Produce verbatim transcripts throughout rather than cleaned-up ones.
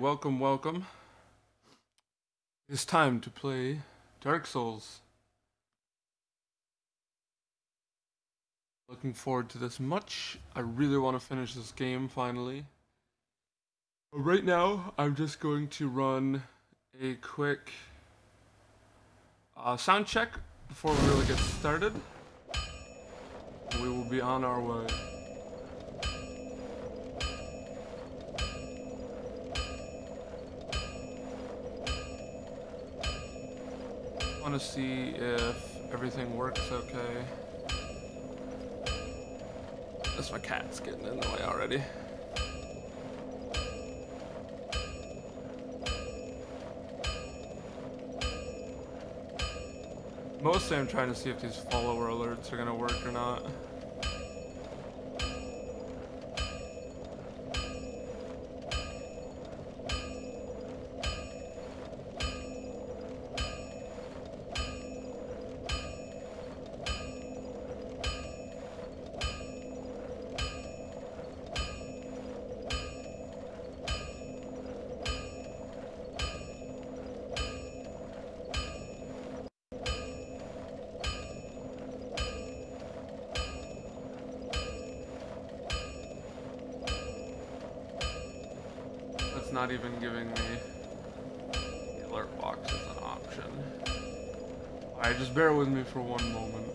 Welcome, welcome. It's time to play Dark Souls. Looking forward to this much. I really want to finish this game finally. But right now, I'm just going to run a quick uh, sound check before we really get started. We will be on our way. I want to see if everything works okay. That's my cat's getting in the way already. Mostly I'm trying to see if these follower alerts are going to work or not. Not even giving me the alert box as an option. Alright, just bear with me for one moment.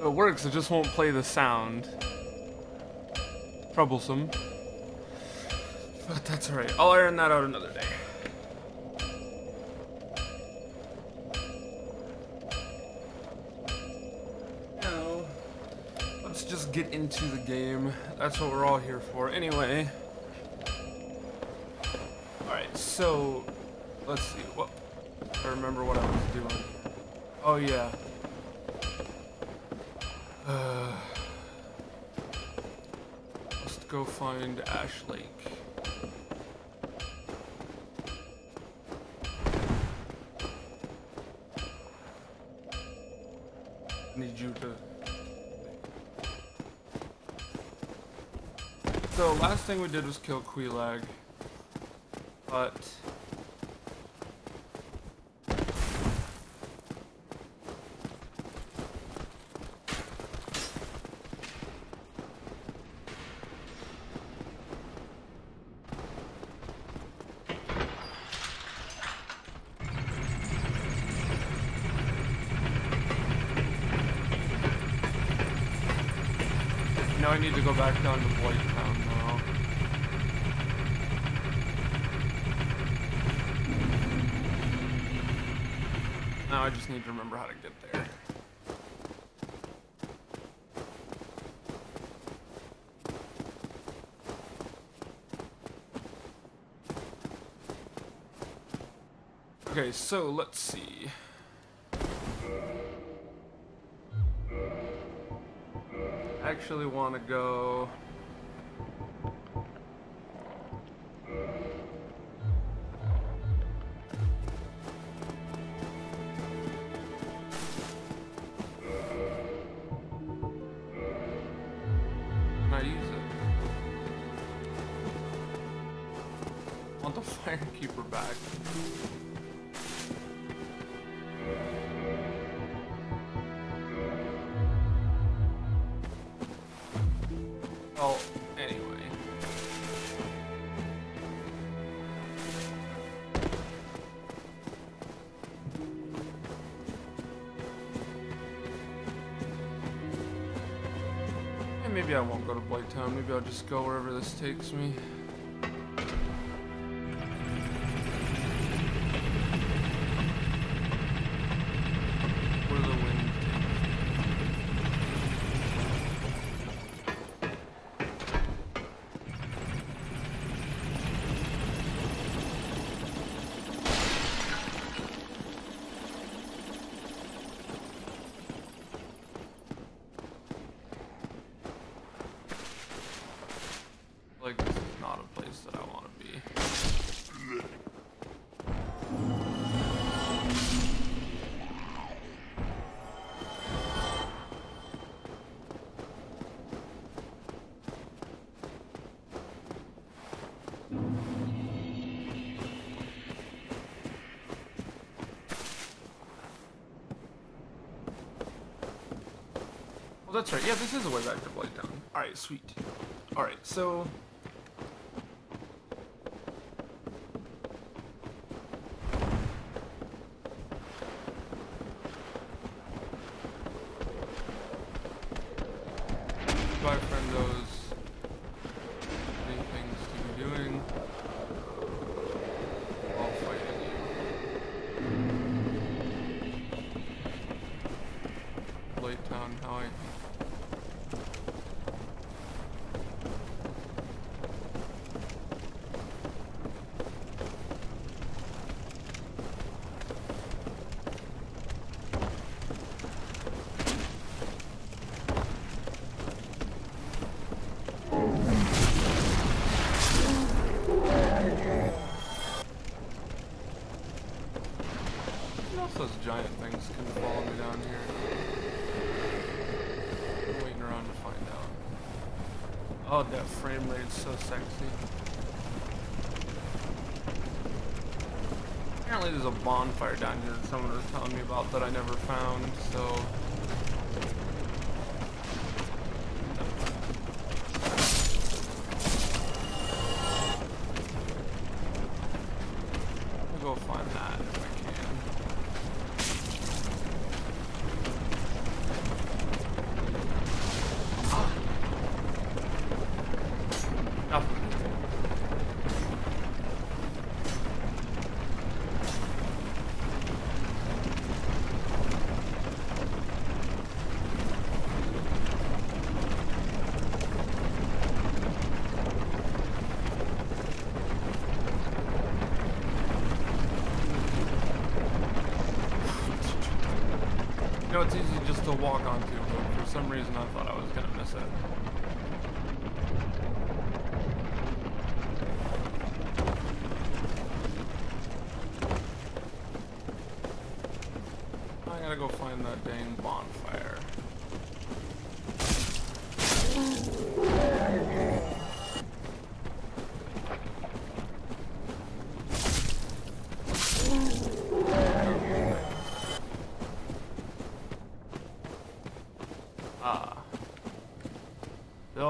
It works, it just won't play the sound. Troublesome. But that's alright. I'll iron that out another day. Now, let's just get into the game. That's what we're all here for anyway. Alright, so let's see. What? I remember what I was doing. Oh yeah. Uh, let's go find Ash Lake. I need you to... So, last thing we did was kill Quelag, but... Now I need to go back down to Blighttown now. Now I just need to remember how to get there. Okay, so let's see. Actually want to go can I use it? I want the firekeeper back. Well, anyway. And maybe I won't go to Blighttown. Maybe I'll just go wherever this takes me. That's right, yeah, this is the way back to Blighttown. Alright, sweet. Alright, so... Those giant things can follow me down here. I'm waiting around to find out. Oh, that frame rate's so sexy. Apparently there's a bonfire down here that someone was telling me about that I never found, so... It's easy just to walk onto, but for some reason I thought I was gonna miss it. I gotta go find that dang bonfire.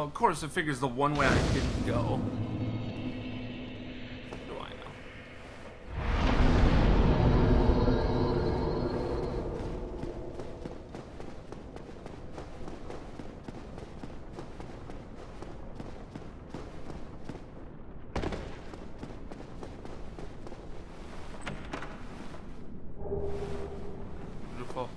Of course, it figures the one way I didn't go. Do I know? Beautiful.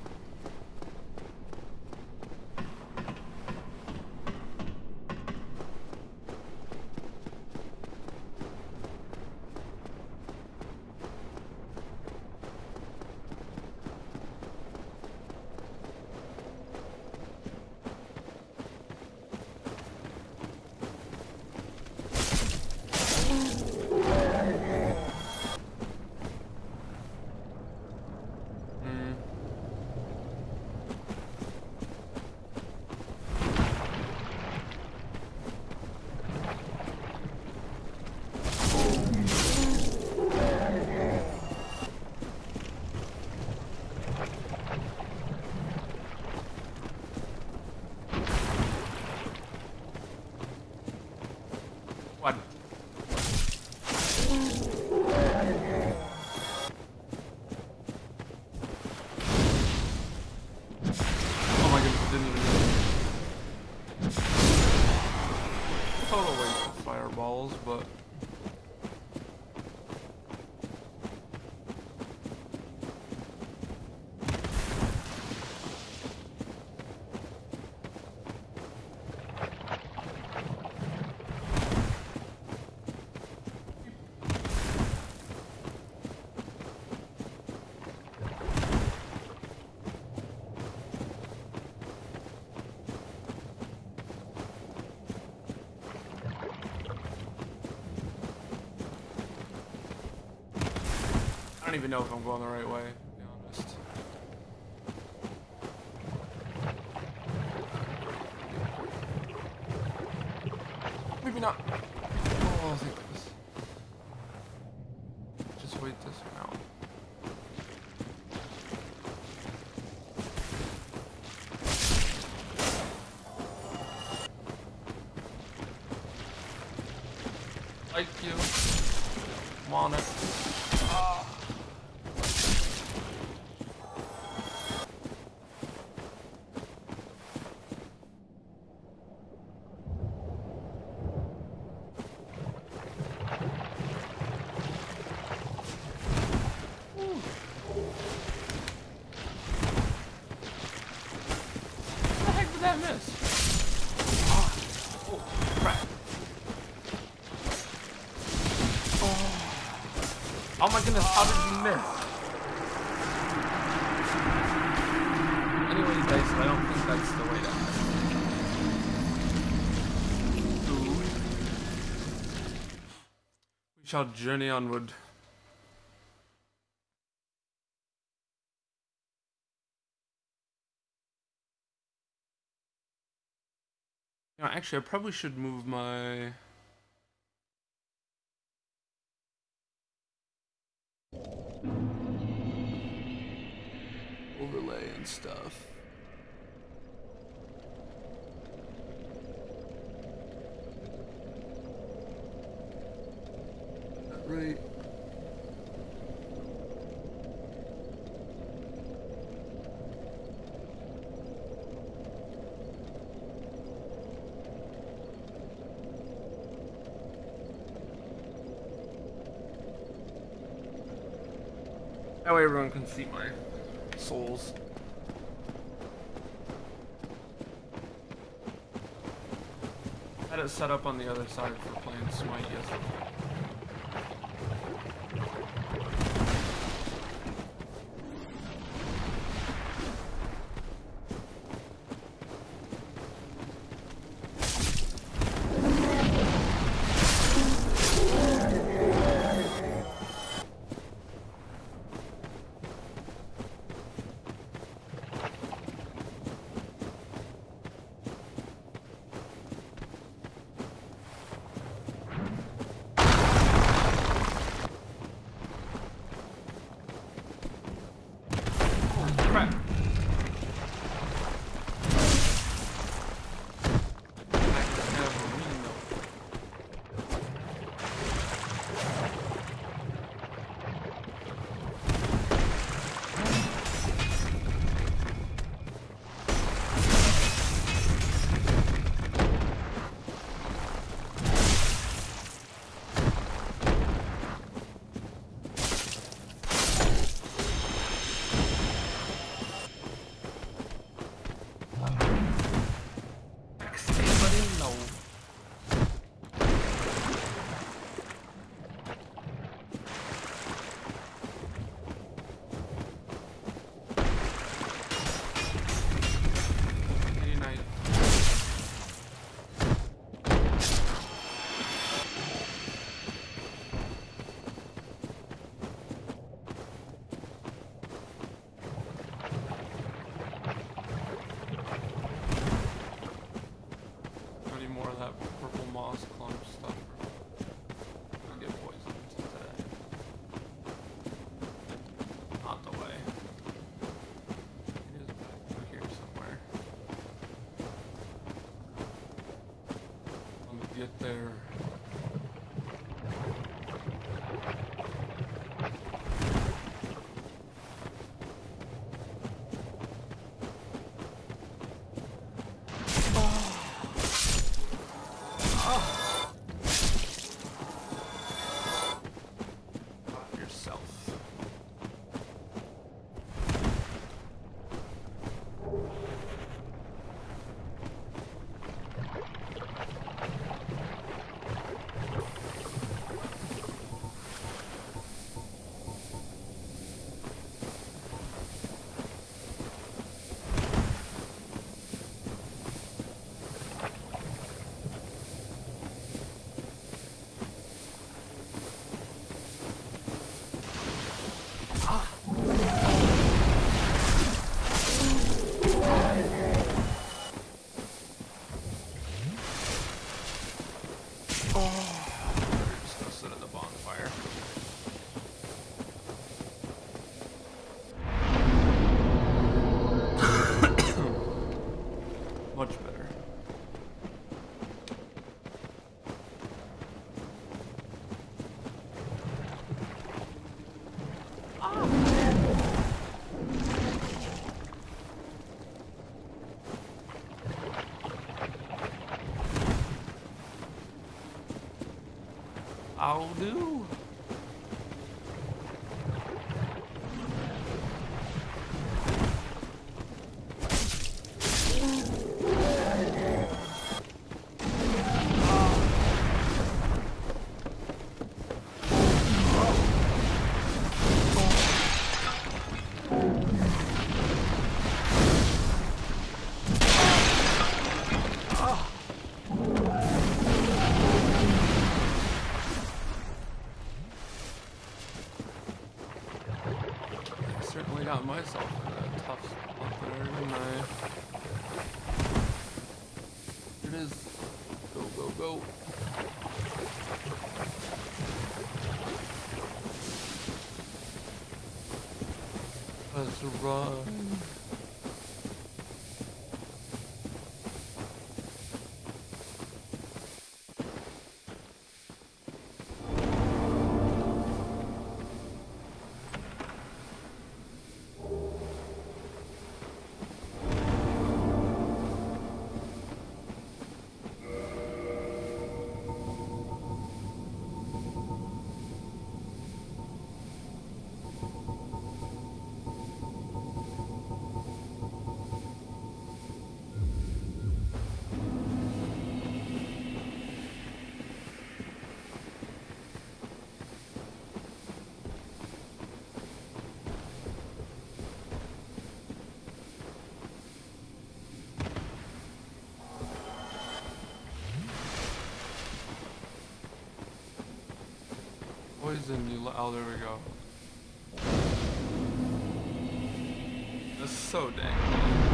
total waste of fireballs, but... I don't even know if I'm going the right way, to be honest. Maybe not. Oh, thank goodness. Just wait this one out. Like you. Come on it. Ah. Oh my goodness, how did you miss? Anyway, guys, I don't think that's the way to act. Ooh. We shall journey onward. You know, actually, I probably should move my... overlay and stuff. Not right. That way everyone can see my souls. I had it set up on the other side for playing Smite yesterday. Get there. Oh. Oh. I'll do. Run. You oh, there we go. This is so dang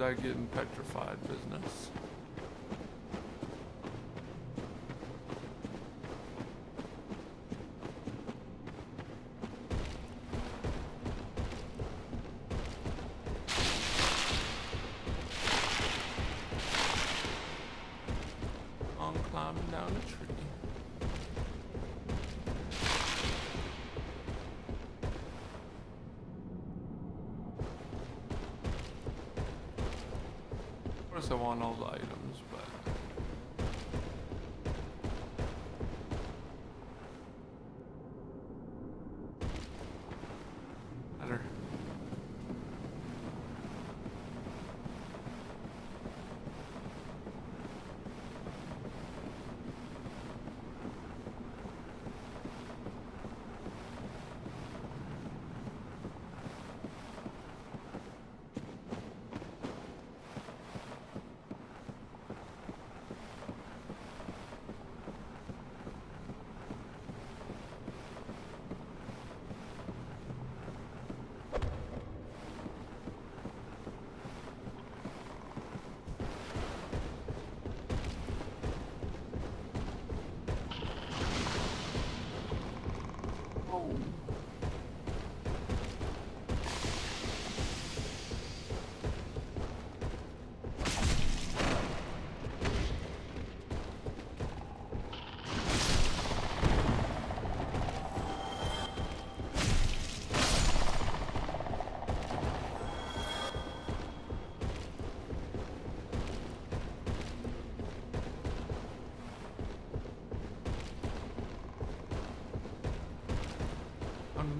I get in petrified business. I'm climbing down a tree. I want all the items, but better.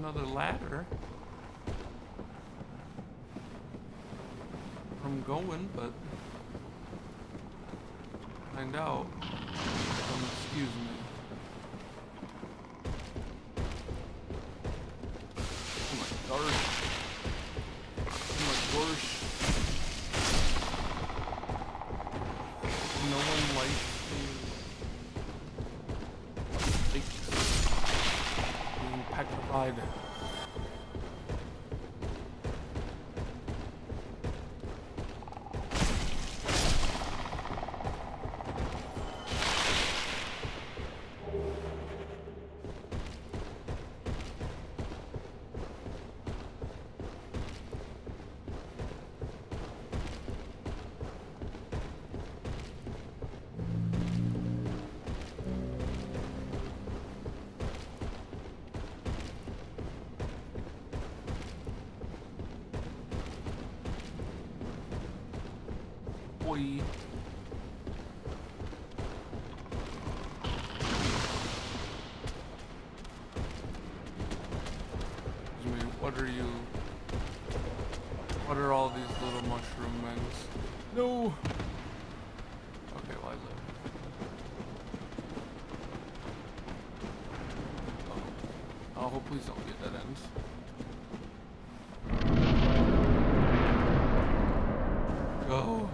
another ladder from going, but find out. Don't excuse me. Oh my gosh. Oh my gosh. No one likes. Petrified. What are you? What are all these little mushroom men's? No! Okay, well I live. Oh. Oh, please don't get dead ends. Go!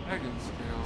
Dragon Slayer.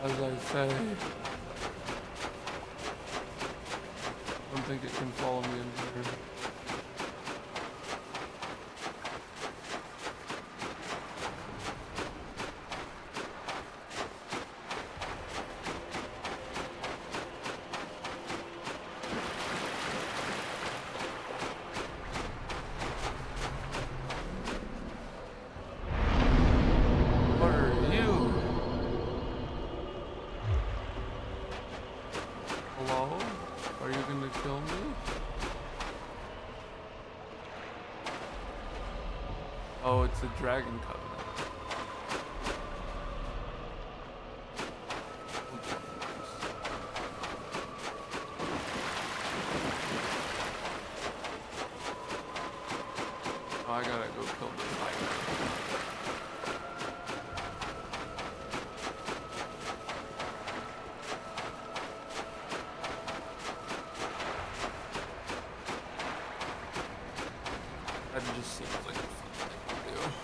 As I say, I don't think it can follow me in here. Dragon Covenant. That just seems like a fun thing to do.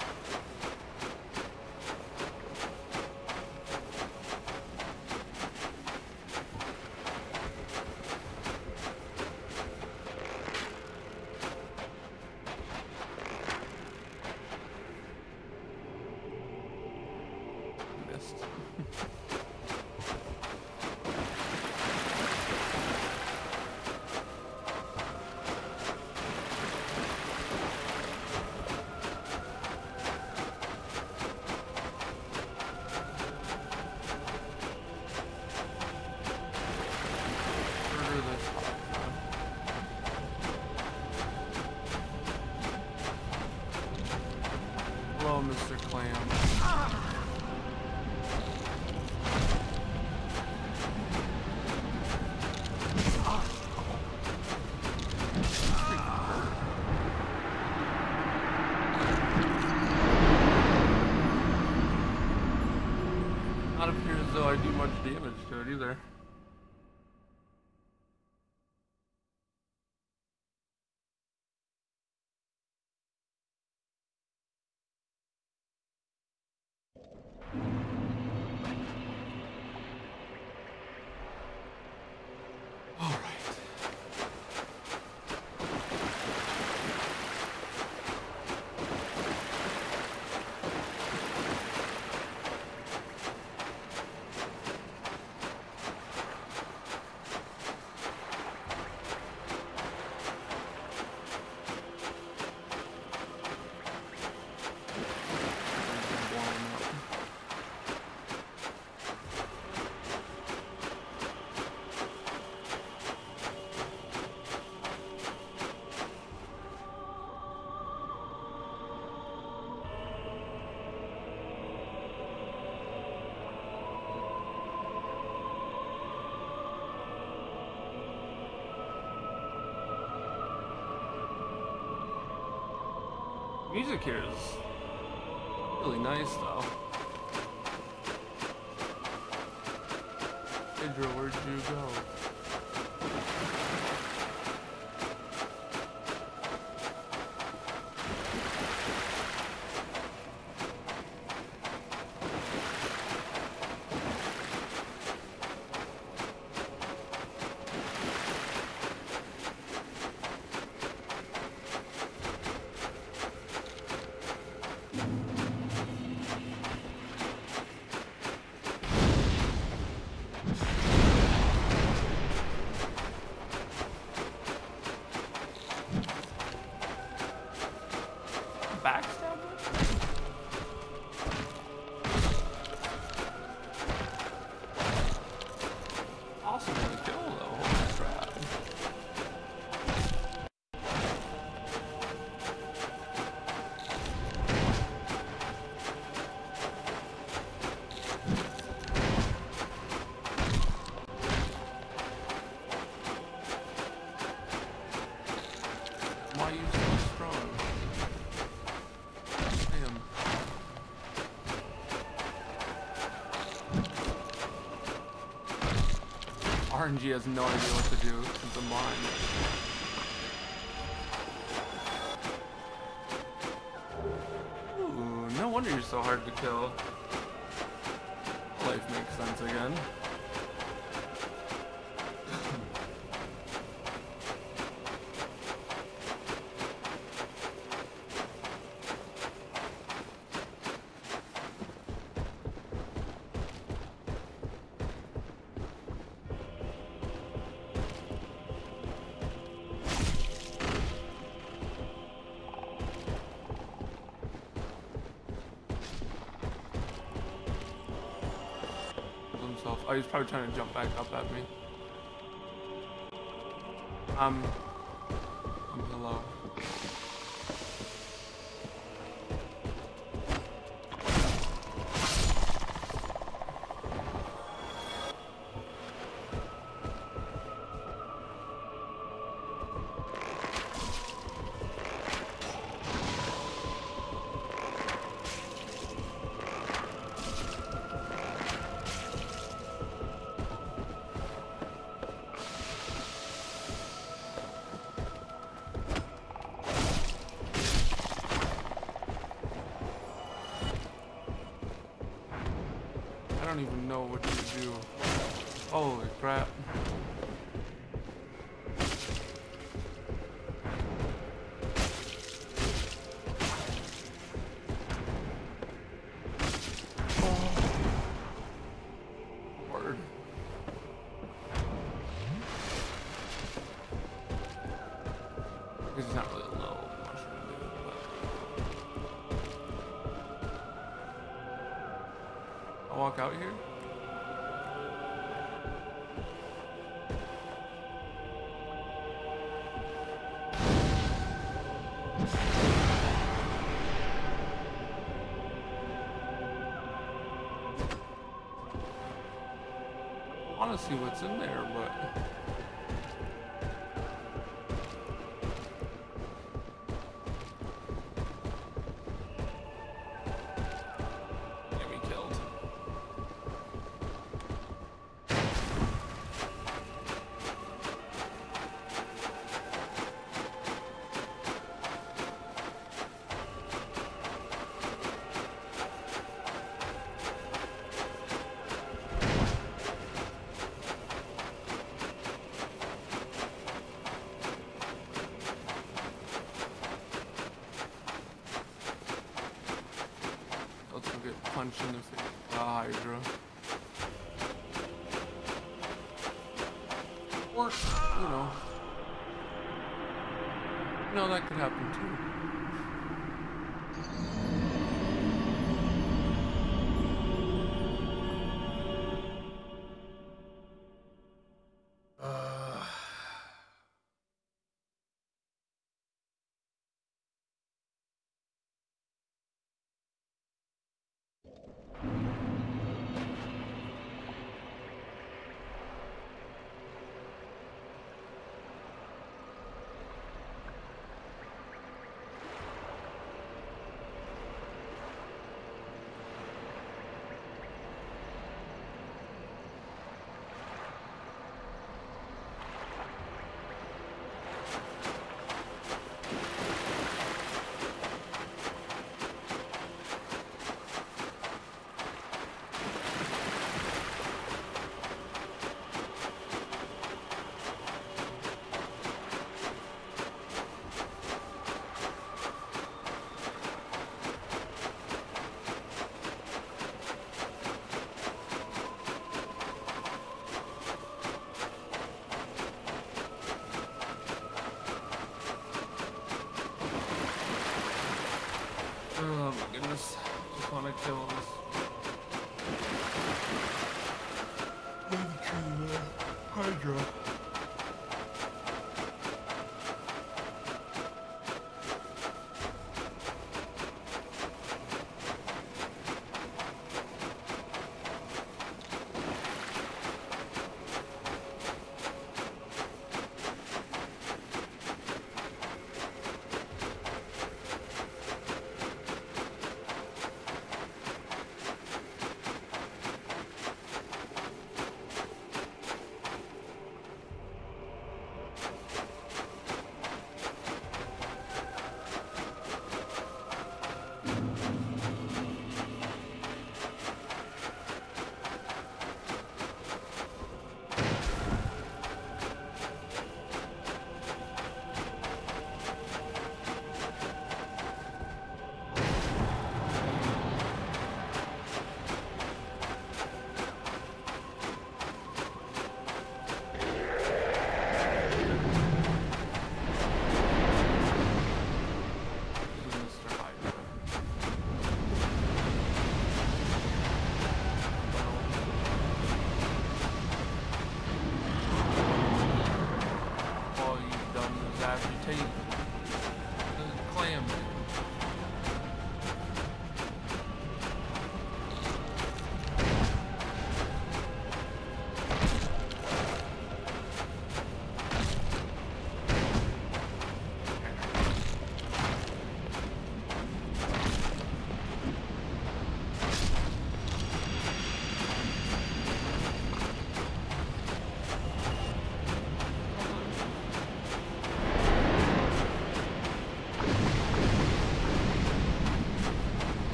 Either. Music here is really nice, though. Hydra, where'd you go? R N G has no idea what to do since I'm blind. Ooh, no wonder you're so hard to kill. Life makes sense again. Oh, he's probably trying to jump back up at me. Um, I'm hello. don't even know what to do. Holy crap. See what's in there, but get me killed. Punch in the face. Ah, Hydra. Or, you know. No, that could happen too. Kills. Hydra.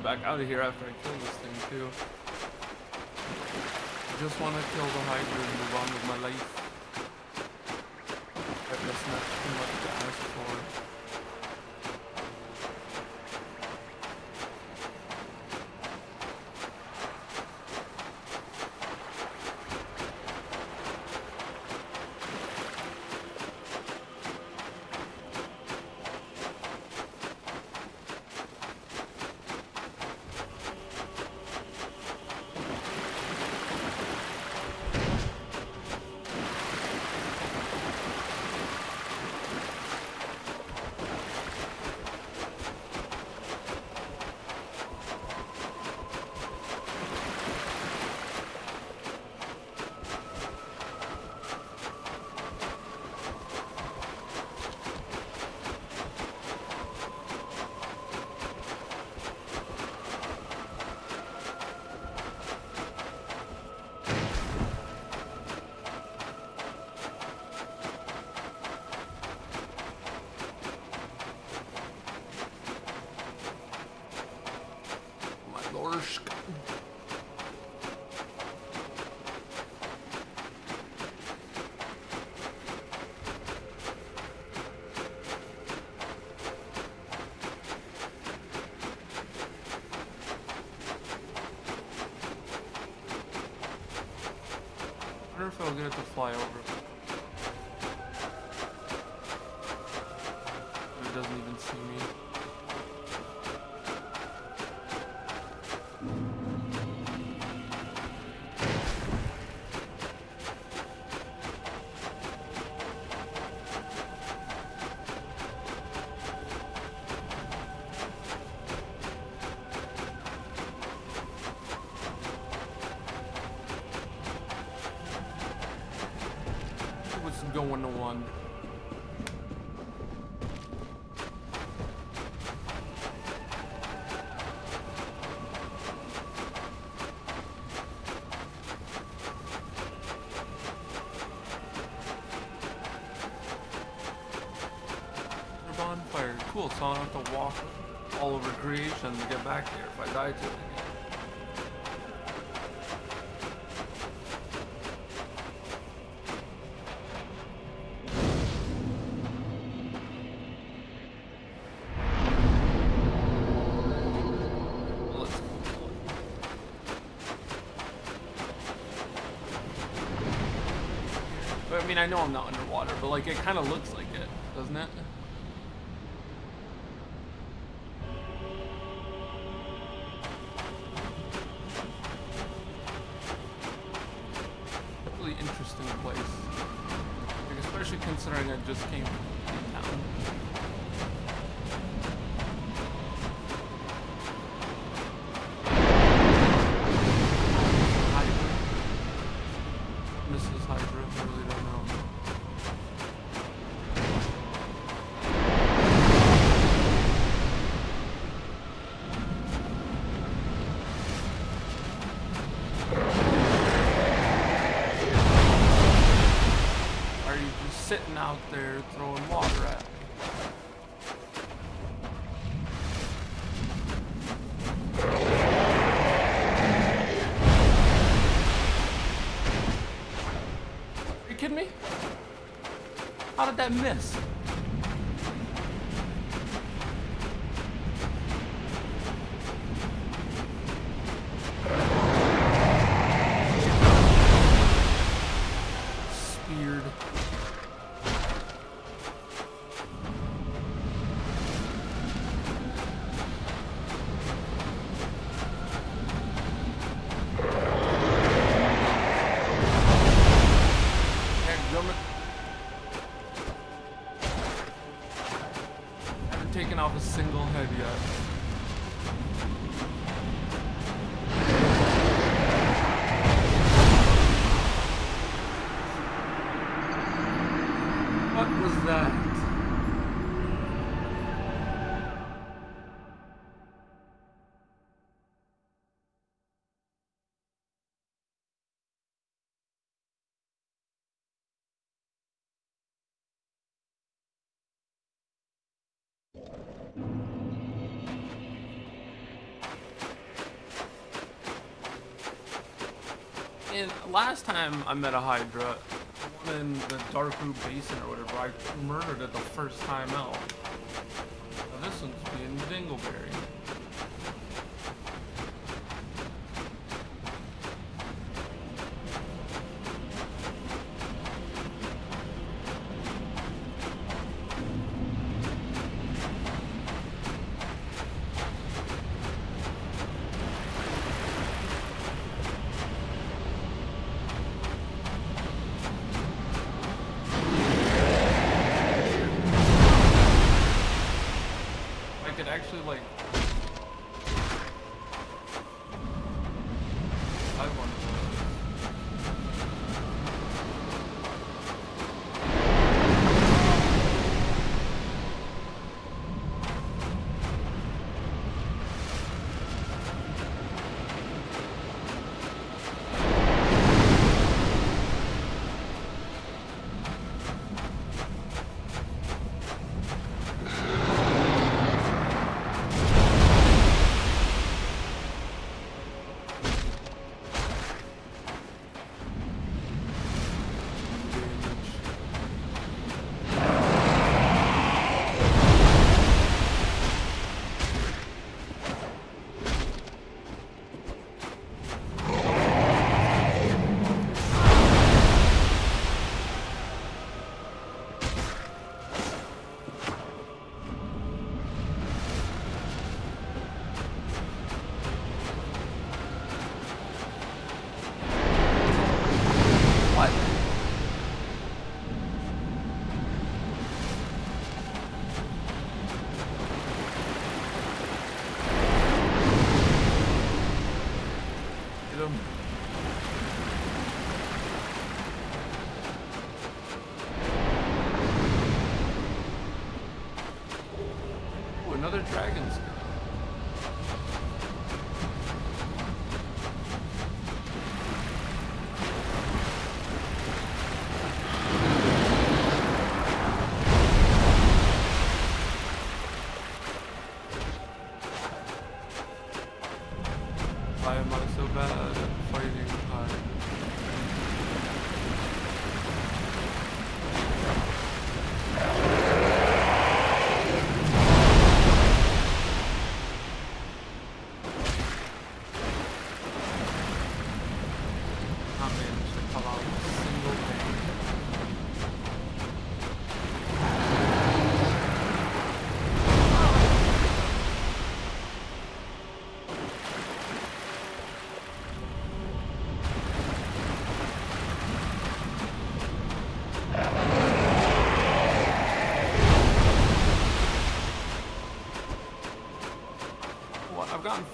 probably back out of here after I kill this thing too. I just want to kill the Hydra and move on with my life. If that's not too much to ask for. I'll get it to fly over. It doesn't even see me. Cool, so I don't have to walk all over creation to get back here if I die to it. But I mean, I know I'm not underwater, but like it kind of looks like it, doesn't it? I miss. last time I met a Hydra in the Darkroot Basin or whatever, I murdered it the first time out. Now this one's being Dingleberry. Another dragon's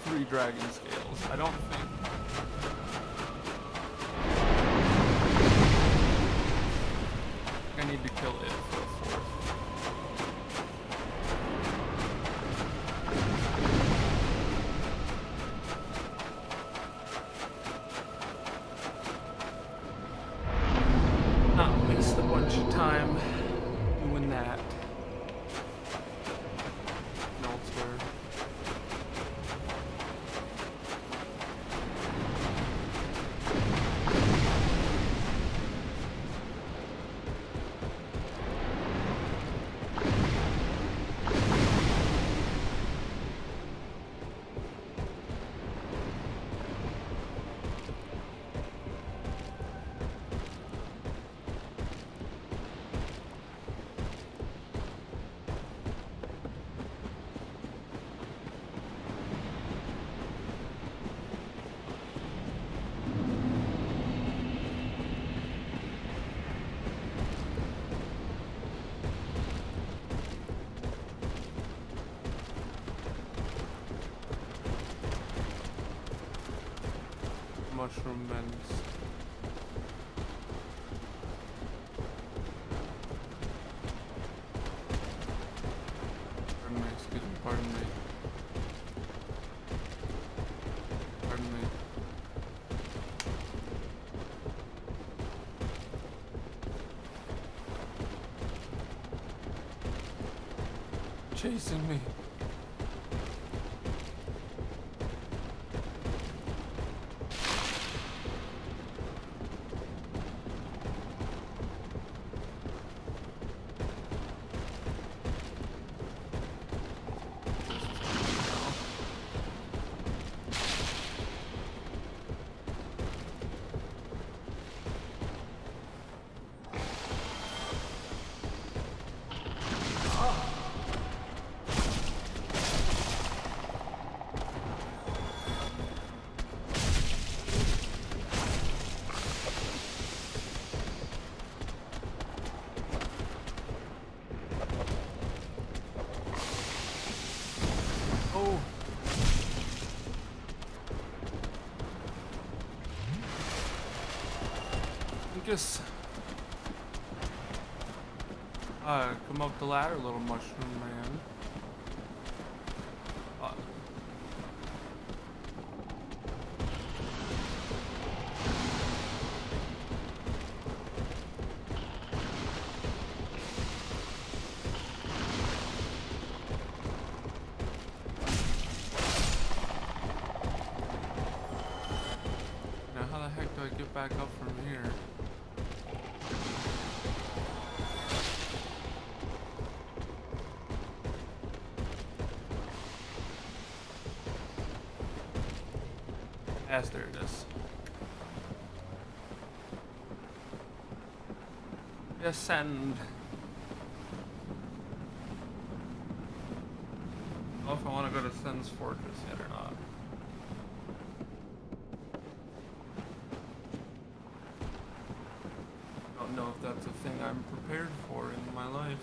three dragon scales. I don't think I need to kill it for a fourth. Not waste a bunch of time doing that. Mushroom men's. Pardon me, excuse me, pardon me. Pardon me. Chasing me. focus. Uh, come up the ladder, little mushroom man. Uh. Now, how the heck do I get back up from here? Yes, there it is. Descend. I don't know if I want to go to Sen's Fortress yet or not. I don't know if that's a thing I'm prepared for in my life.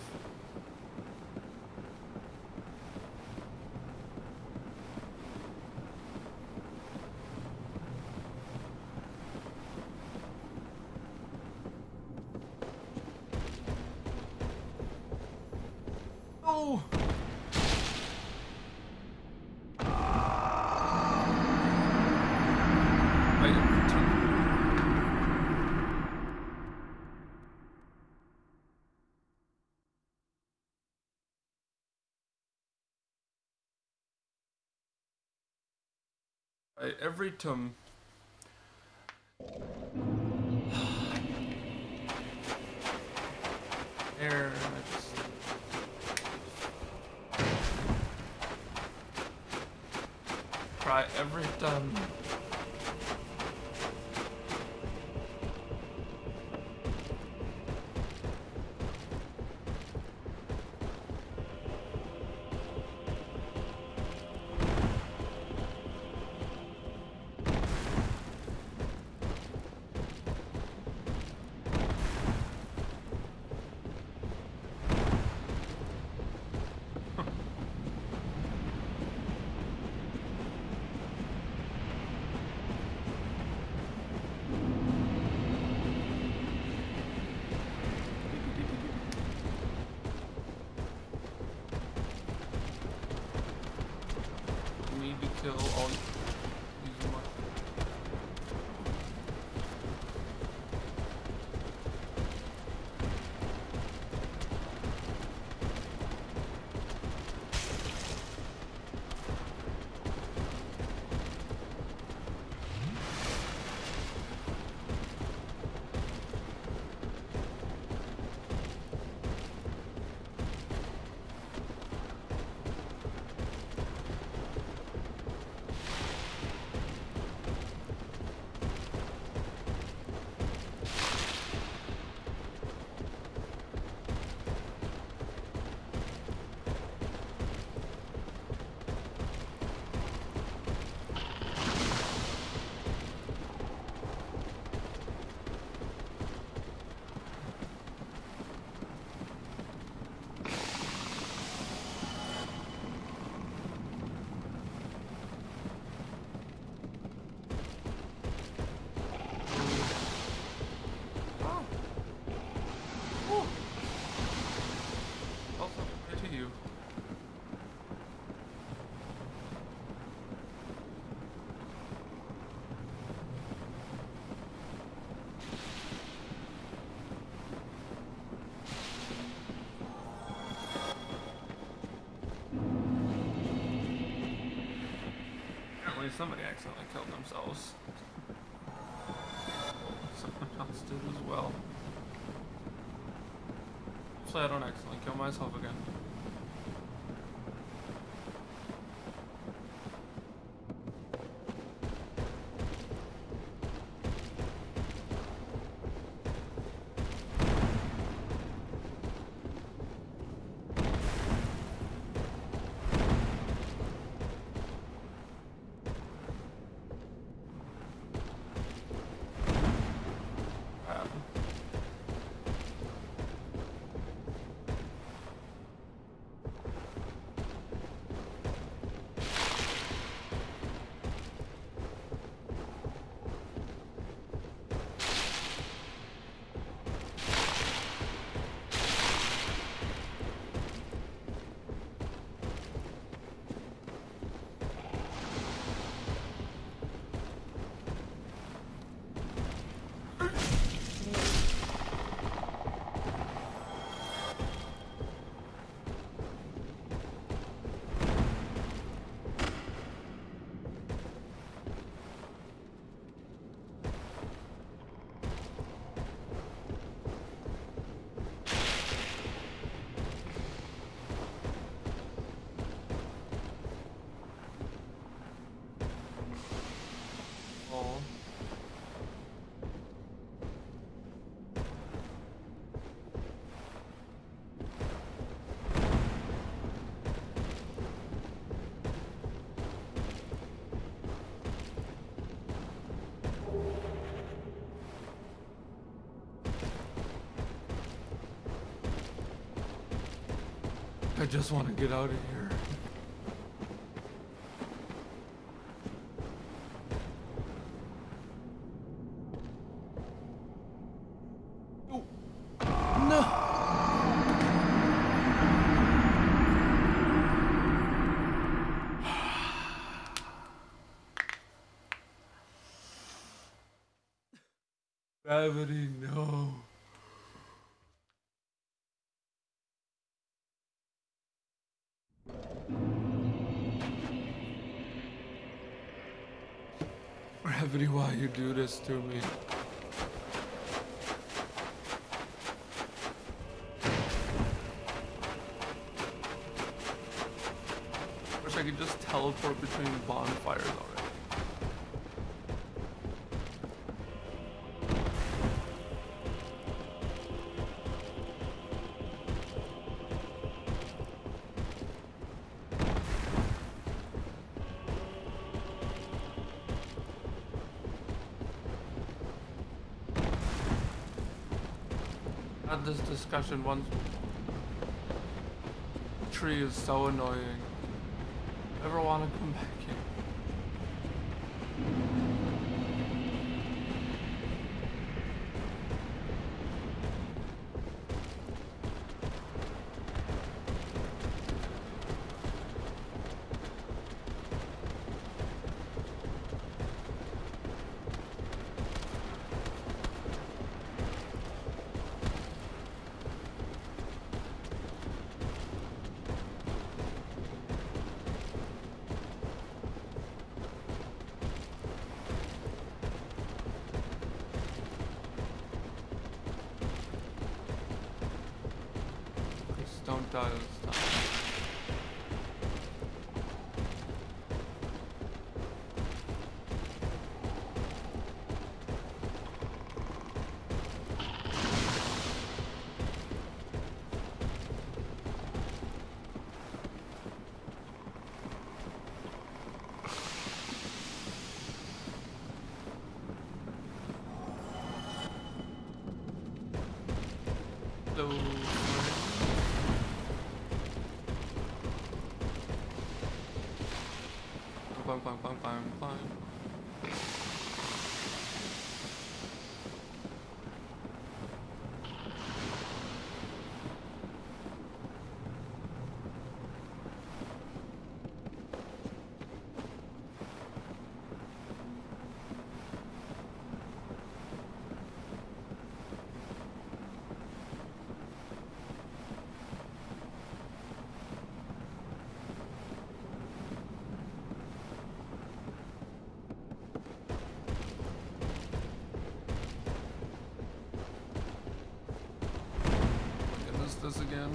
Every time air try every time somebody accidentally killed themselves. Someone else did as well. Hopefully I don't accidentally kill myself again. I just want to get out of here. Gravity, no. Gravity, why you do this to me? Wish I could just teleport between bonfires already. This discussion once. The tree is so annoying. Ever want to come back here? Climb, climb, climb, climb. This again.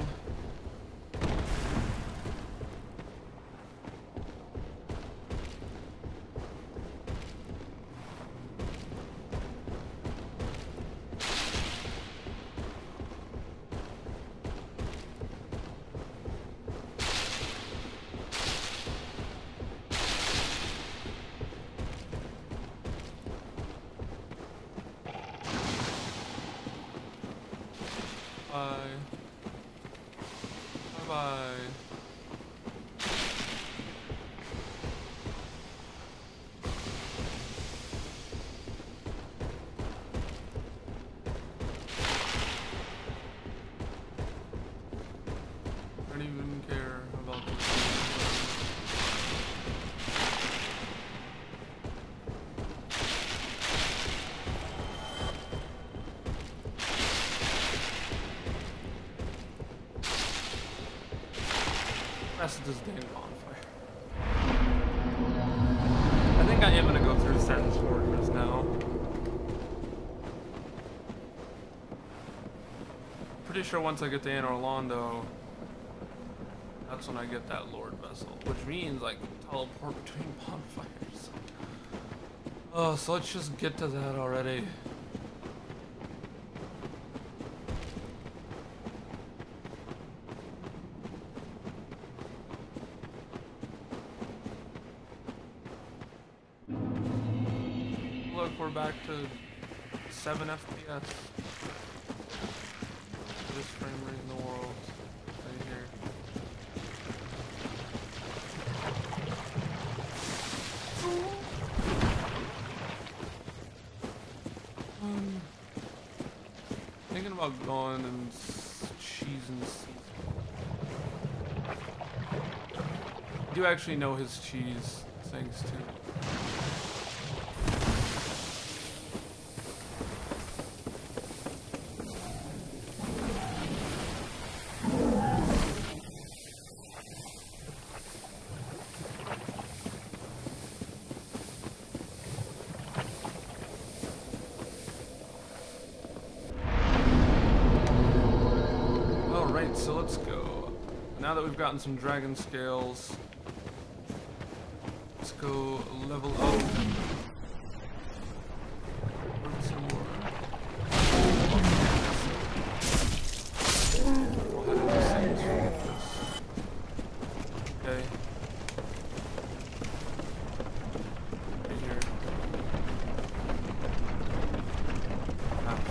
This damn bonfire. I think I am gonna go through Sen's Fortress now. Pretty sure once I get to Anor Londo, that's when I get that Lord Vessel, which means I can teleport between bonfires. Oh, so let's just get to that already. Back to seven F P S. This frame rate in the world right here. about going and cheesing Caesar. I do actually know his cheese things too. We've gotten some dragon scales. Let's go level up. Some more. We'll head into Sen's Fortress. Okay. Right here. Ah,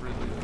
really good.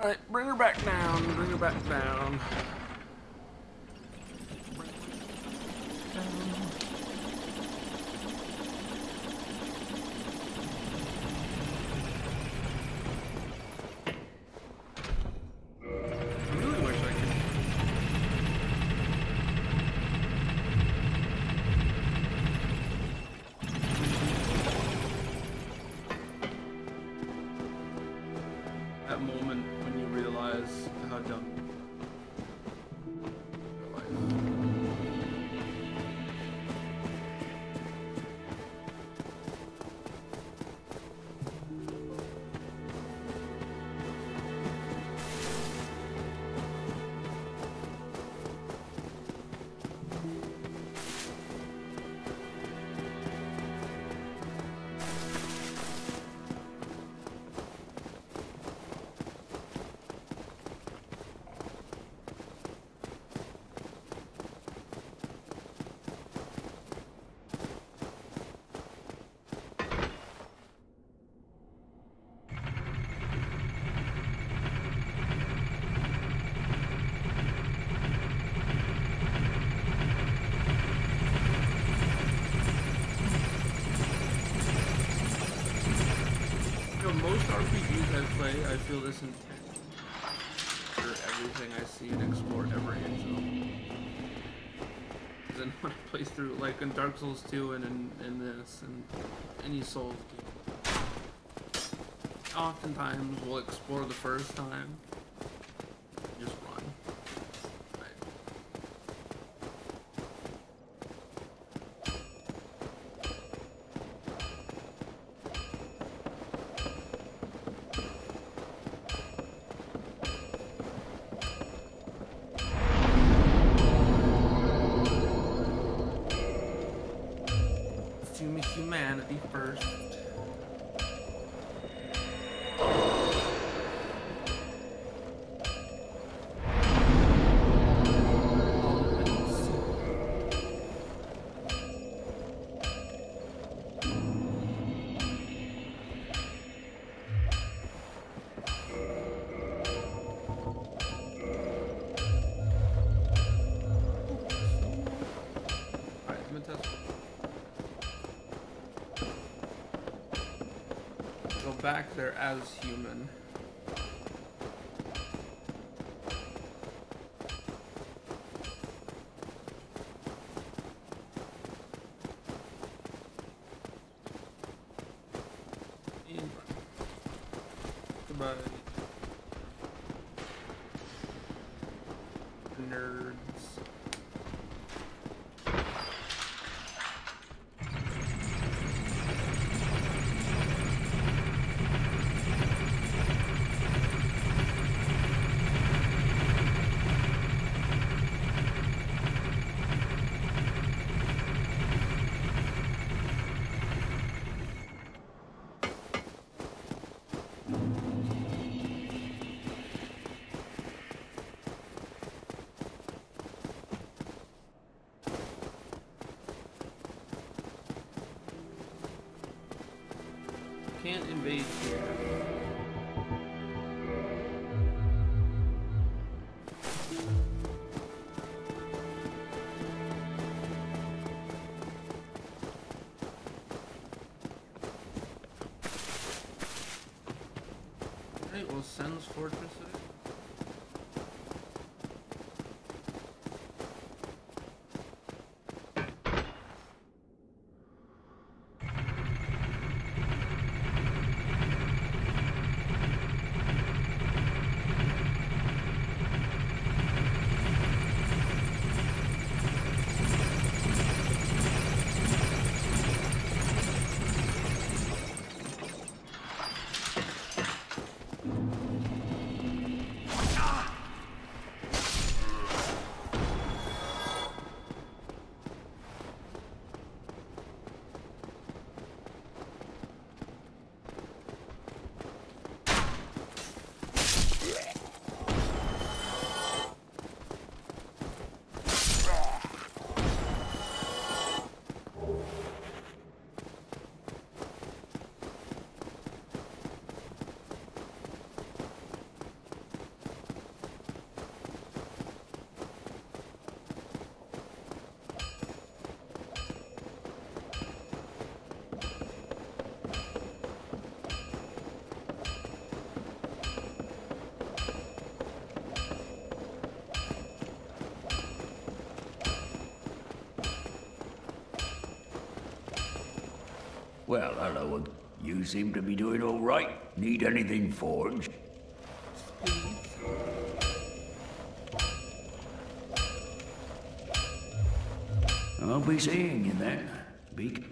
Alright, bring her back down, bring her back down. I feel this intense for everything I see and explore every inch of. because I know what I play through, like in Dark Souls two and in, in this and any Souls game. Oftentimes we'll explore the first time. Just run. Back there as human. And run. Goodbye. Nerds. Can't invade here. Alright, we'll Sen's Fortress it. Well, hello. You seem to be doing all right. Need anything forged? I'll be seeing you then. Beak.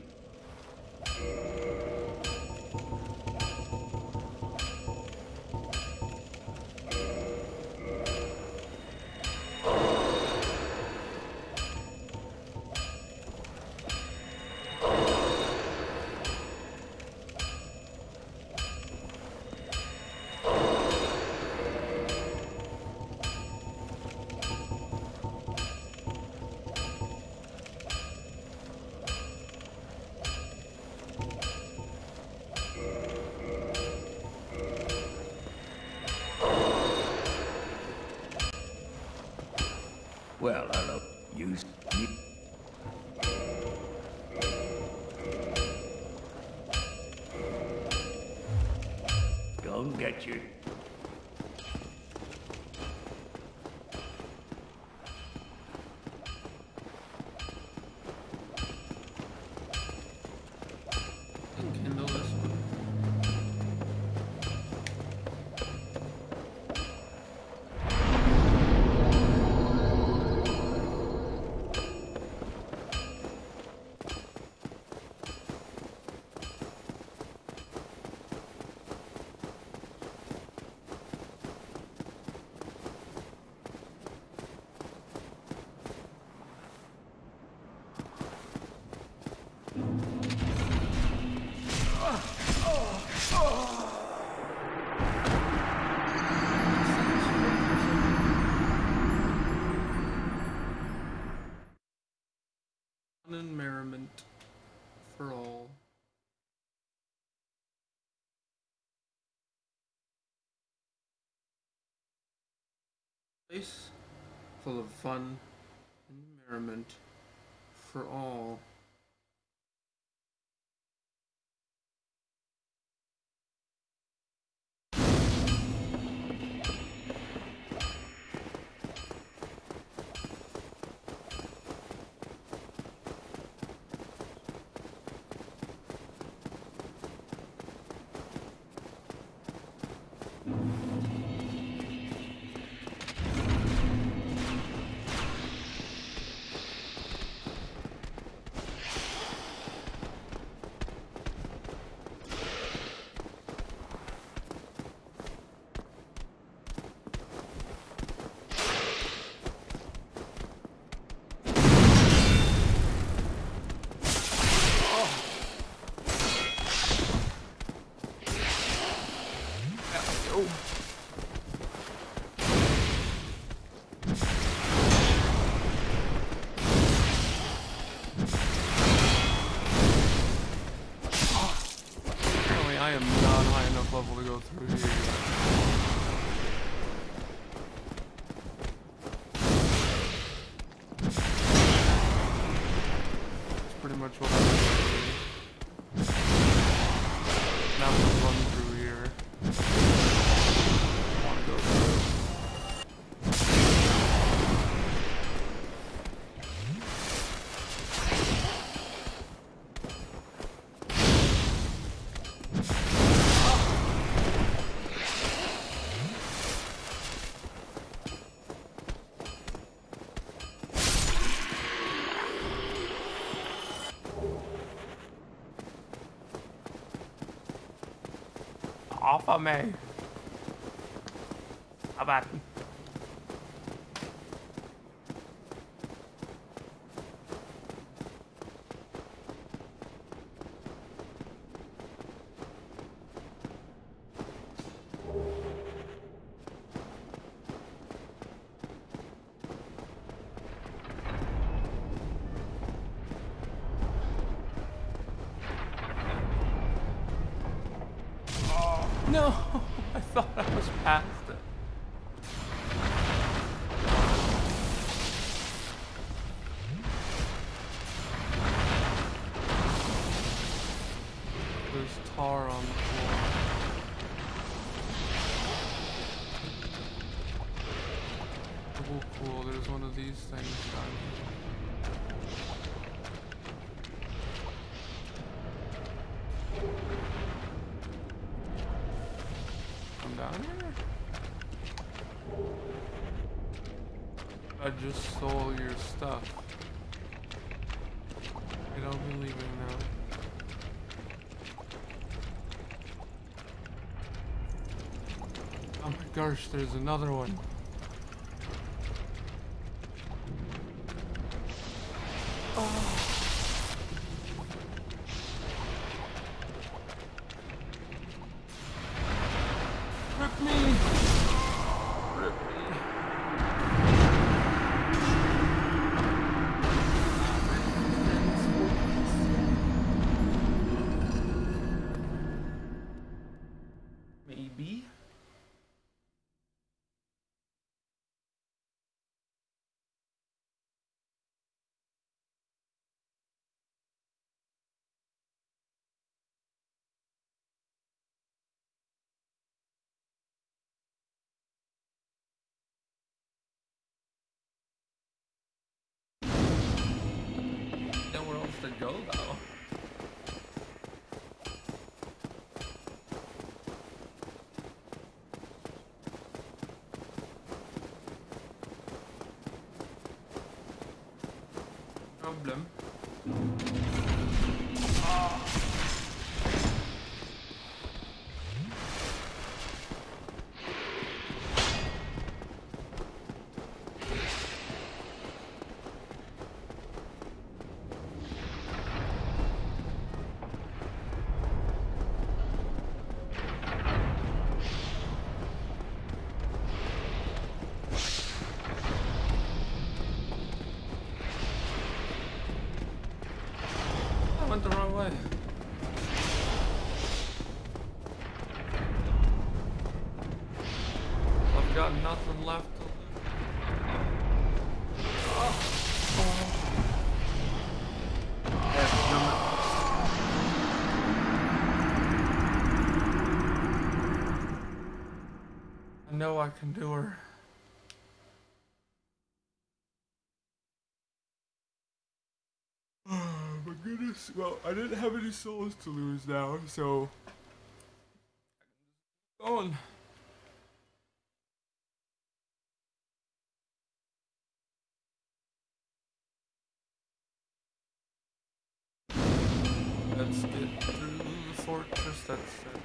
Well, I don't use you. Don't get you. place full of fun and merriment for all. Off of me. How about it? No, I thought I was past it. There's tar on the floor. Oh, cool, there's one of these things down here. I just stole your stuff. I don't be leaving now. Oh my gosh, there's another one. To go though. Problem. I've got nothing left to live. know I can do her. Oh my goodness. Well, I didn't have any souls to lose now, so I can just keep going. Let's get through the fortress, that's it.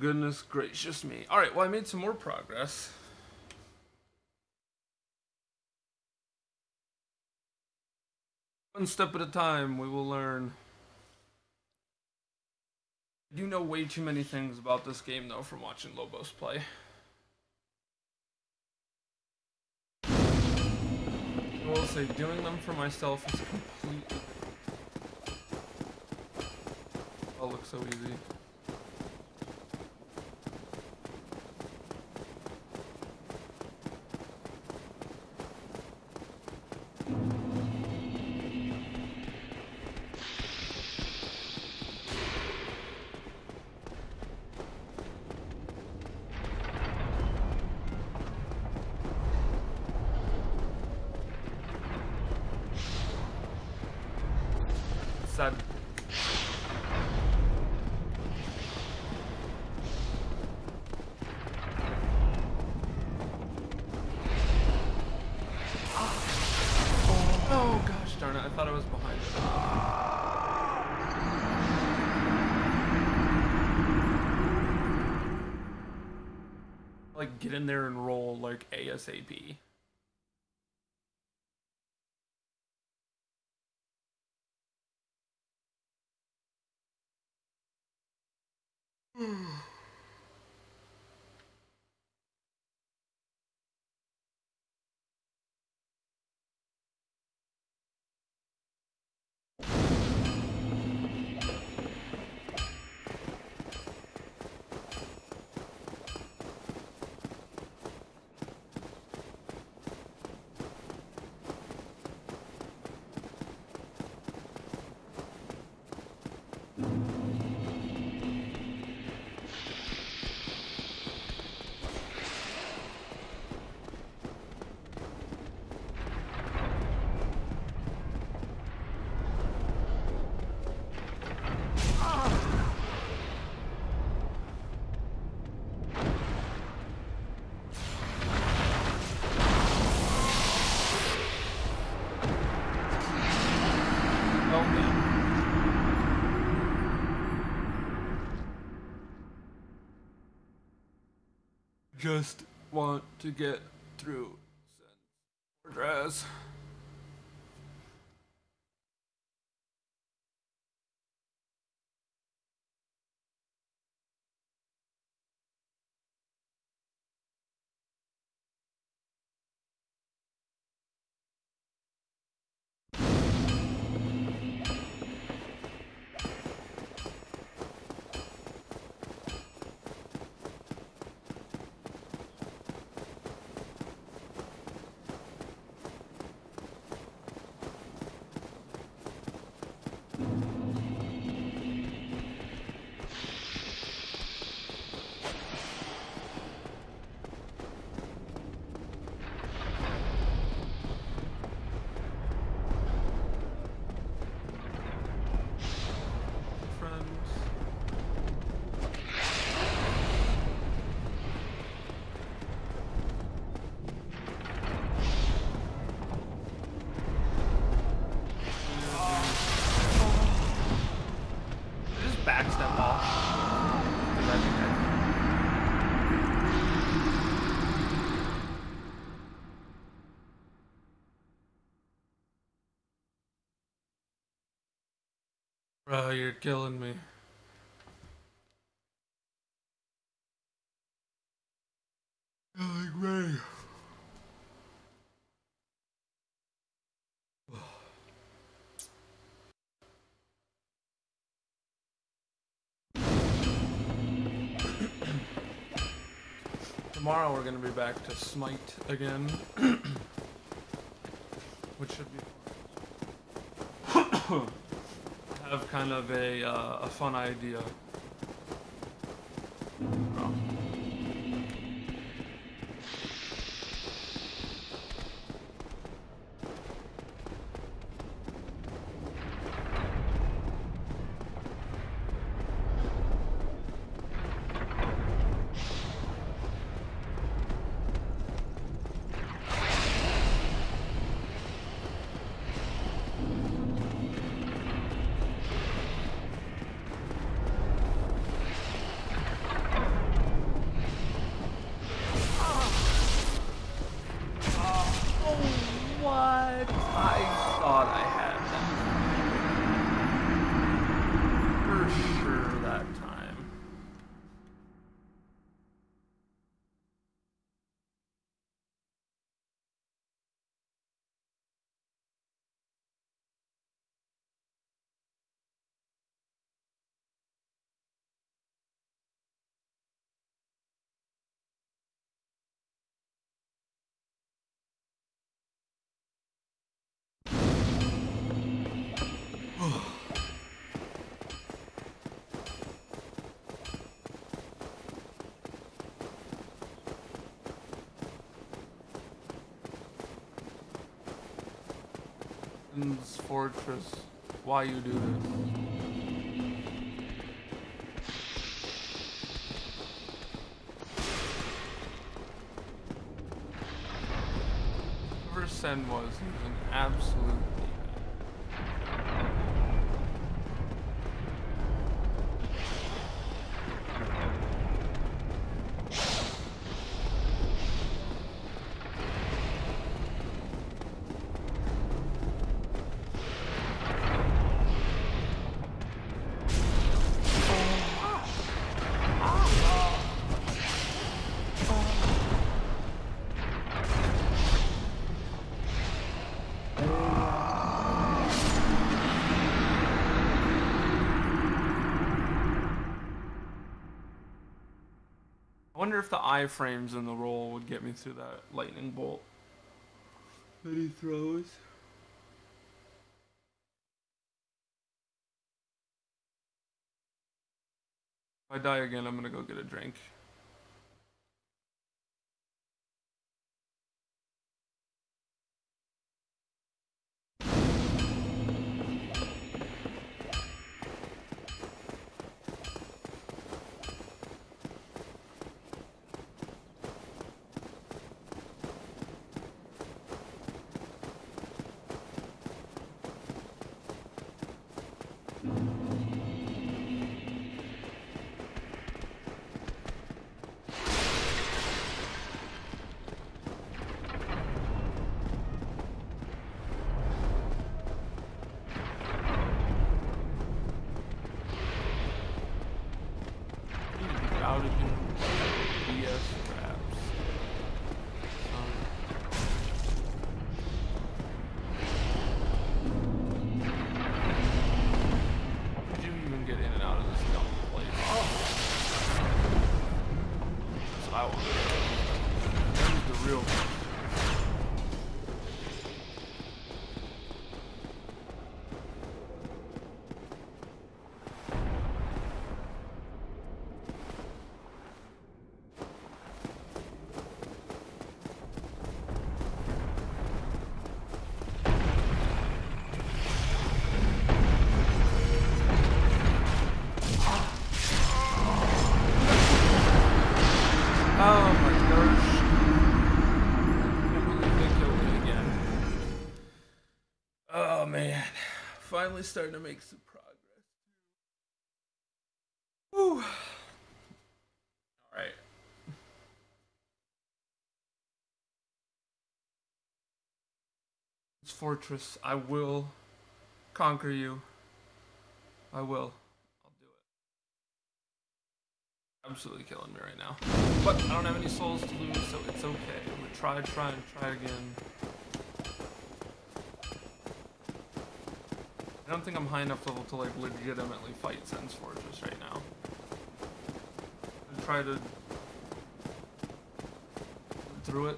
Goodness gracious me. Alright, well, I made some more progress. One step at a time, we will learn. I do know way too many things about this game, though, from watching Lobos play. I will say, doing them for myself is completely... Oh, looks so easy. Get in there and roll like ASAP. just want to get through Sen's Fortress. Bro, you're killing me. Killing me. Tomorrow we're gonna be back to Smite again, which should be fun. Have kind of a, uh, a fun idea. Oh. Sen's Fortress, why you do this? Whoever Sen was, he was an absolute. I wonder if the iframes in the roll would get me through that lightning bolt that he throws. If I die again, I'm gonna go get a drink. salvaging B S traps. Um, could you even get in and out of this dumb place? That's what I want. That was the real one. Starting to make some progress. Whew. All right. This fortress, I will conquer you. I will. I'll do it. Absolutely killing me right now. But I don't have any souls to lose, so it's okay. I'm gonna try, try, and try again. I don't think I'm high enough level to like legitimately fight Sen's Fortress right now. I try to through it.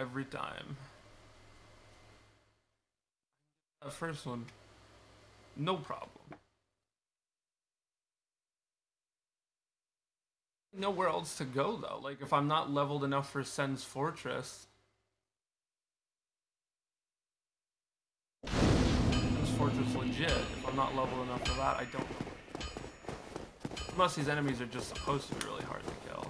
Every time. That first one, no problem. Nowhere else to go though. Like if I'm not leveled enough for Sen's Fortress, Sen's Fortress legit. If I'm not leveled enough for that, I don't know. Unless these enemies are just supposed to be really hard to kill.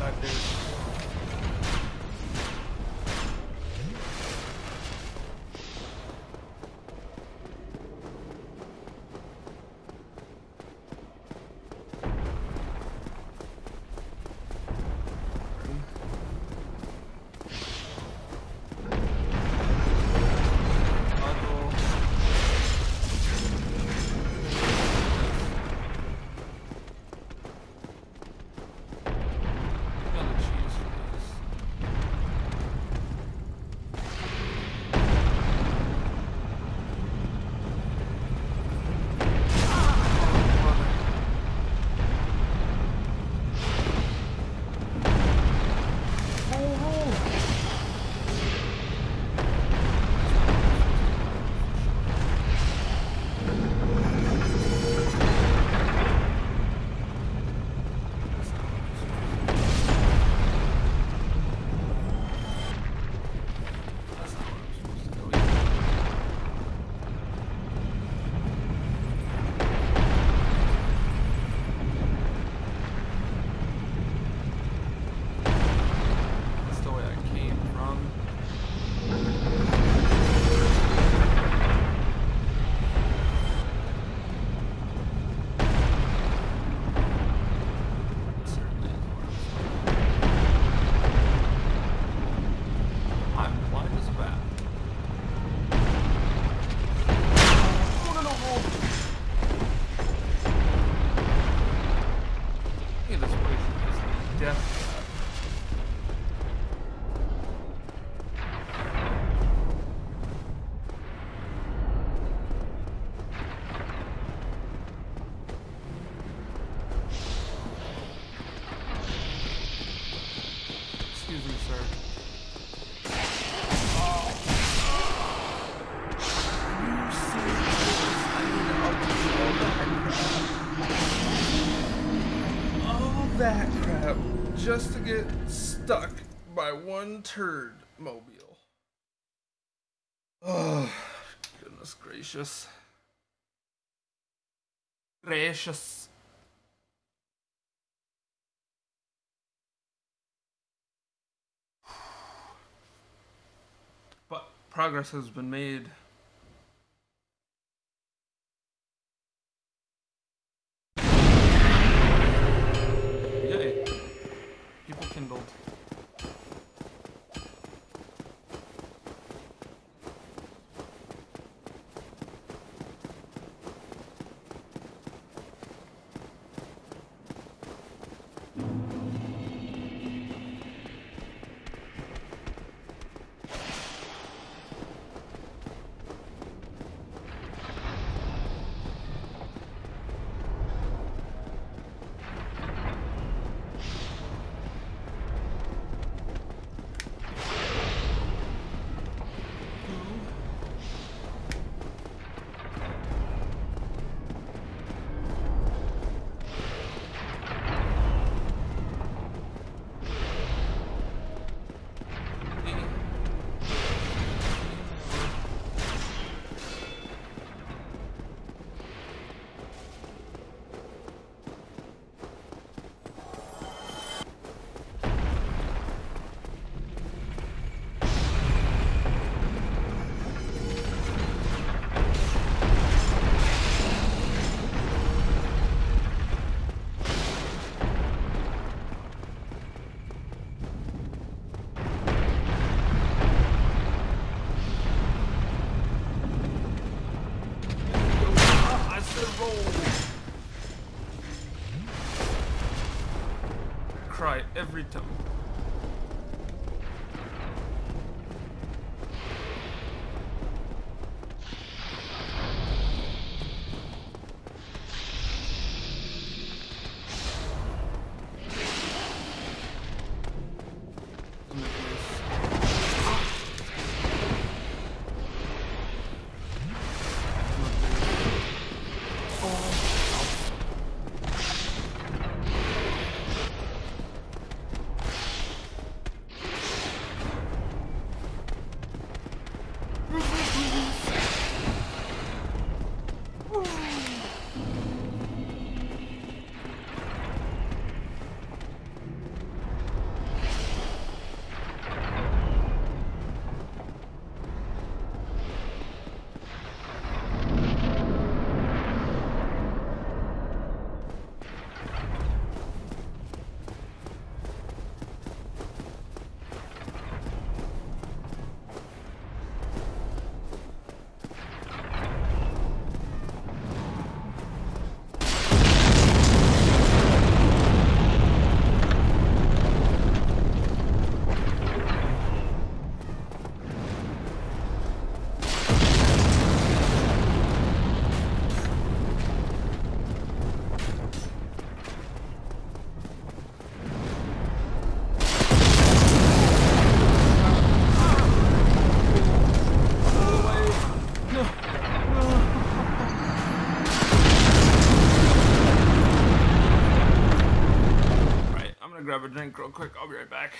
Like this. Just to get stuck by one turd mobile. Oh, goodness gracious. Gracious. But progress has been made. Every time. Grab a drink real quick, I'll be right back.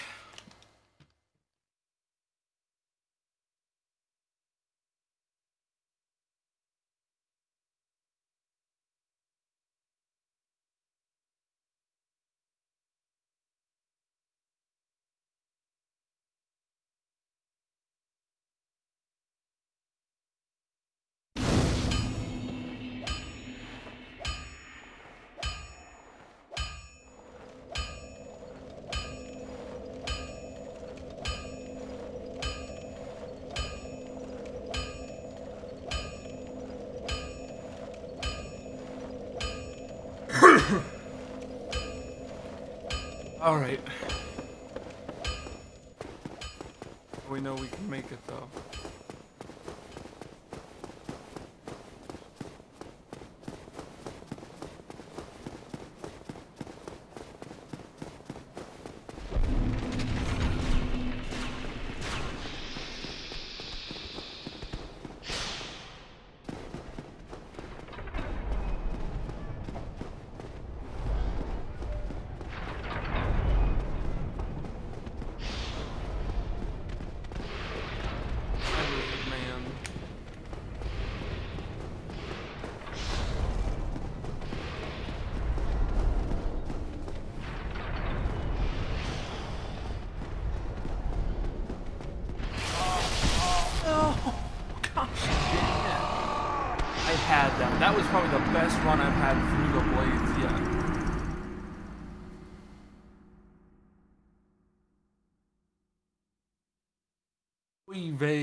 All right. We know we can make it though. had them. That was probably the best run I've had through the blades yet. We've a...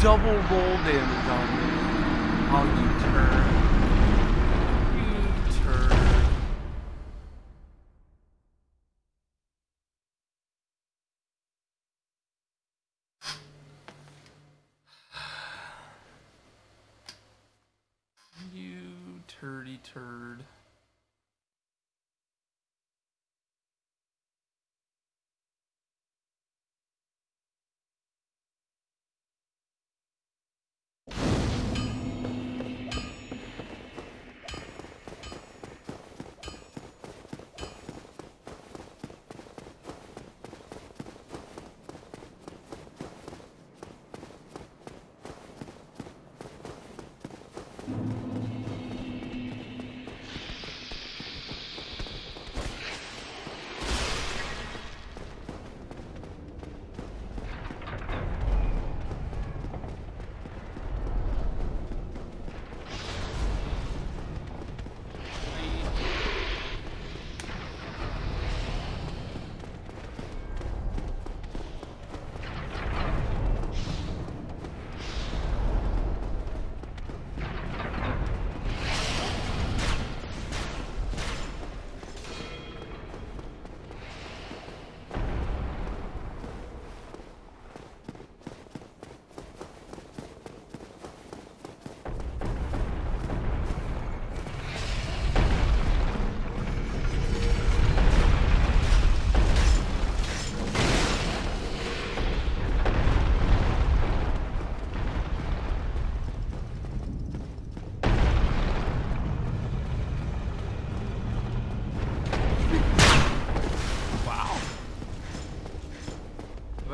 double roll damage on me. Oh, you turn. You turn. You turdy turd.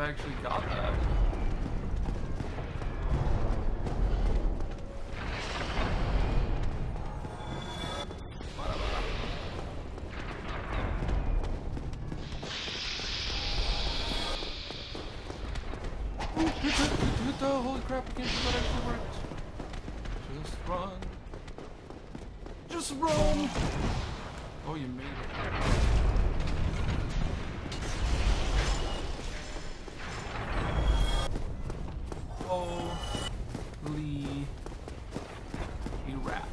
Actually got that. Ooh, hit the, hit the, holy crap, I can't do that actually works. Just run. Just run! Oh, you made it. Holy crap.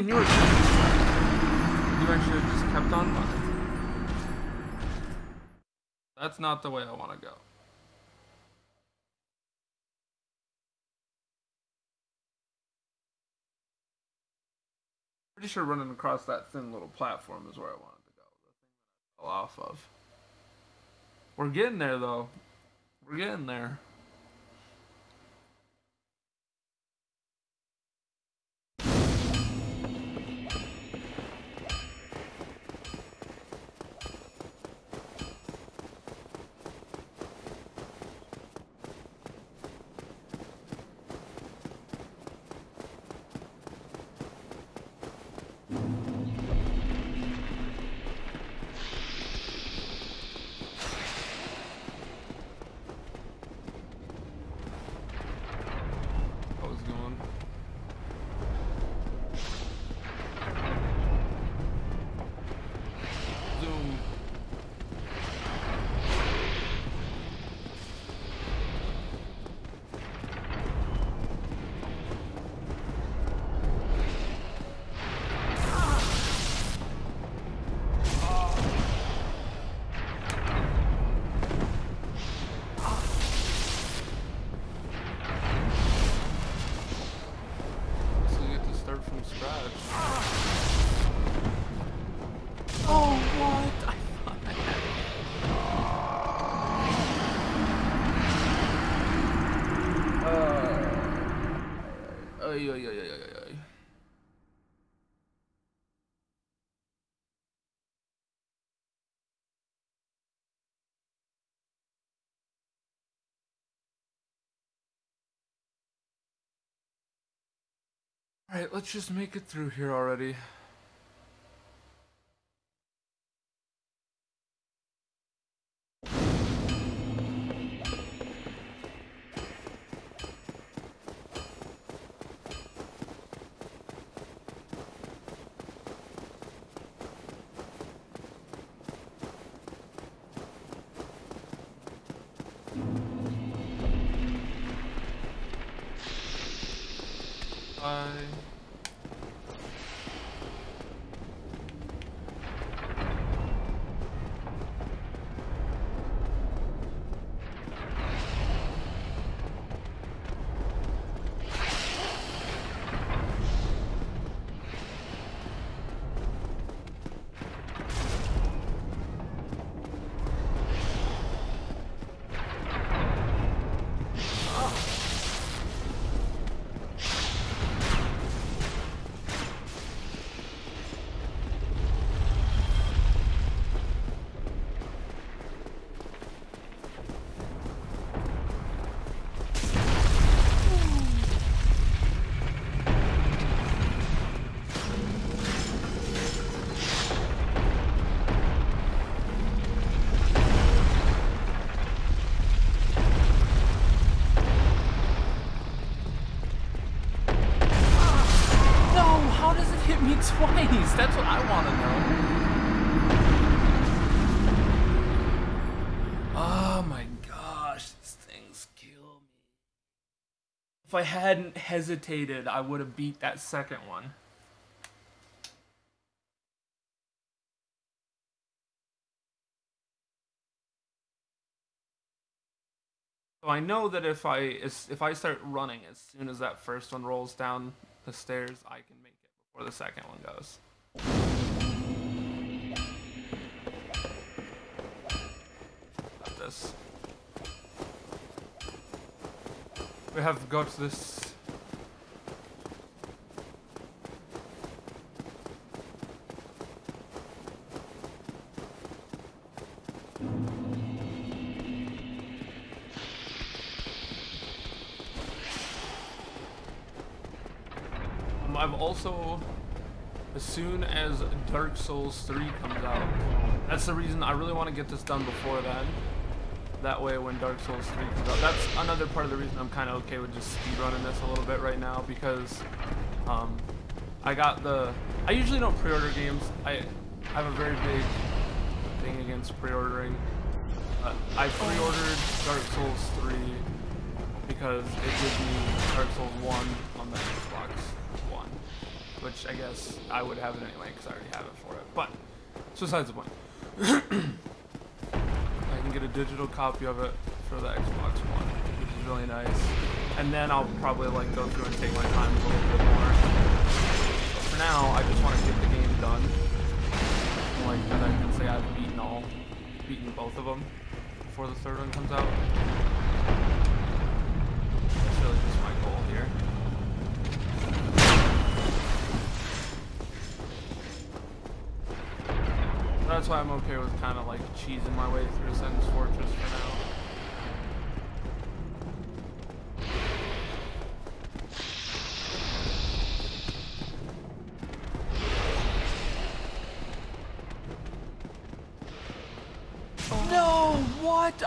I knew it. You actually just kept on running. That's not the way I want to go. Pretty sure running across that thin little platform is where I wanted to go. The thing that I fell off of. We're getting there though. We're getting there. Alright, let's just make it through here already. Twice. That's what I want to know. Oh my gosh, these things kill me. If I hadn't hesitated, I would have beat that second one. So I know that if I if I start running as soon as that first one rolls down the stairs, I can make where the second one goes. Got this. We have got this. I've also, as soon as Dark Souls three comes out, that's the reason I really want to get this done before then. That way when Dark Souls three comes out, that's another part of the reason I'm kind of okay with just speedrunning this a little bit right now, because um, I got the, I usually don't pre-order games. I, I have a very big thing against pre-ordering. Uh, I pre-ordered Dark Souls three because it would be Dark Souls one on the Xbox One. which I guess I would have it anyway because I already have it for it, but it's besides the point. I can get a digital copy of it for the Xbox One, which is really nice, and then I'll probably like go through and take my time a little bit more, but for now I just want to get the game done, like, and I can say I've beaten all, beaten both of them before the third one comes out. That's really just my goal here. That's why I'm okay with kind of like cheesing my way through Sen's Fortress for now.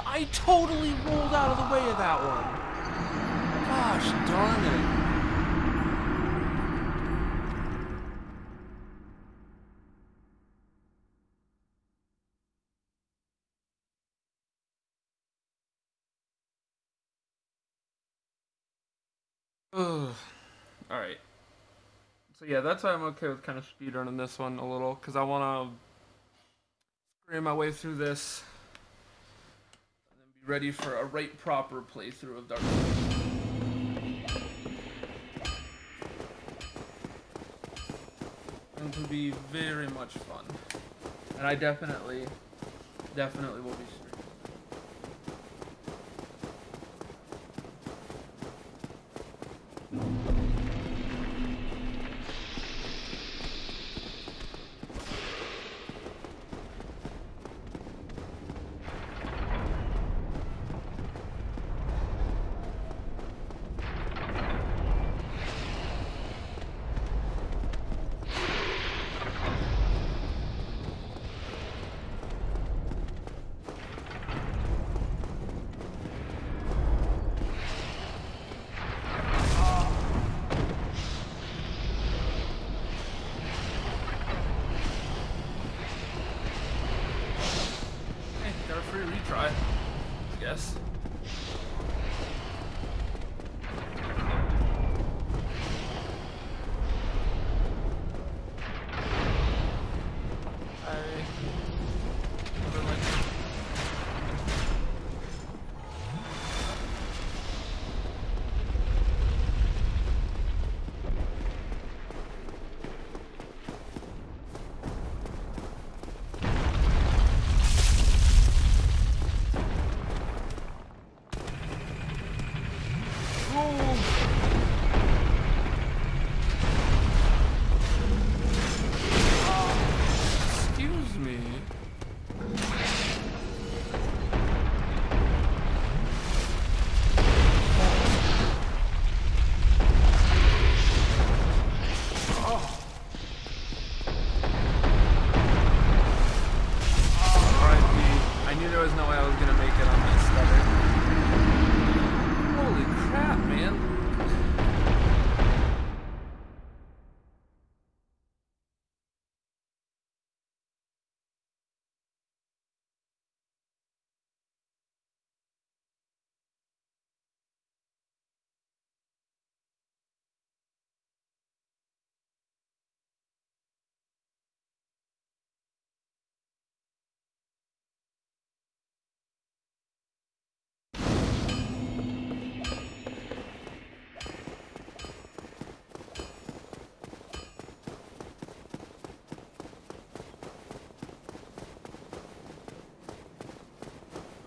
I totally rolled out of the way of that one. Gosh darn it. Alright. So yeah, that's why I'm okay with kind of speedrunning this one a little, because I want to scream my way through this. Ready for a right proper playthrough of Dark Souls. It will be very much fun. And I definitely, definitely will be streaming.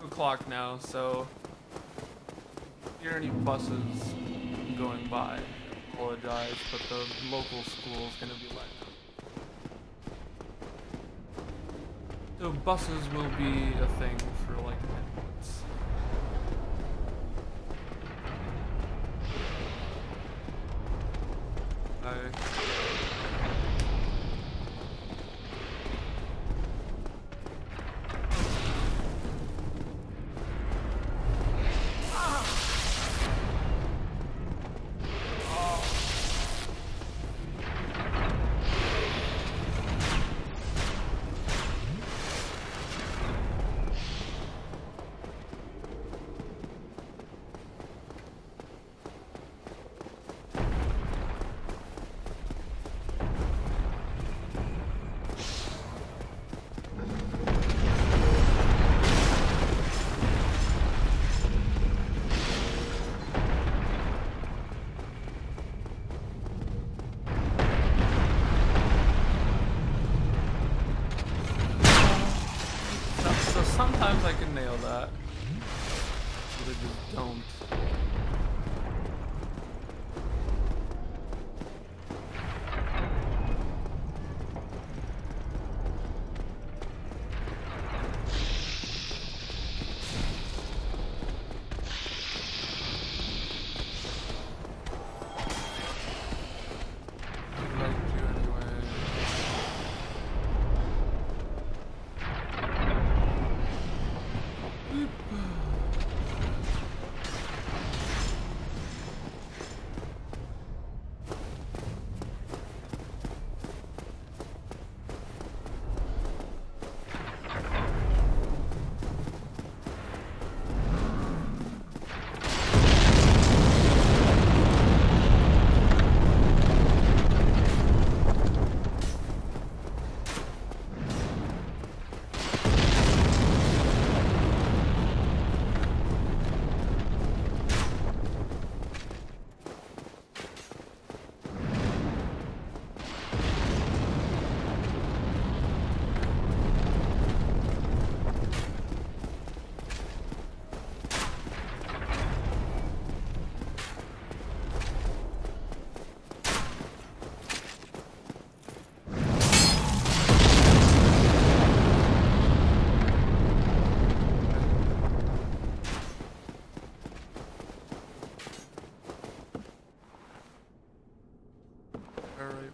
O'clock now, so if you hear any buses going by, I apologize, but the local school is going to be lighting up. So buses will be a thing for like ten minutes. I Sometimes I can nail that, but I just don't.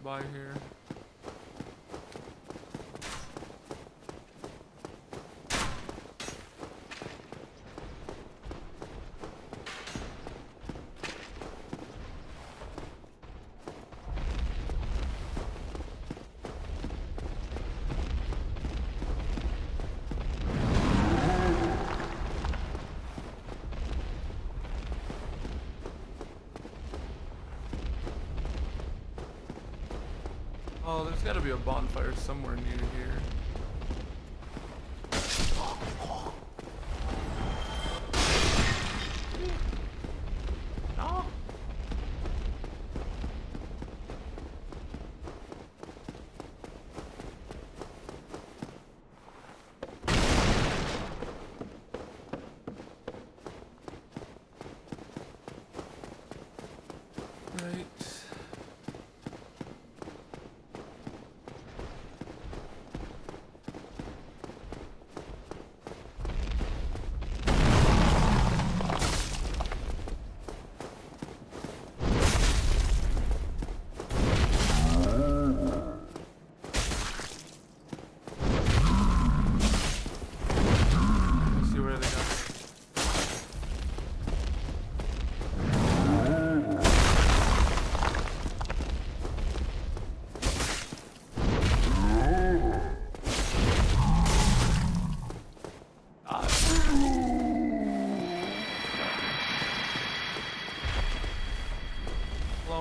By here. Oh, there's gotta be a bonfire somewhere near here.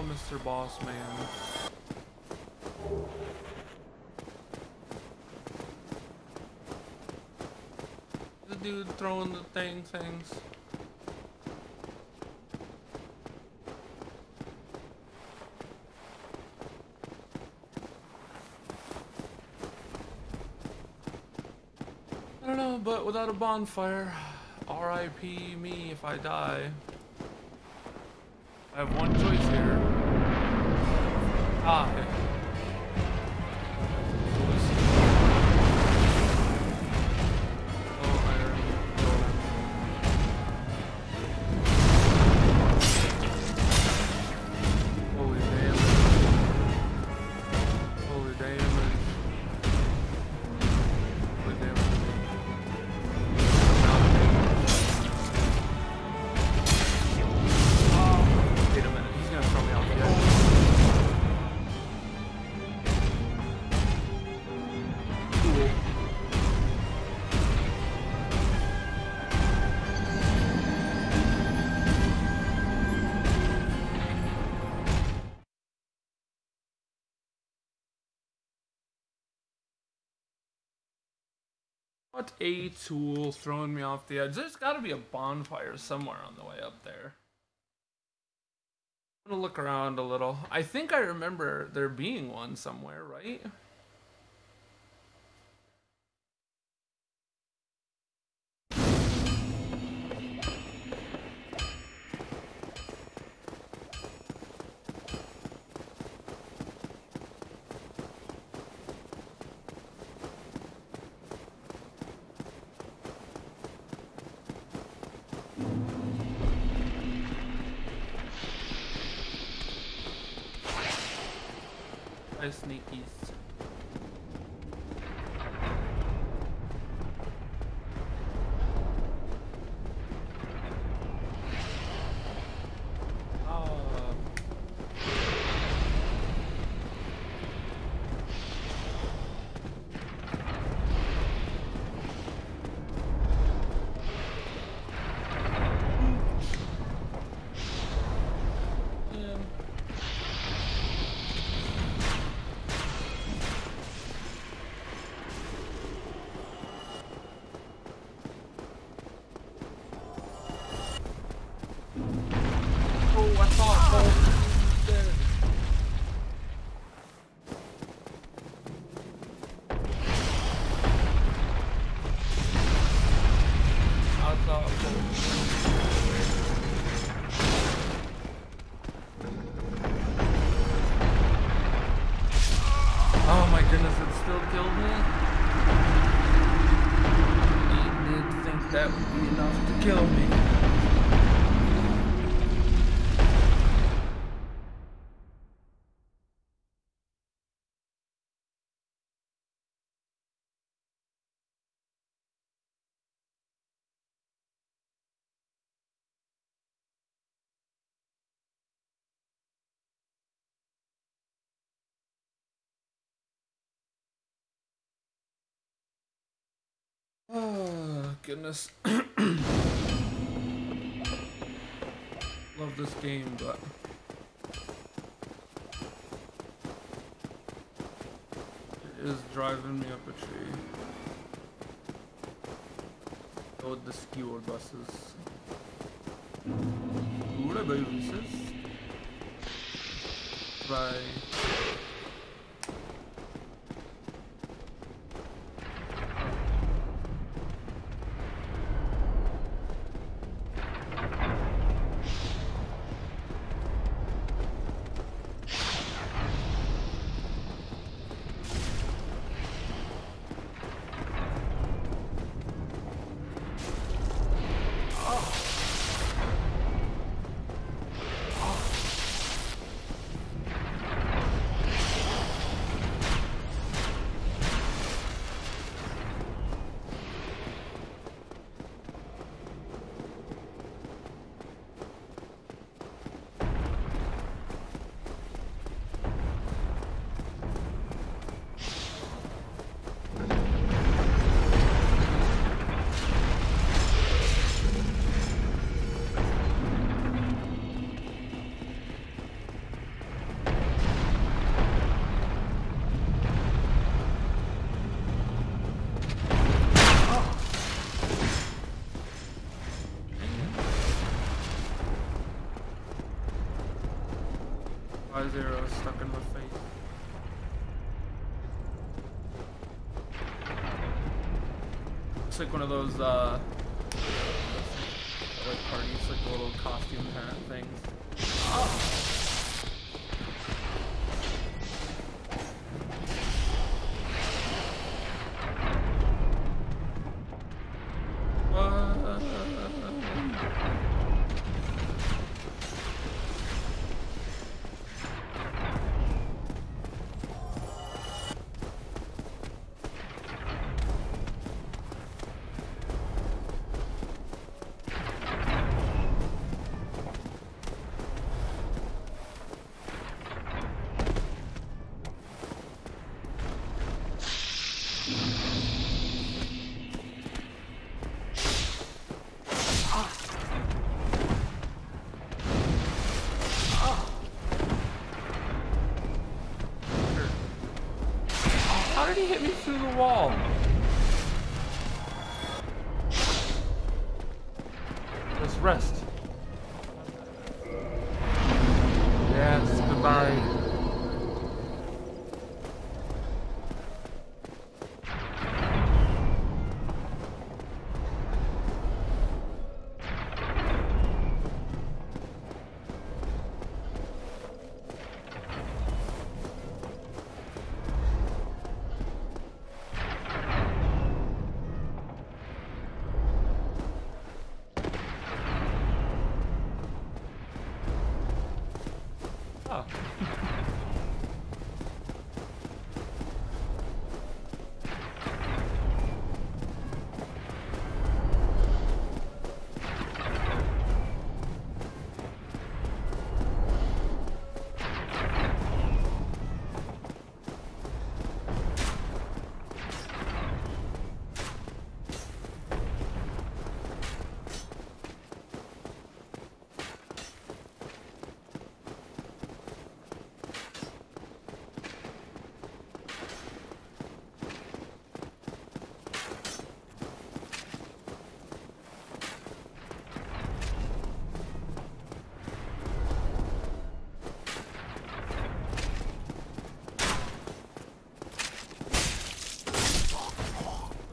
Mister Boss Man. The dude throwing the thing things. I don't know, but without a bonfire, R I P me if I die. I have one choice here. Ah, okay. Holy damage. Holy damage. Holy damage. Oh, wait a minute, he's gonna throw me off the edge. What a tool, throwing me off the edge. There's got to be a bonfire somewhere on the way up there. I'm going to look around a little. I think I remember there being one somewhere, right? I sneak east. Oh, goodness. Love this game, but... it is driving me up a tree. Oh, the skewer buses. What about buses? Bye. Zero stuck in my face. Looks like one of those uh like parties, like little costume hat things. Oh.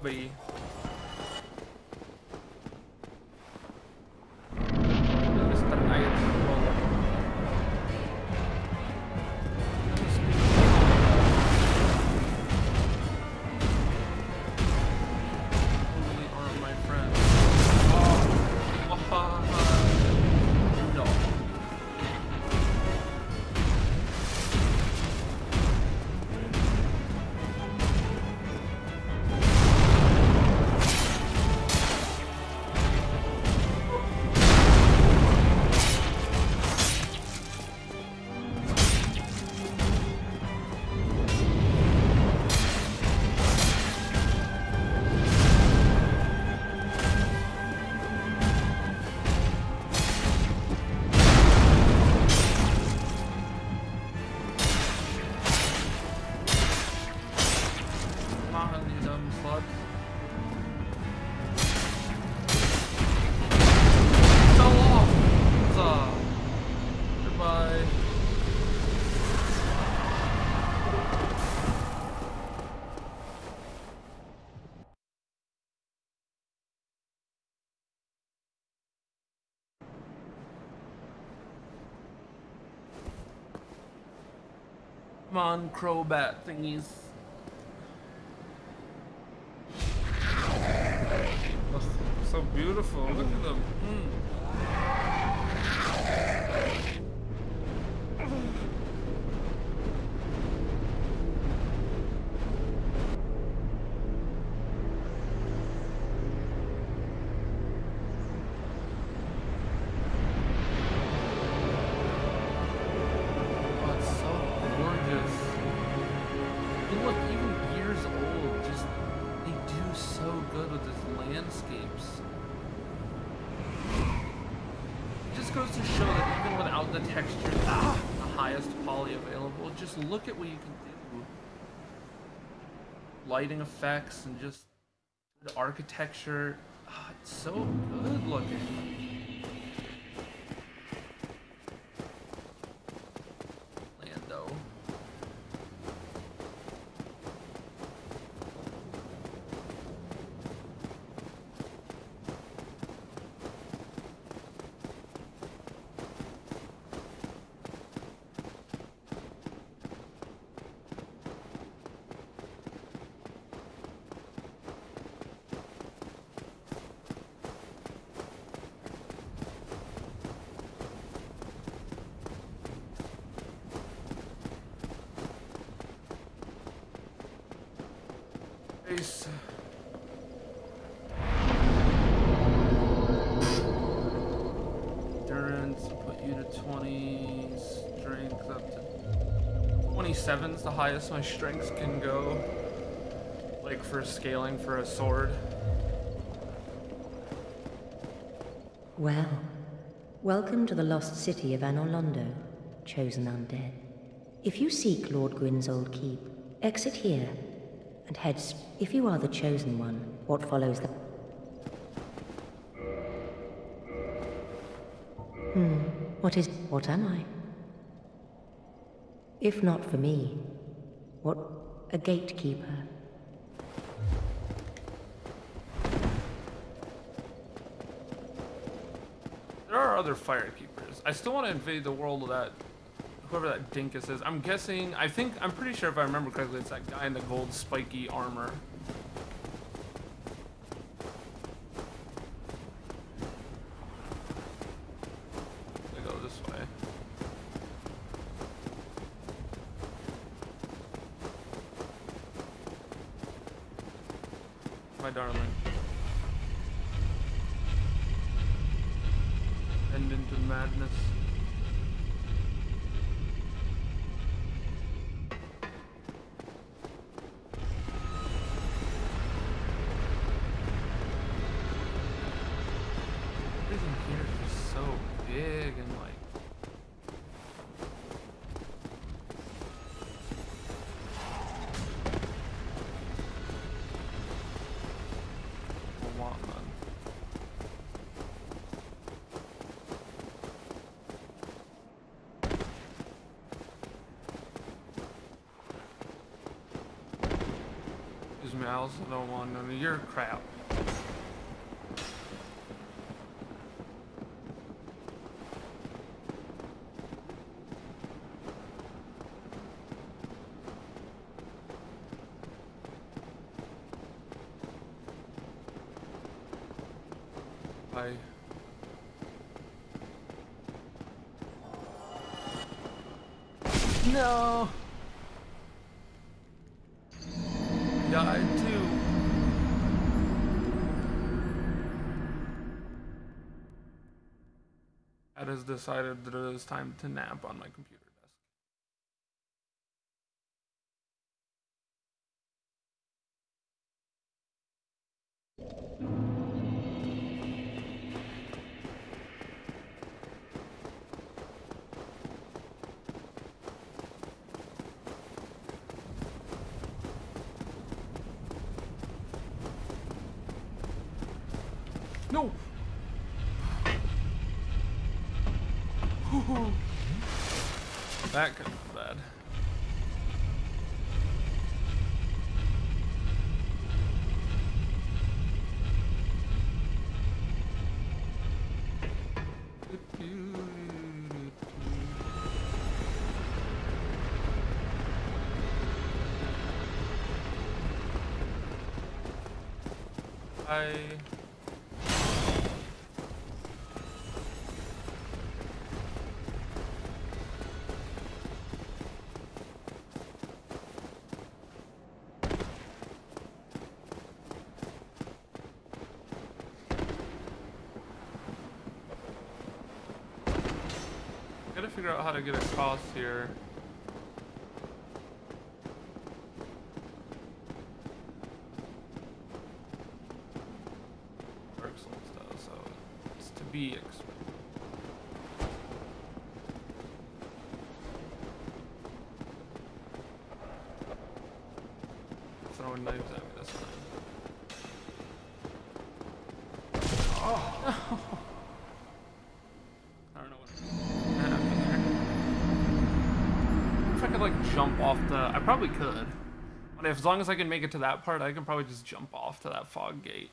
be. Come on, crowbat thingies. Oh, so beautiful. Look at them. Look at what you can do. Lighting effects and just the architecture. Oh, it's so good looking. Lando. Seven's the highest my strengths can go, like for scaling for a sword. Well, welcome to the lost city of Anor Londo, chosen undead. If you seek Lord Gwyn's old keep, exit here and head. If you are the chosen one, what follows the. Hmm. What is? What am I? If not for me, what? A gatekeeper. There are other firekeepers. I still want to invade the world of that, whoever that dinkus is. I'm guessing, I think, I'm pretty sure if I remember correctly, it's that guy in the gold spiky armor. Because I, mean, I also don't want none of your crap. I... No! Died too. I just decided that it was time to nap on my computer desk. No! That could be bad. I... figure out how to get across here. Dark Souls does, so it's to be expected. Throwing knives at me this time. Oh! No. Like jump off the I probably could, but if, as long as I can make it to that part, I can probably just jump off to that fog gate.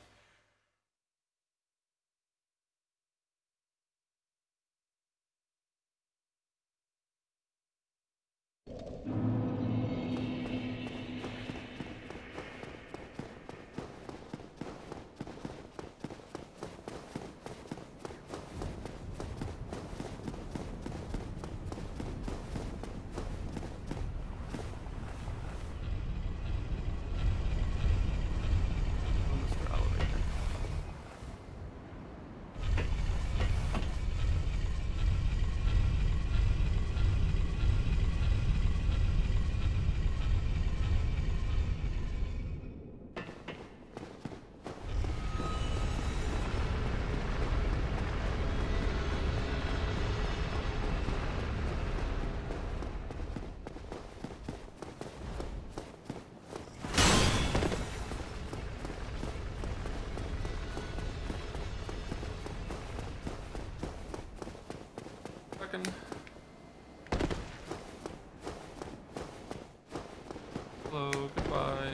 Hello, goodbye.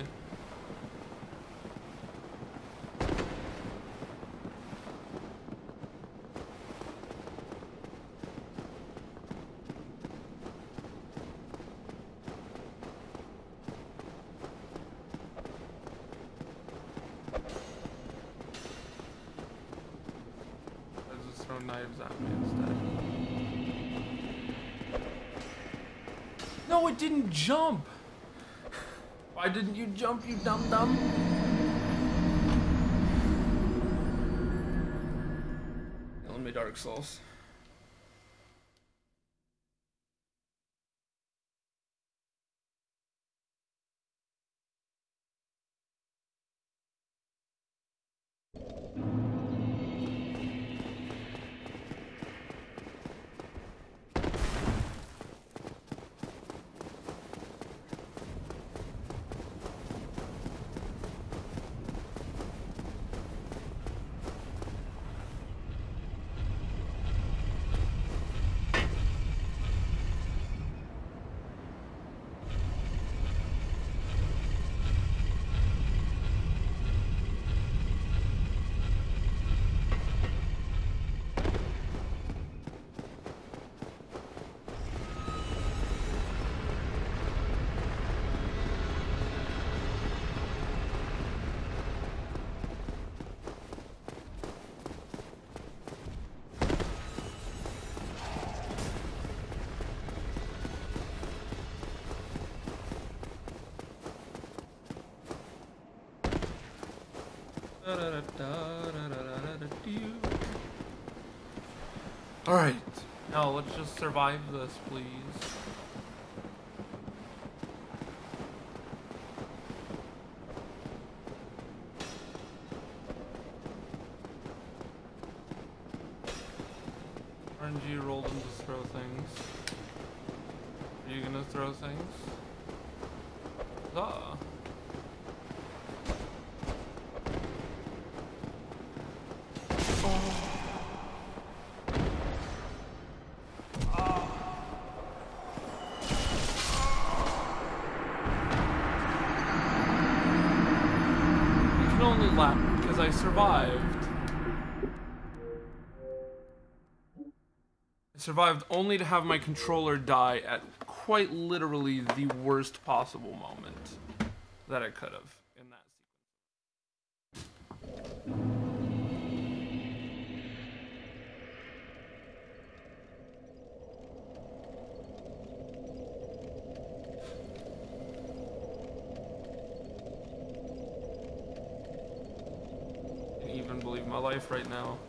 I just throw knives at me instead. No, it didn't jump! Why didn't you jump, you dum-dum? Let me Dark Souls. Alright. No, let's just survive this, please. R N G rolled them to throw things. Are you gonna throw things? Ah. Survived. I survived only to have my controller die at quite literally the worst possible moment that I could have in that sequence. My life right now.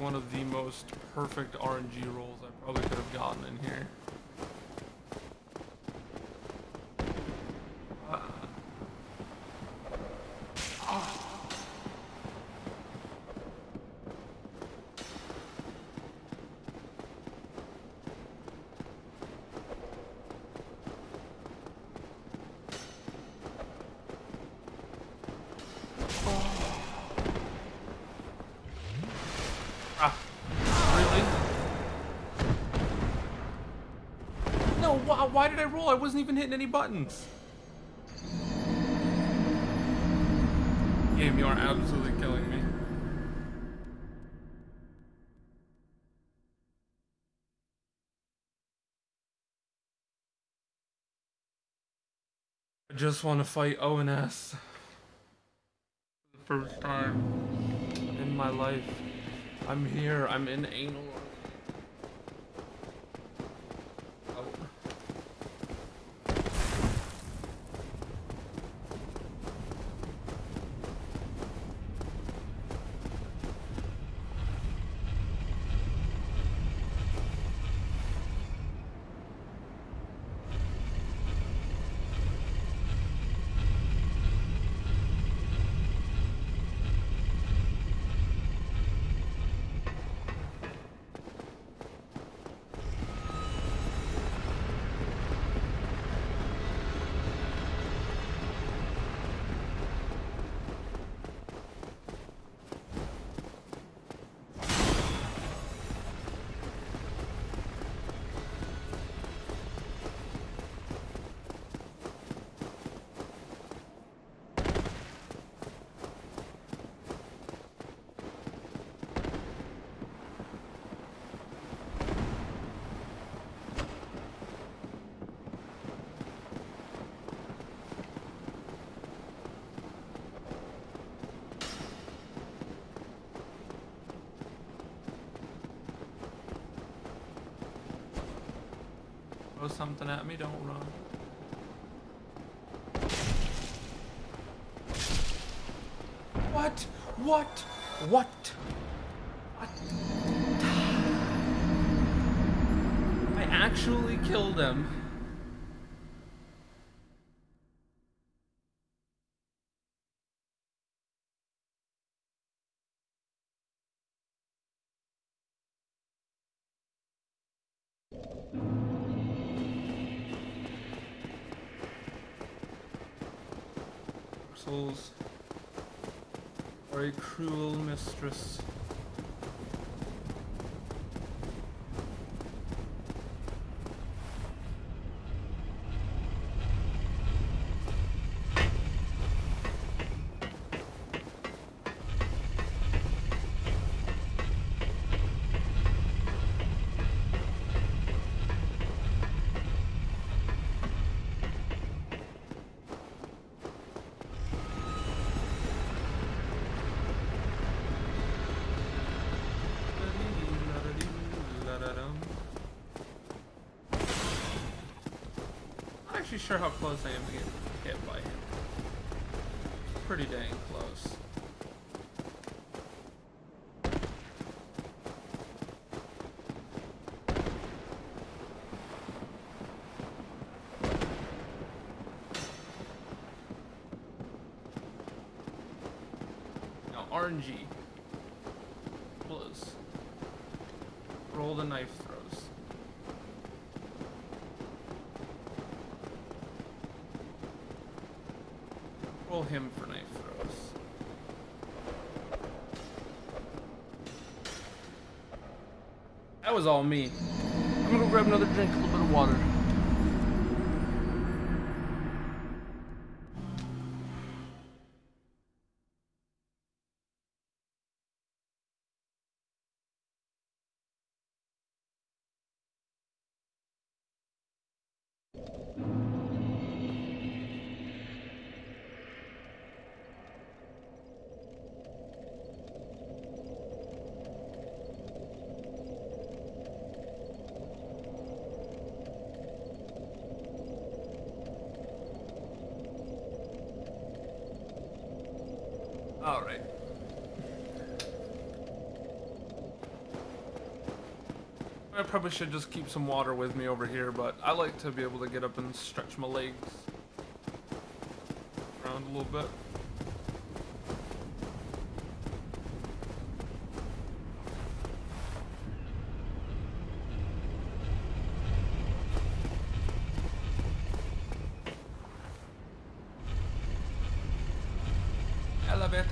One of the most perfect R N G rolls I probably could have gotten in here. Why did I roll? I wasn't even hitting any buttons. Game, you are absolutely killing me. I just want to fight O N S for the first time in my life. I'm here. I'm in Anor. Throw something at me, don't run. What? What? What? What? I actually killed him. Souls or a cruel mistress. I'm not sure how close I am to getting hit by him. Pretty dang close. Now R N G plus roll the knife through. Him for knife throws. That was all me. I'm gonna grab another drink, a little bit of water. Probably should just keep some water with me over here, but I like to be able to get up and stretch my legs around a little bit. Elevator.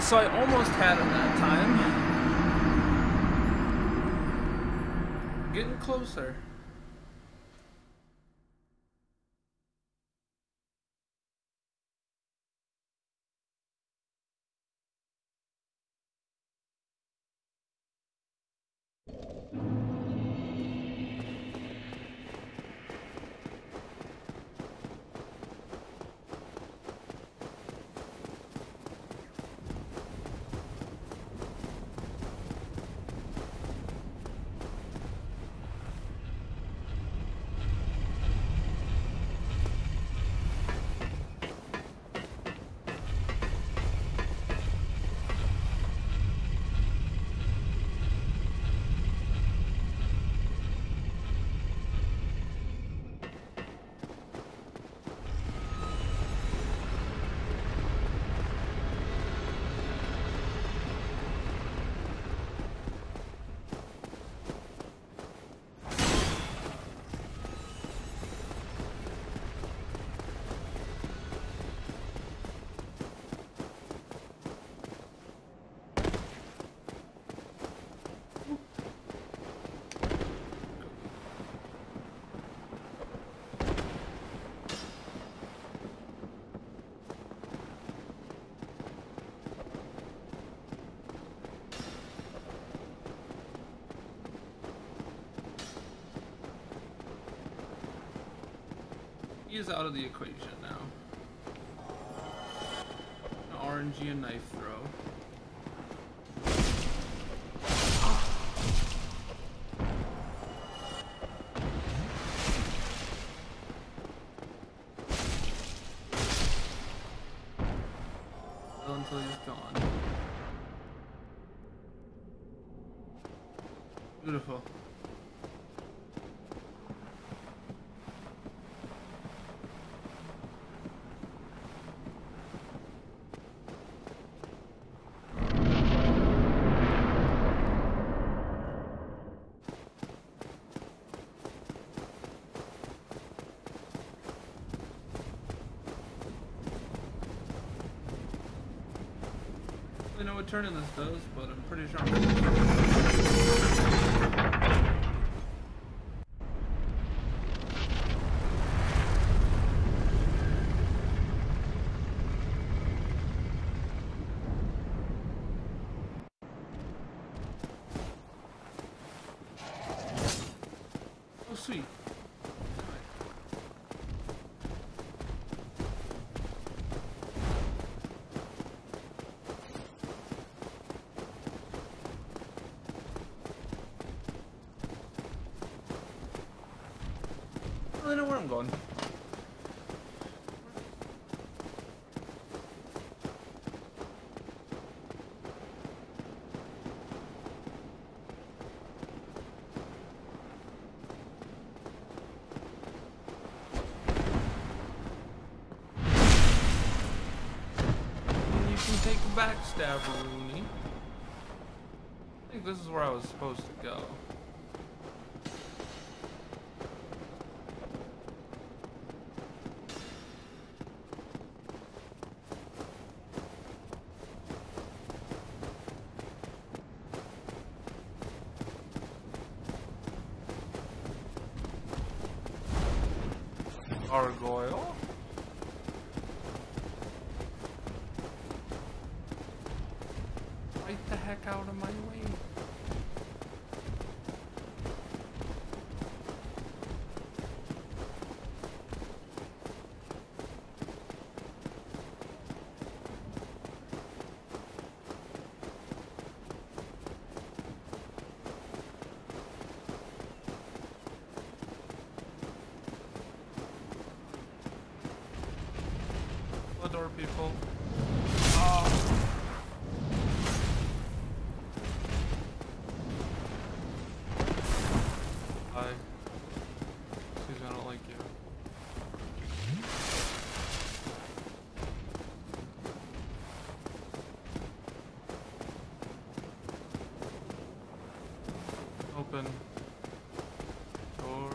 So I almost had him that time. Getting closer. is out of the equation now. An R N G and knife throw. Until he's gone. Beautiful. What turning this does, but I'm pretty sure I'm oh sweet. I don't know where I'm going. You can take a backstab, Rooney. I think this is where I was supposed to go. Gargoyle. Right the heck out of my way. Door people. Oh. Hi. Please, I don't like you. Open. Door.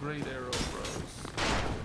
Great arrow, bros. Oh.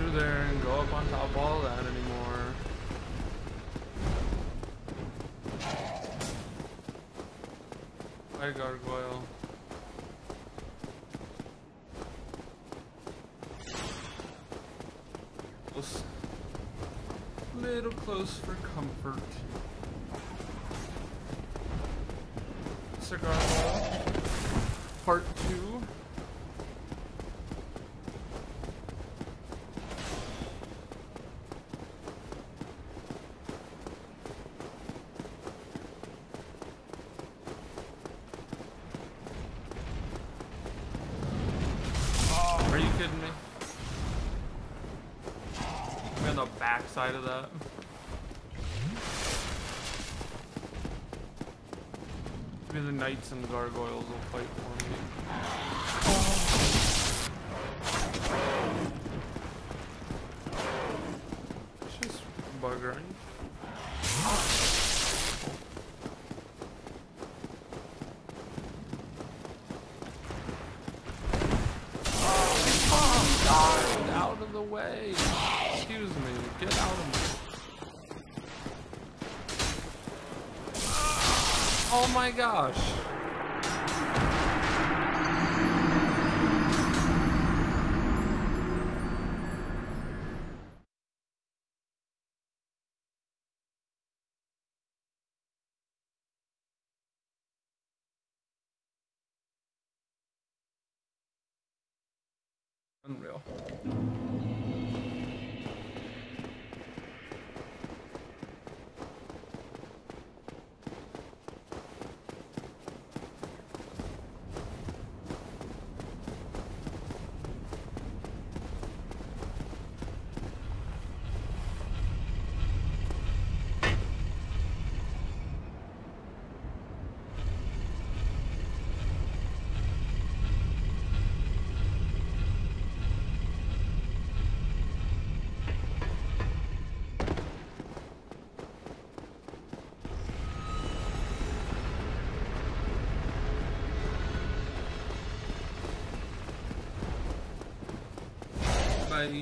through there and go up on top of all that anymore. Fire gargoyle. A little close for comfort. Cigar wall. Part two. Side of that. Maybe the knights and the gargoyles will fight for me. It's just buggering. Out of the way! Excuse me, get out of me. Oh my gosh. Unreal. Bye.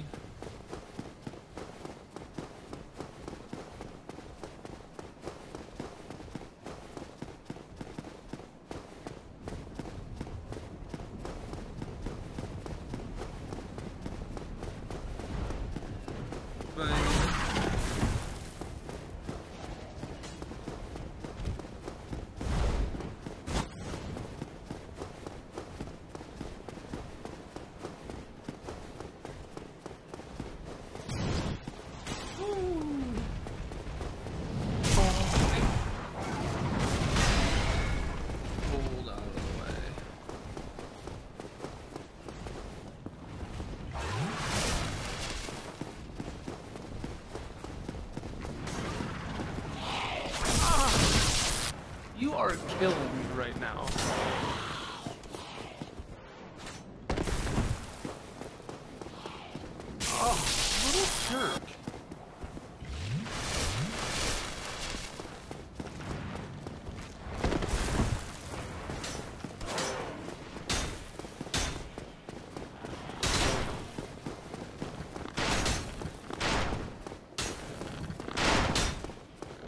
Are killing me right now. Oh, little jerk.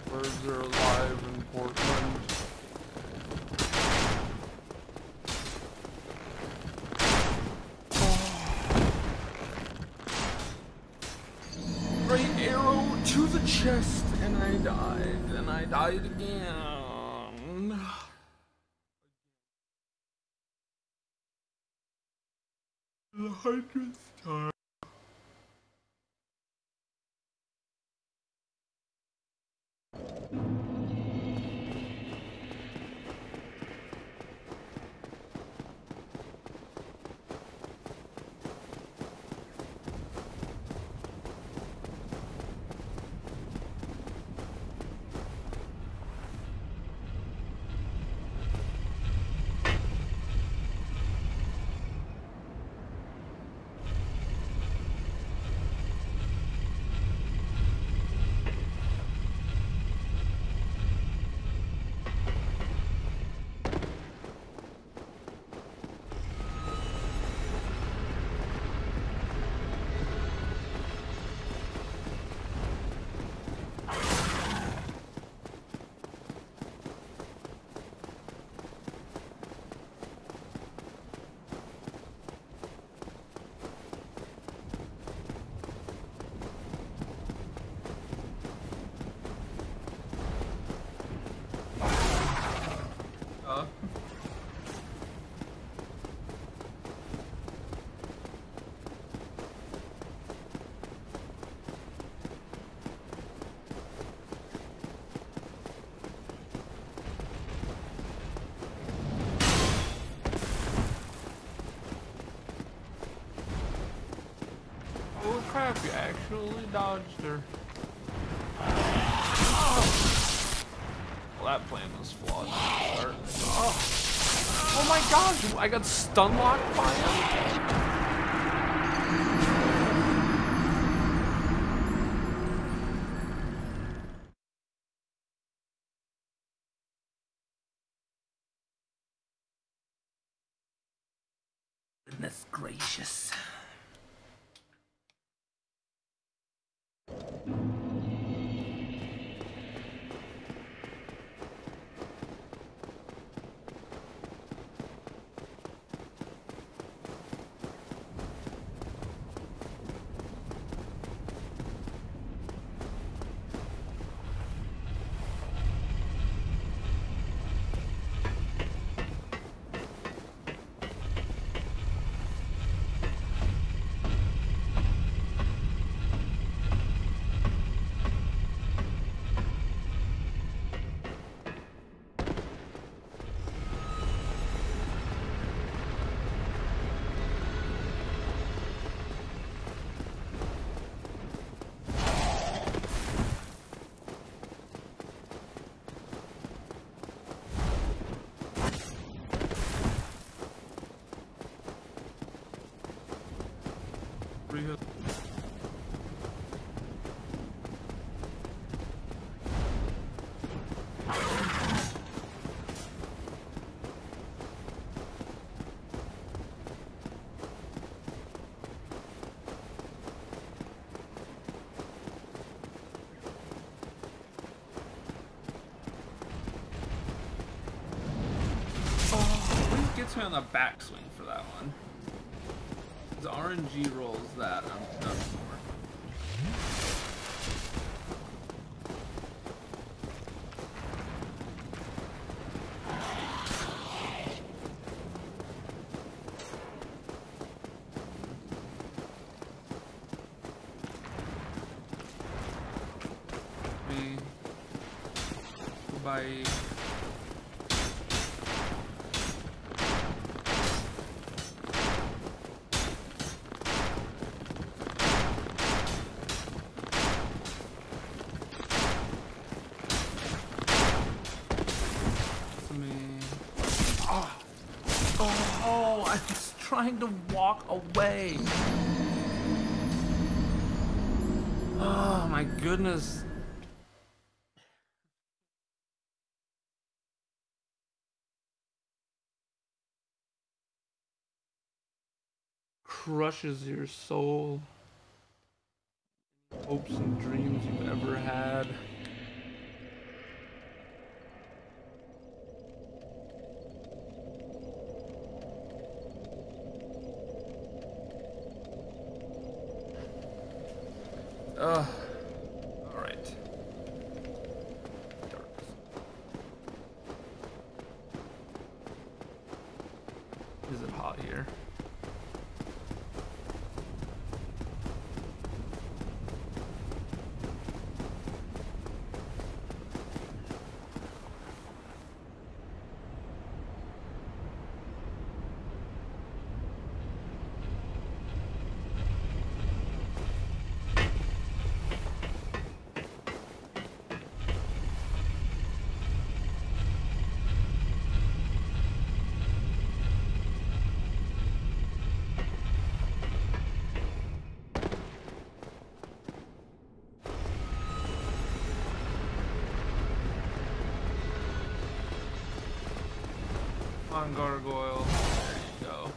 Birds are alive in Portland. Chest, and I died, and I died again. The hundredth time. crap, you actually dodged her. Oh. Well, that plan was flawed. Oh. Oh my gosh, I got stun locked by him. Goodness gracious. Gets me on the backswing for that one. The R N G rolls that I'm done for. Bye. Trying to walk away. Oh my goodness. Crushes your soul. Hopes and dreams you've ever had. Ugh. All right. Dark. Is it hot here? On gargoyle. There you go.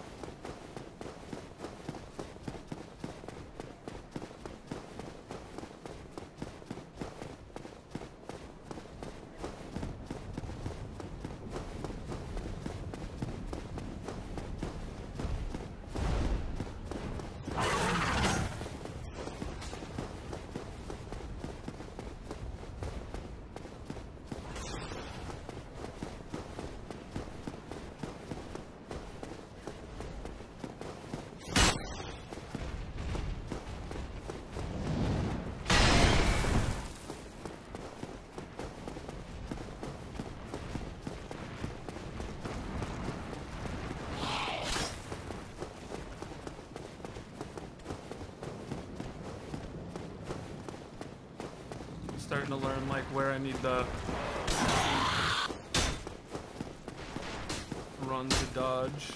starting to learn like where I need to run to dodge.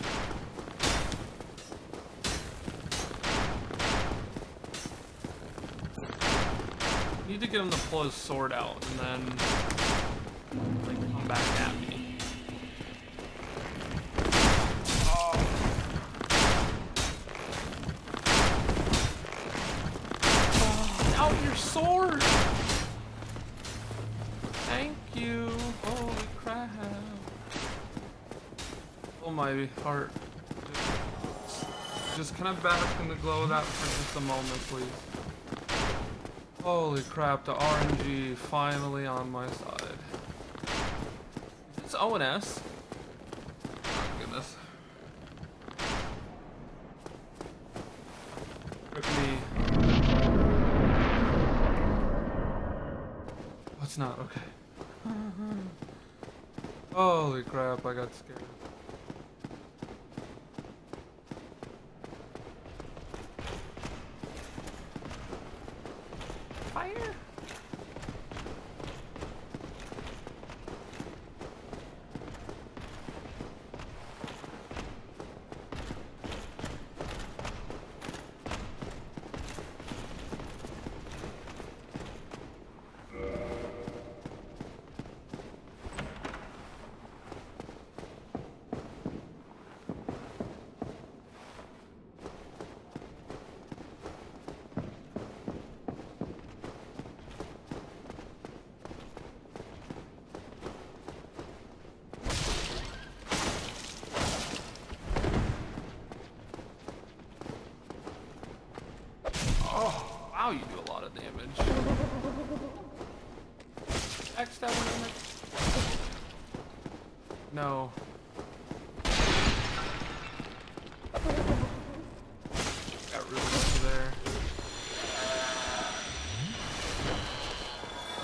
Need to get him to pull his sword out and then like come back at me. Sword! Thank you! Holy crap! Oh my heart. Just kind of bask in the glow of that for just a moment, please. Holy crap, the R N G finally on my side. It's O N S. Oh goodness. Not okay. Holy crap, I got scared. Fire. You do a lot of damage. X that one in it. No. Got rid of it there.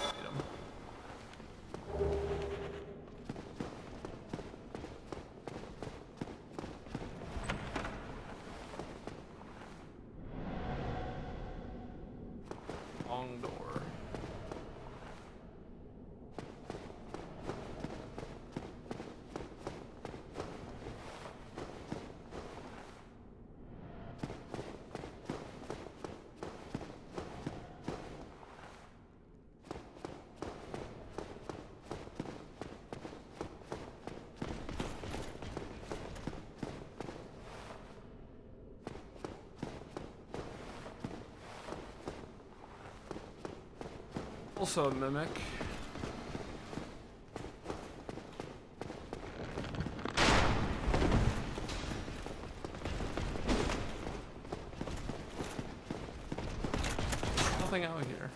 Get him. Also a mimic. Nothing out here.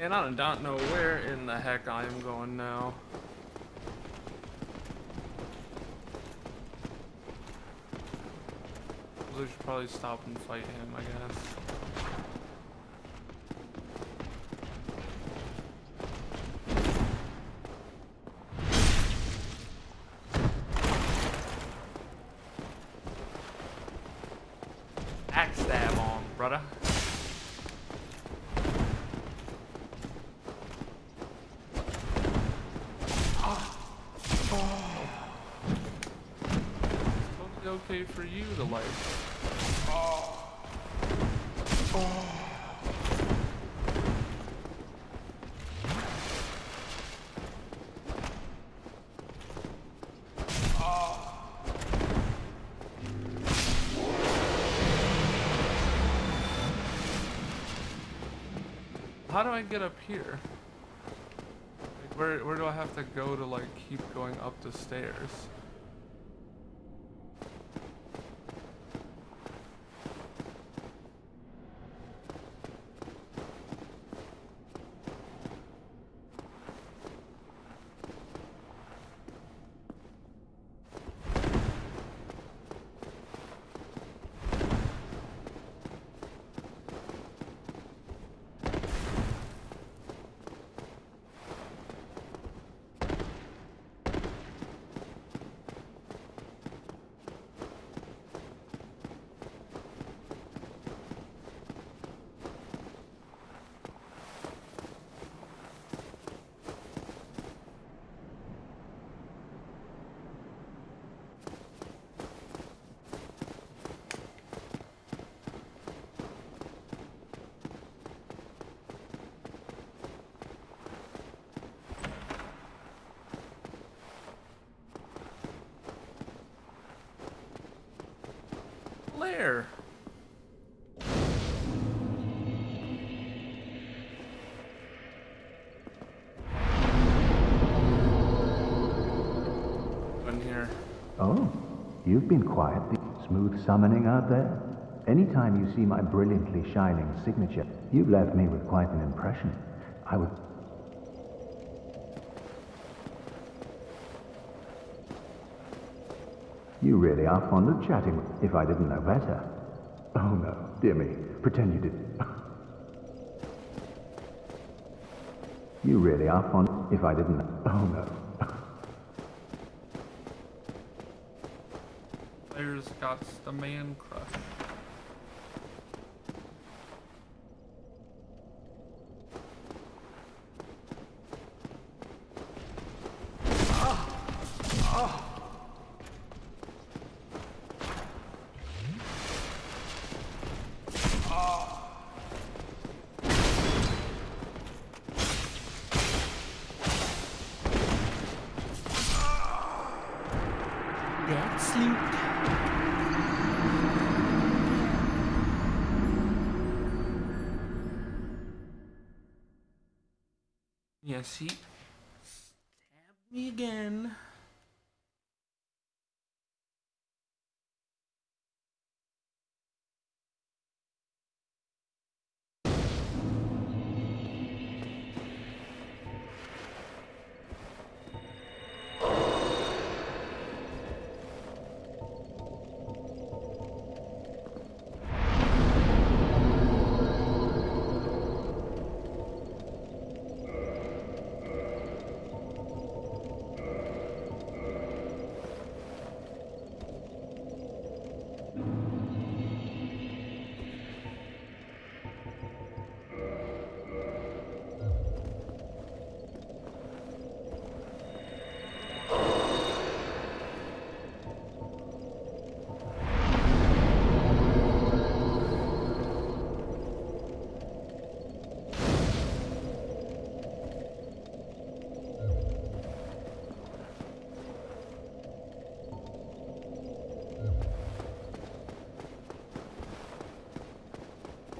And I don't know where in the heck I am going now. I should probably stop and fight him, I guess. Okay for you to like. Oh. Oh. Oh. How do I get up here? Where, where do I have to go to, like, keep going up the stairs? There. In here. Oh, you've been quiet. Smough summoning out there. Anytime you see my brilliantly shining signature, you've left me with quite an impression. I would. You really are fond of chatting, if I didn't know better. Oh no, dear me, pretend you didn't. You really are fond, if I didn't know. Oh no. Players got the man crush. Yes, he stabbed me again.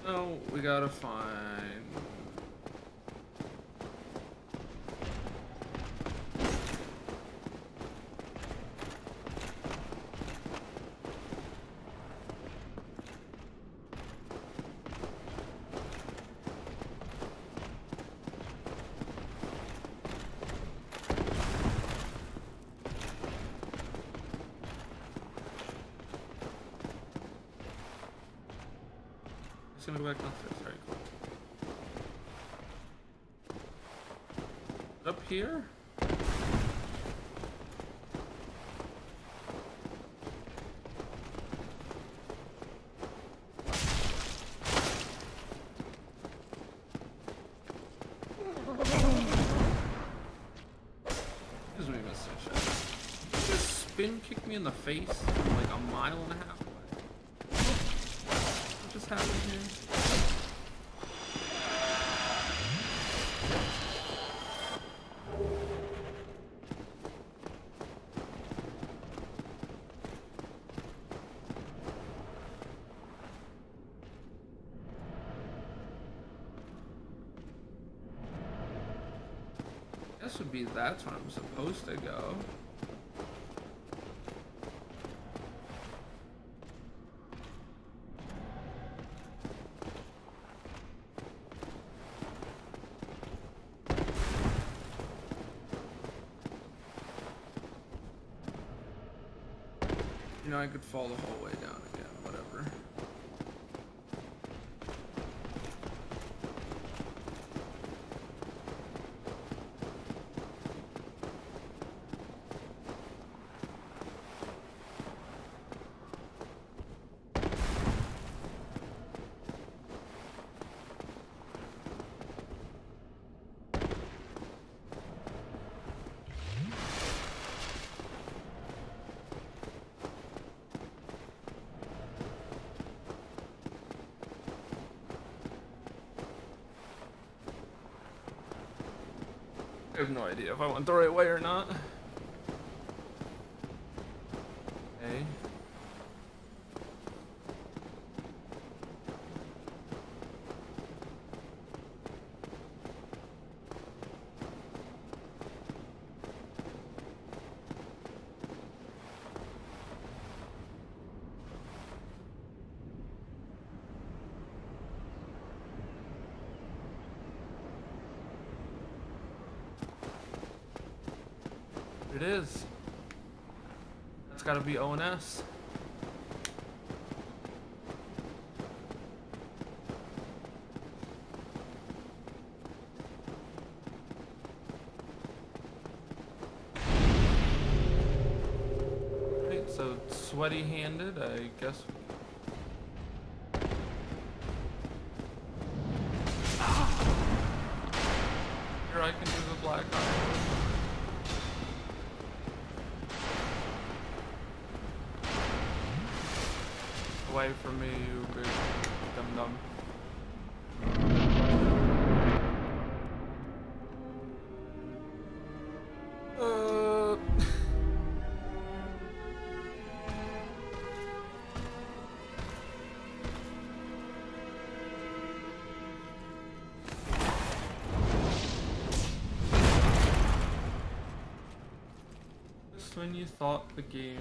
No, we gotta find... I'm gonna go back downstairs. All right, cool. Up here? Excuse me, Mister Shot. You just spin kick me in the face from like a mile and a half. Here. Guess would be, that's when I'm supposed to go. You know, I could fall the whole way down again, whatever. I have no idea if I went the right way or not. Okay. It is. That's gotta be O N S. Right, so sweaty-handed, I guess. Here I can do the black eye. Away from me, you big dum-dum. Uh... Just when you thought the game...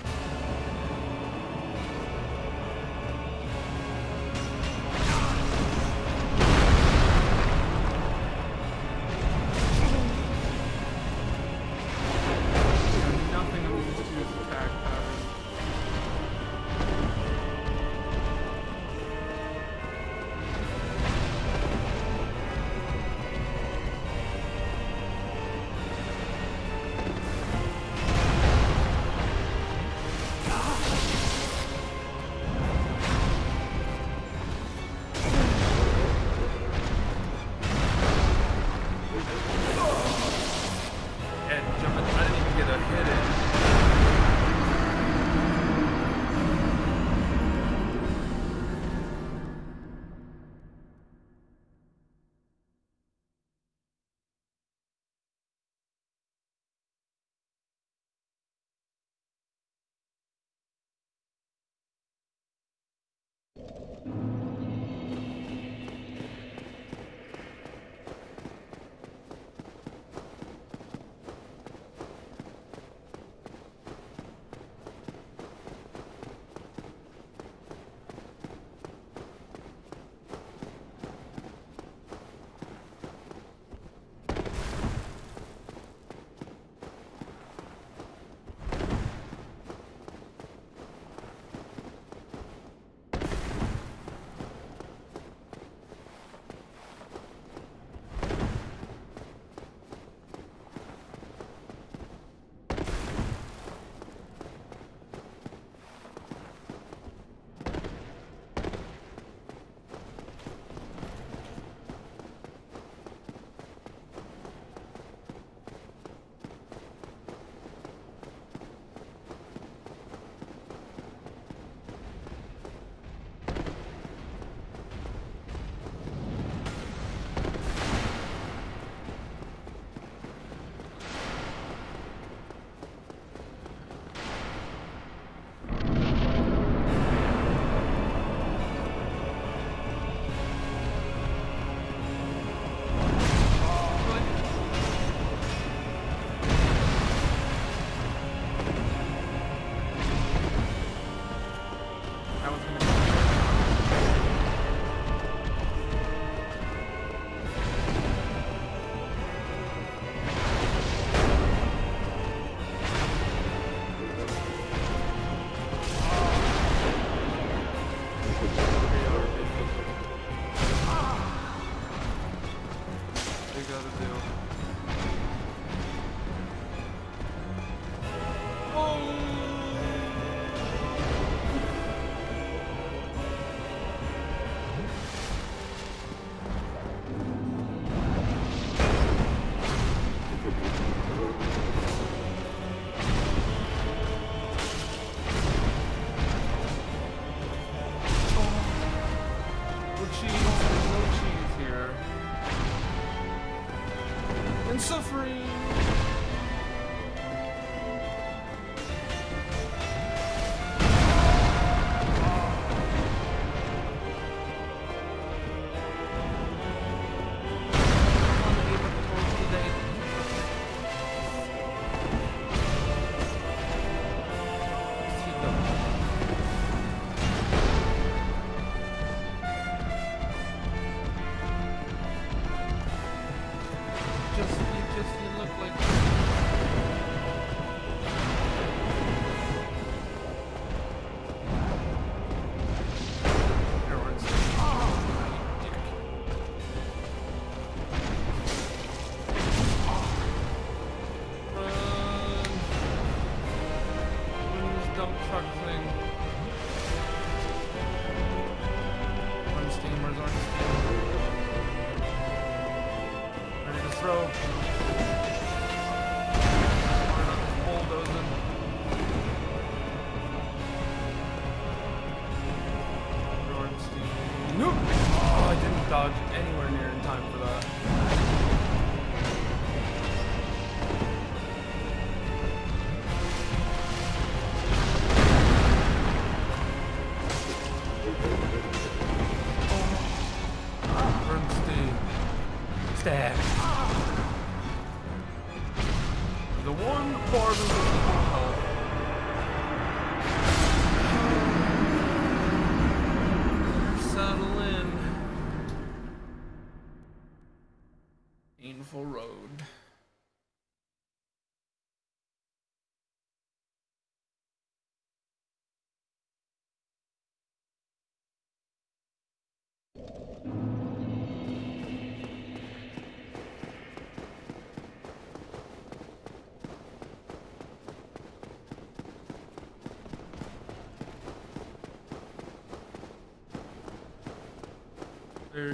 suffering!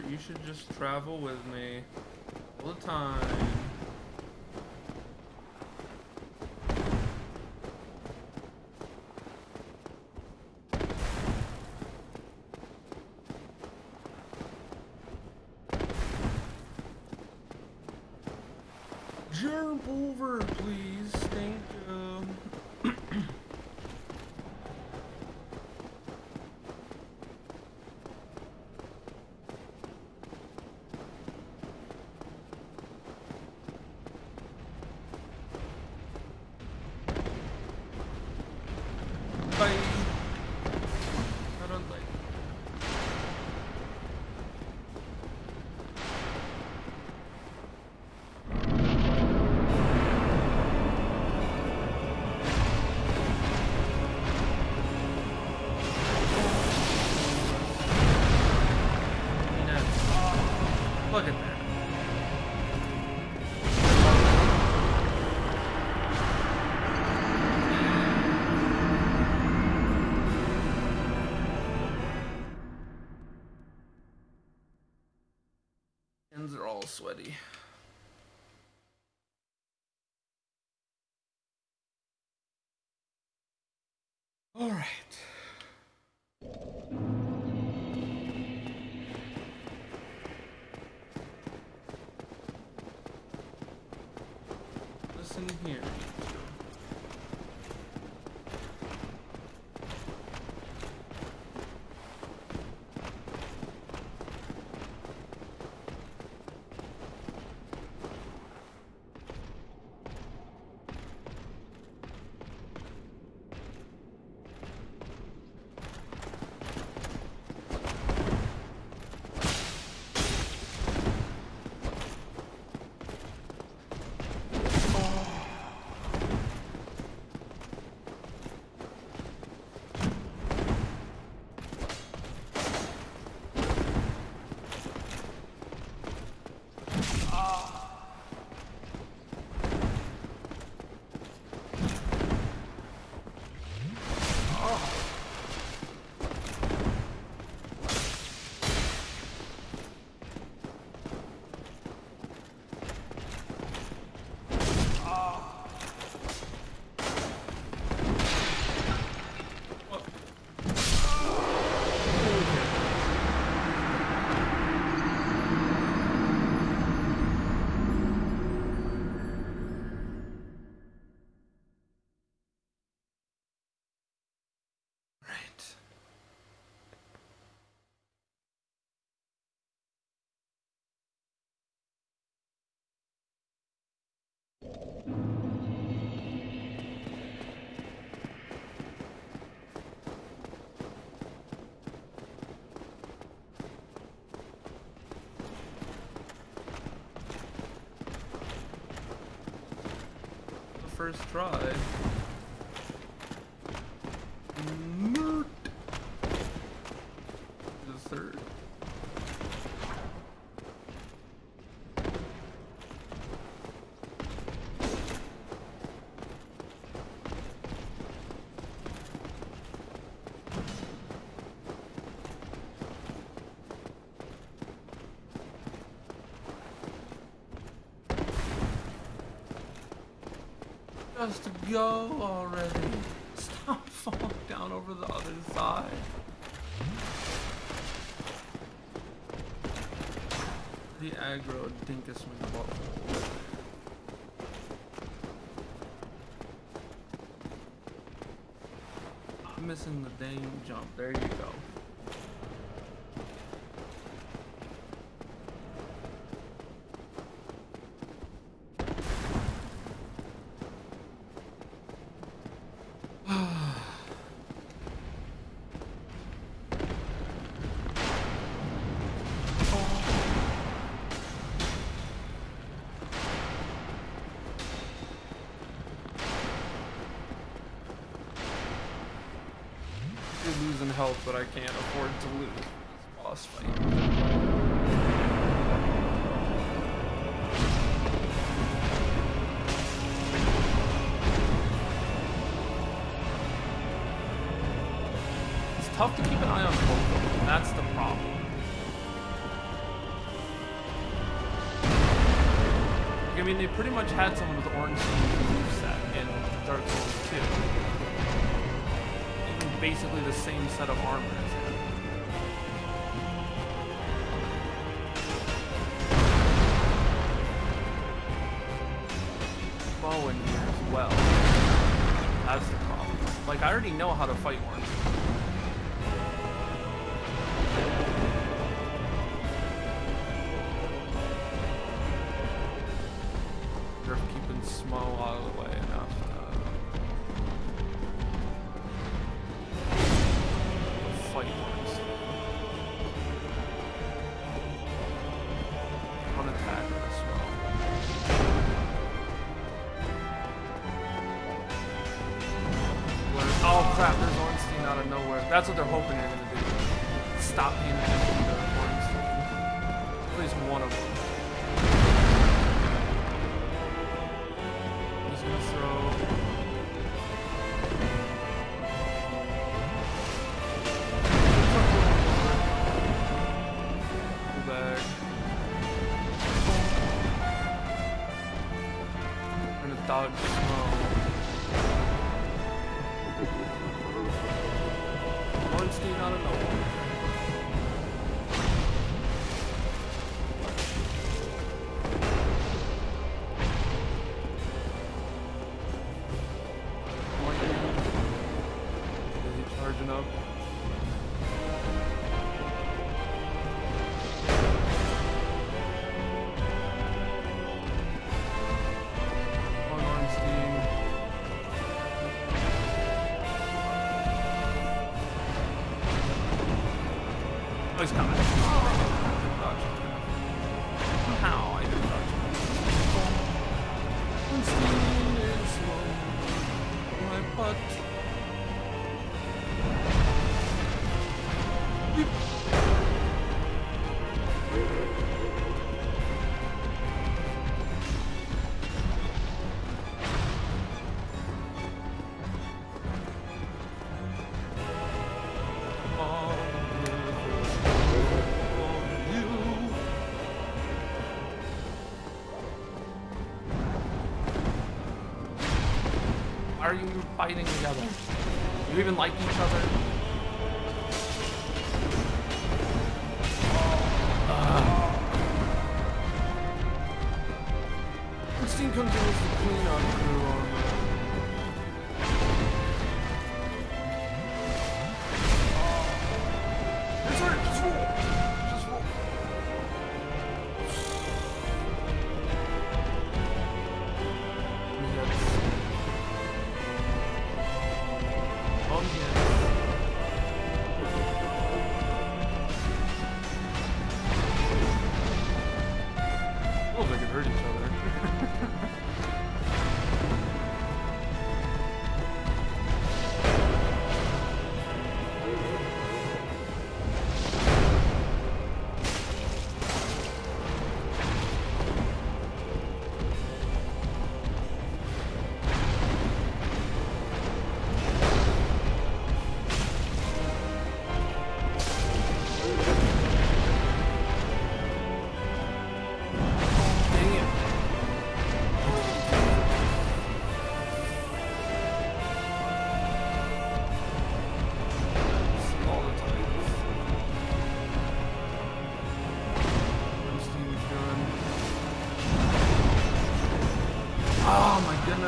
You should just travel with me all the time. Jump over, please. Thank you. Are all sweaty. All right. Listen here. first try. Nerd. The third. Just to go already. Stop falling down over the other side. The aggro dinkus me butthole. I'm missing the dang jump. There you go. But I can't afford to lose this boss fight. It's tough to keep an eye on both of them, that's the problem. I mean, they pretty much had someone with Ornstein moveset in Dark Souls two. Basically the same set of armor as him. Bow in here as well. That's the problem. Like, I already know how to fight one. They're keeping Smough out of the way enough. That's what they're hoping they're going to do. Stop the invasion of their Ornstein. At least one of them. I'm just going to throw... Quelag. I'm going to dodge Smough. Not at all. Is he charging up? He's coming. Somehow I didn't dodge him. Ornstein is my butt. Are you fighting together? Do you even like each other? Ornstein comes in as the clean on crew on the... That's right, just roll! Just roll. Yes. Oh, yeah.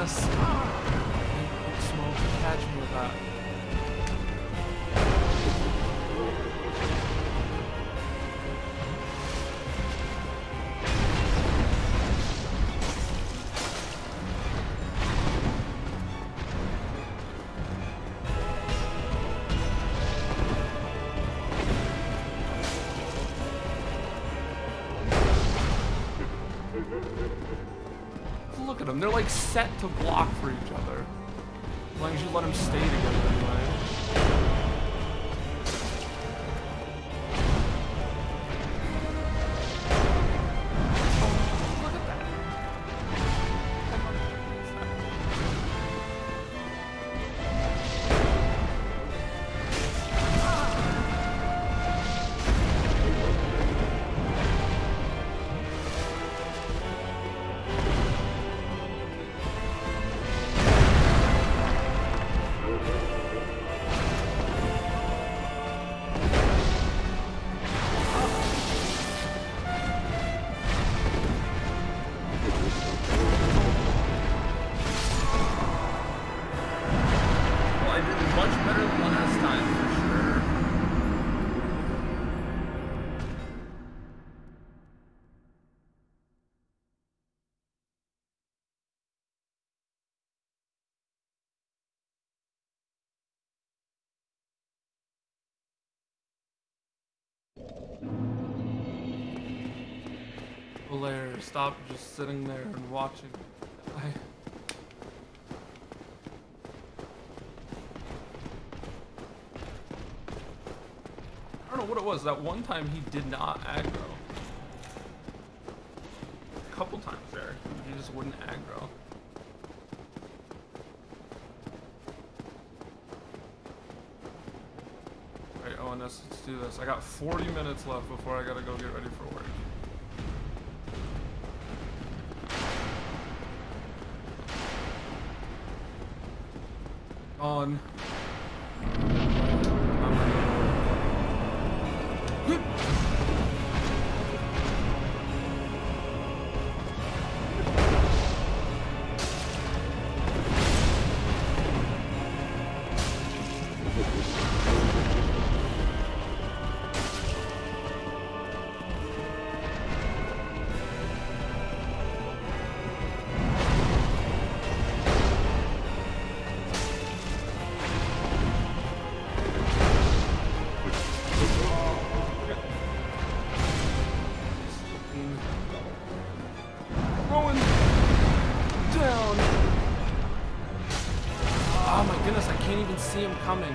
us. Smough can catch me with that. They're like set to block for each other. As long as you let them stay together anyway. Oh, look at that. Come on. Blair, stop just sitting there and watching. I... I don't know what it was. That one time he did not aggro. A couple times there, he just wouldn't aggro. Alright, O N S, let's do this. I got forty minutes left before I gotta go get ready for work. On. See him coming.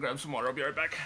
Grab some water, I'll be right back.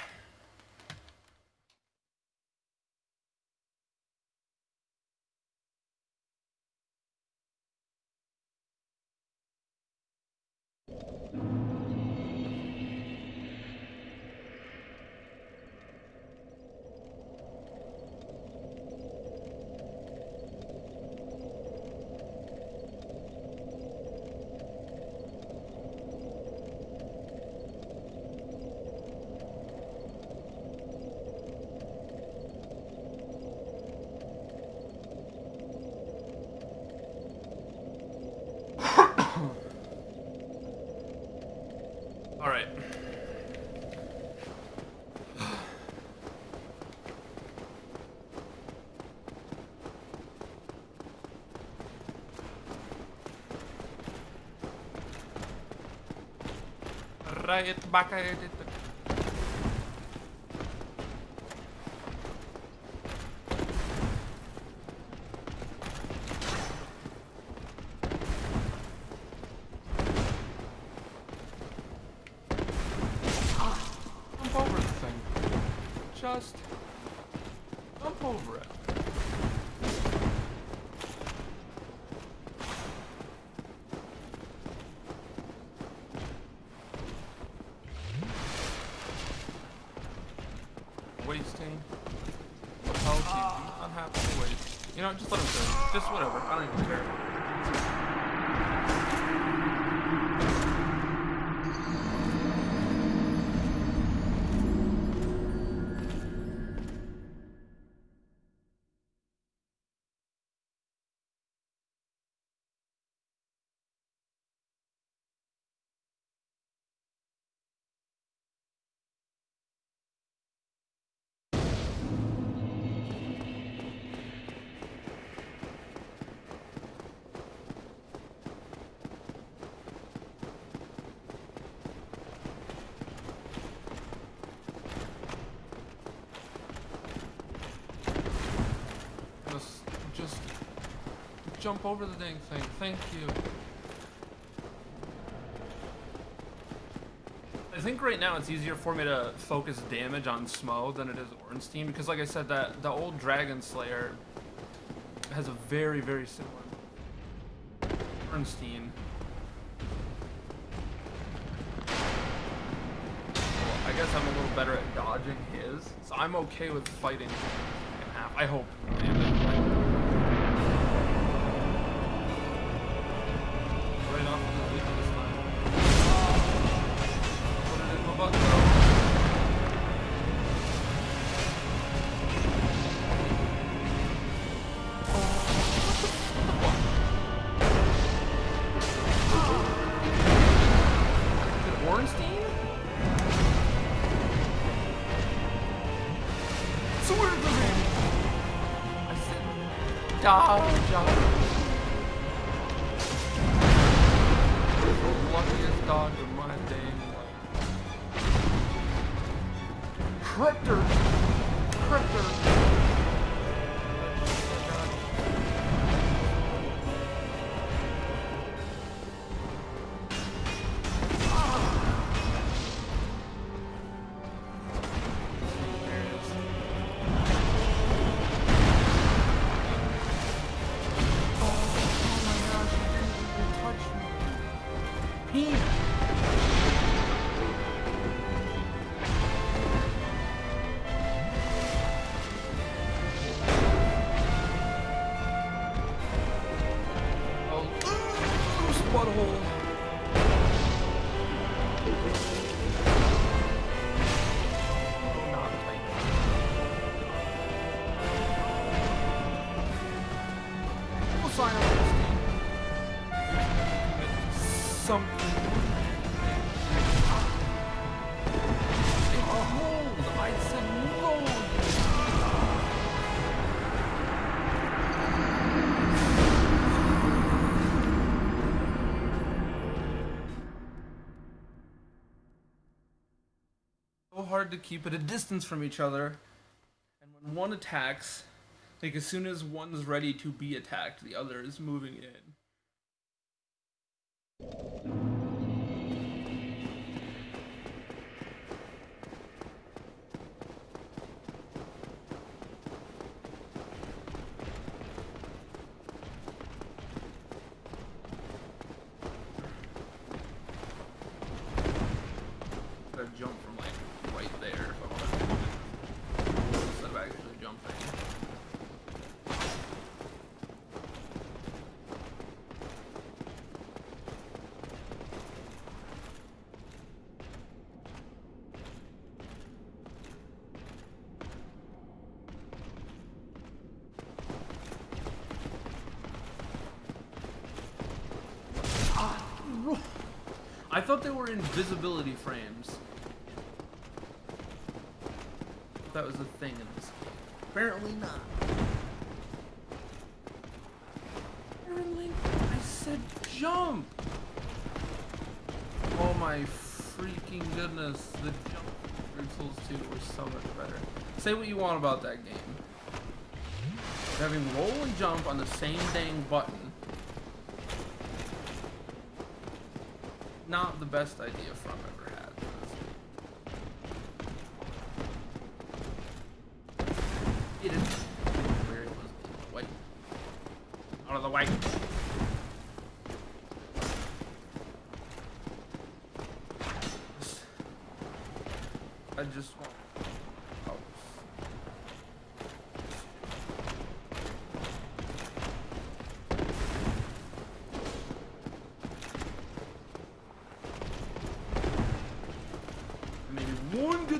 right back at it. Just let him go. Just whatever. I don't even care. Jump over the dang thing, thank you. I think right now it's easier for me to focus damage on Smough than it is Ornstein, because like I said, that the old Dragon Slayer has a very, very similar Ornstein. Well, I guess I'm a little better at dodging his, so I'm okay with fighting in half. I hope. Hard to keep at a distance from each other, and when one attacks, like as soon as one's ready to be attacked, the other is moving in. I thought they were invisibility frames. That was a thing in this game. Apparently not. Apparently, I said jump! Oh my freaking goodness, the jump Dark Souls two was so much better. Say what you want about that game. Having roll and jump on the same dang button. Not the best idea From ever had. It is where it was in the way. Out of the way. I just want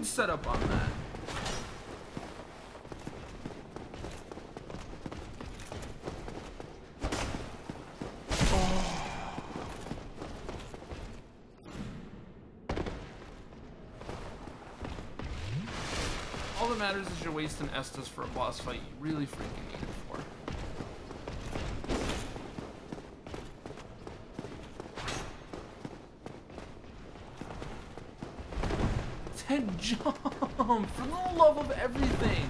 set up on that. Oh. All that matters is you're wasting Estus for a boss fight you really freaking need it for. That jump! For the love of everything!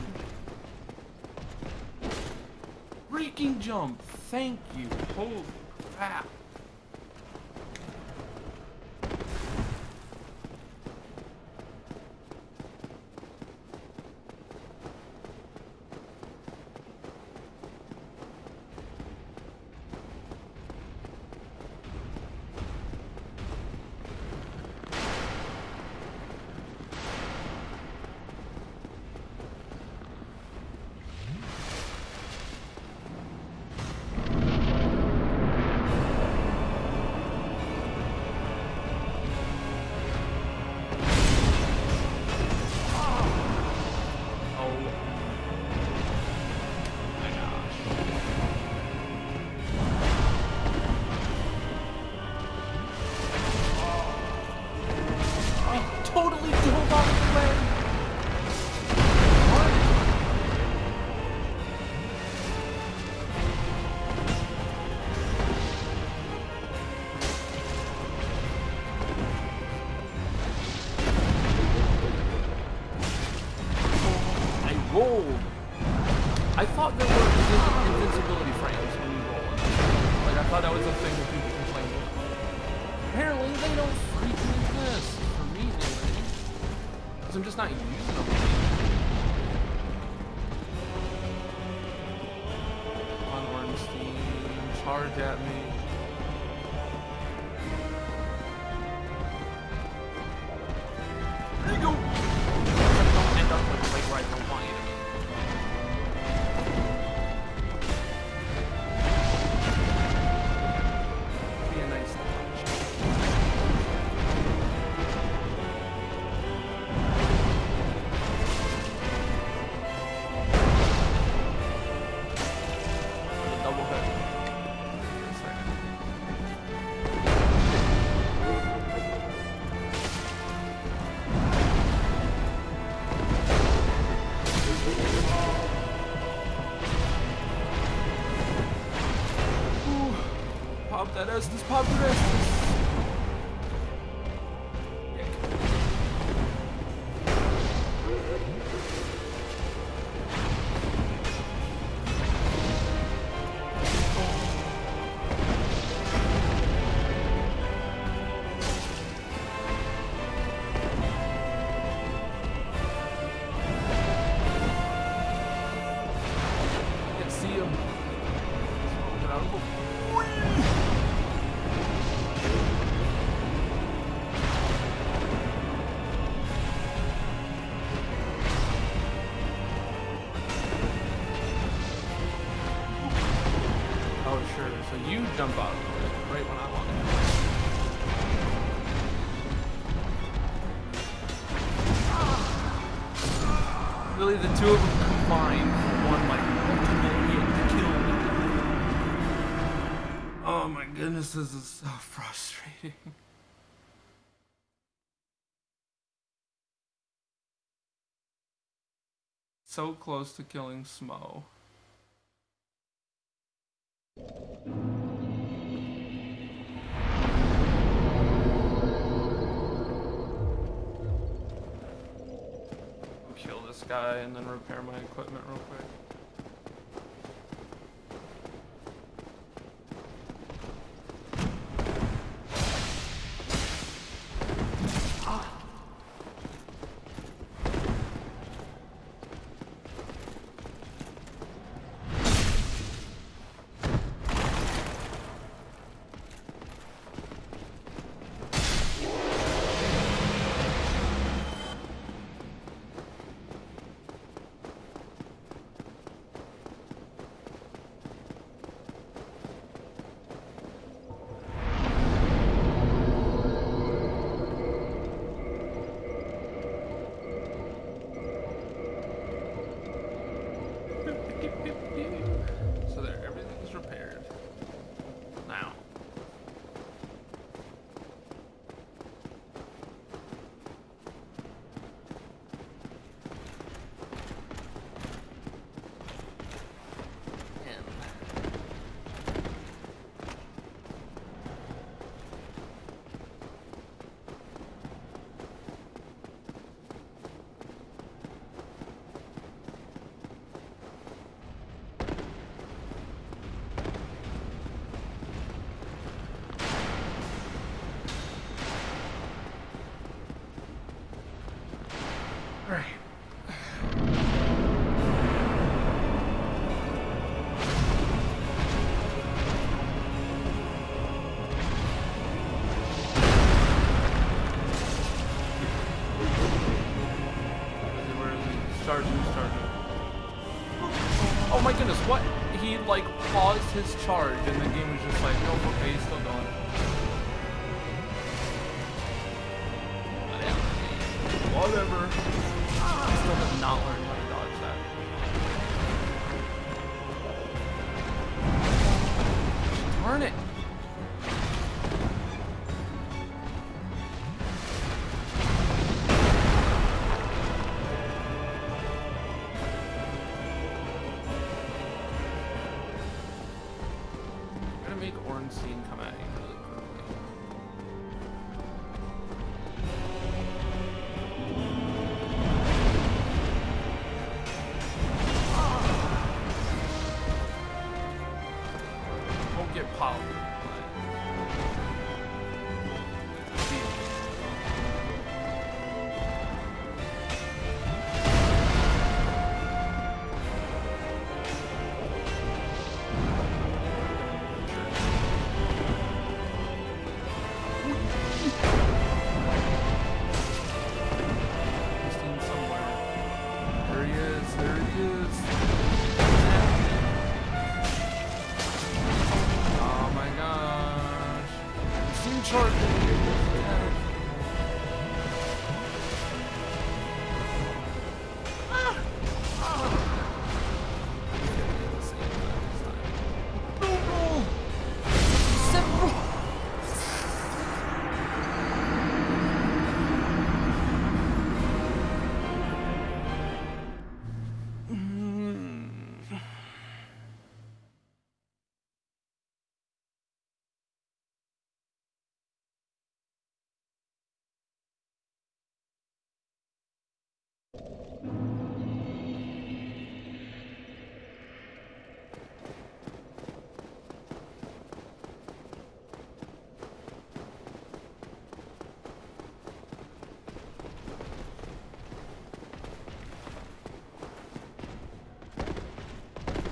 Freaking jump! Thank you! Holy crap! That is this popular. Jump out right when I want it. Ah. Really, the two of them combined for one like ultimate kill. Oh my goodness, this is so frustrating. So close to killing Smough. guy and then repair my equipment real quick. His charge and the game was just like, nope, okay, he's still going. Whatever. Ah. I still have not learned how to dodge that. Darn it!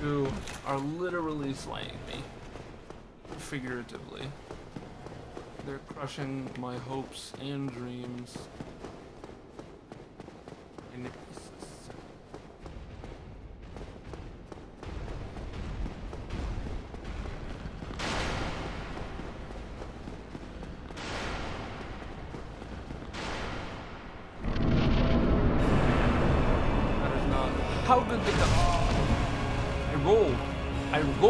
Who are literally slaying me, figuratively. They're crushing my hopes and dreams. And that is not. How did they go? Roll. I rolled.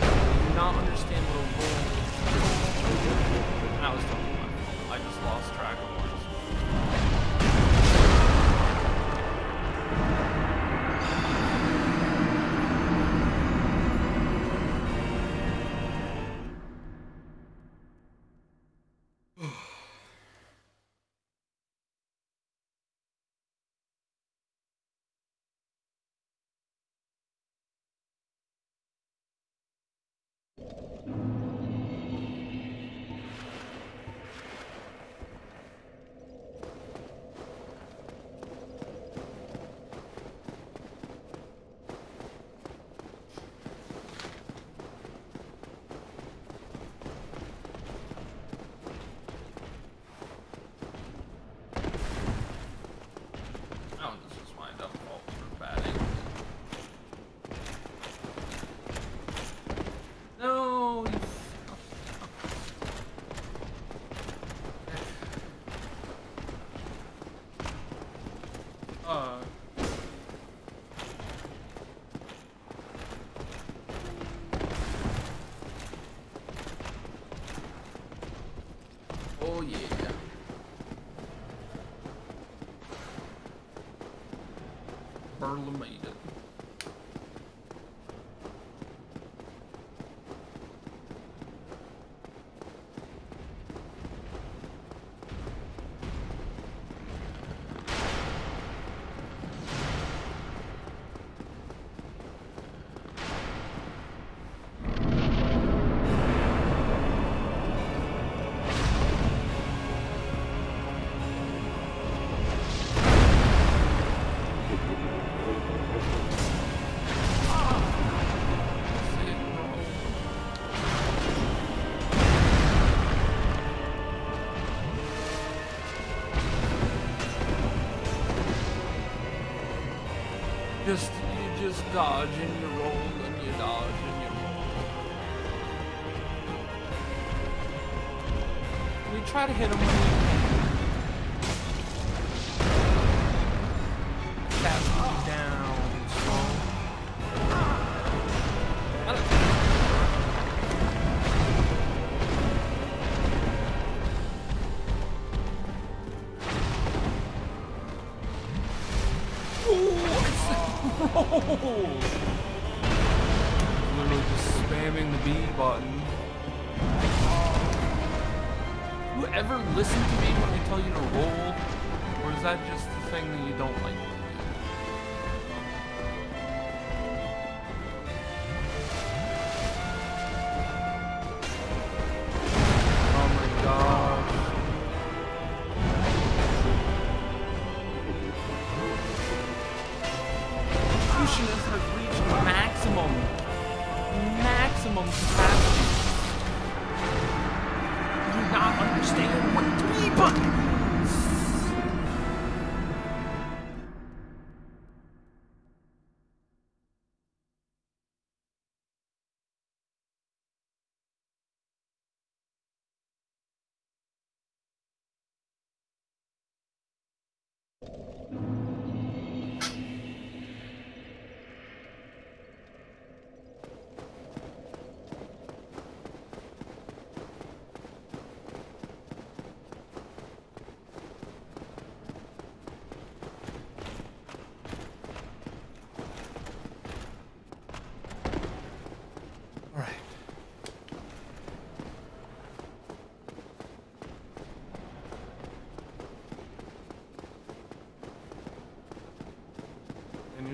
I do not understand what a roll is. And I was totally my fault. I just lost track of words. Oh yeah. Burla made it. Just, you just dodge and you roll and you dodge and you roll. We try to hit him when he taps me down. Literally just spamming the B button. You ever listen to me when I tell you to roll? Or is that just the thing that you don't like to do? Oh my gosh. Has reached maximum, maximum capacity. I do not understand what the B button is.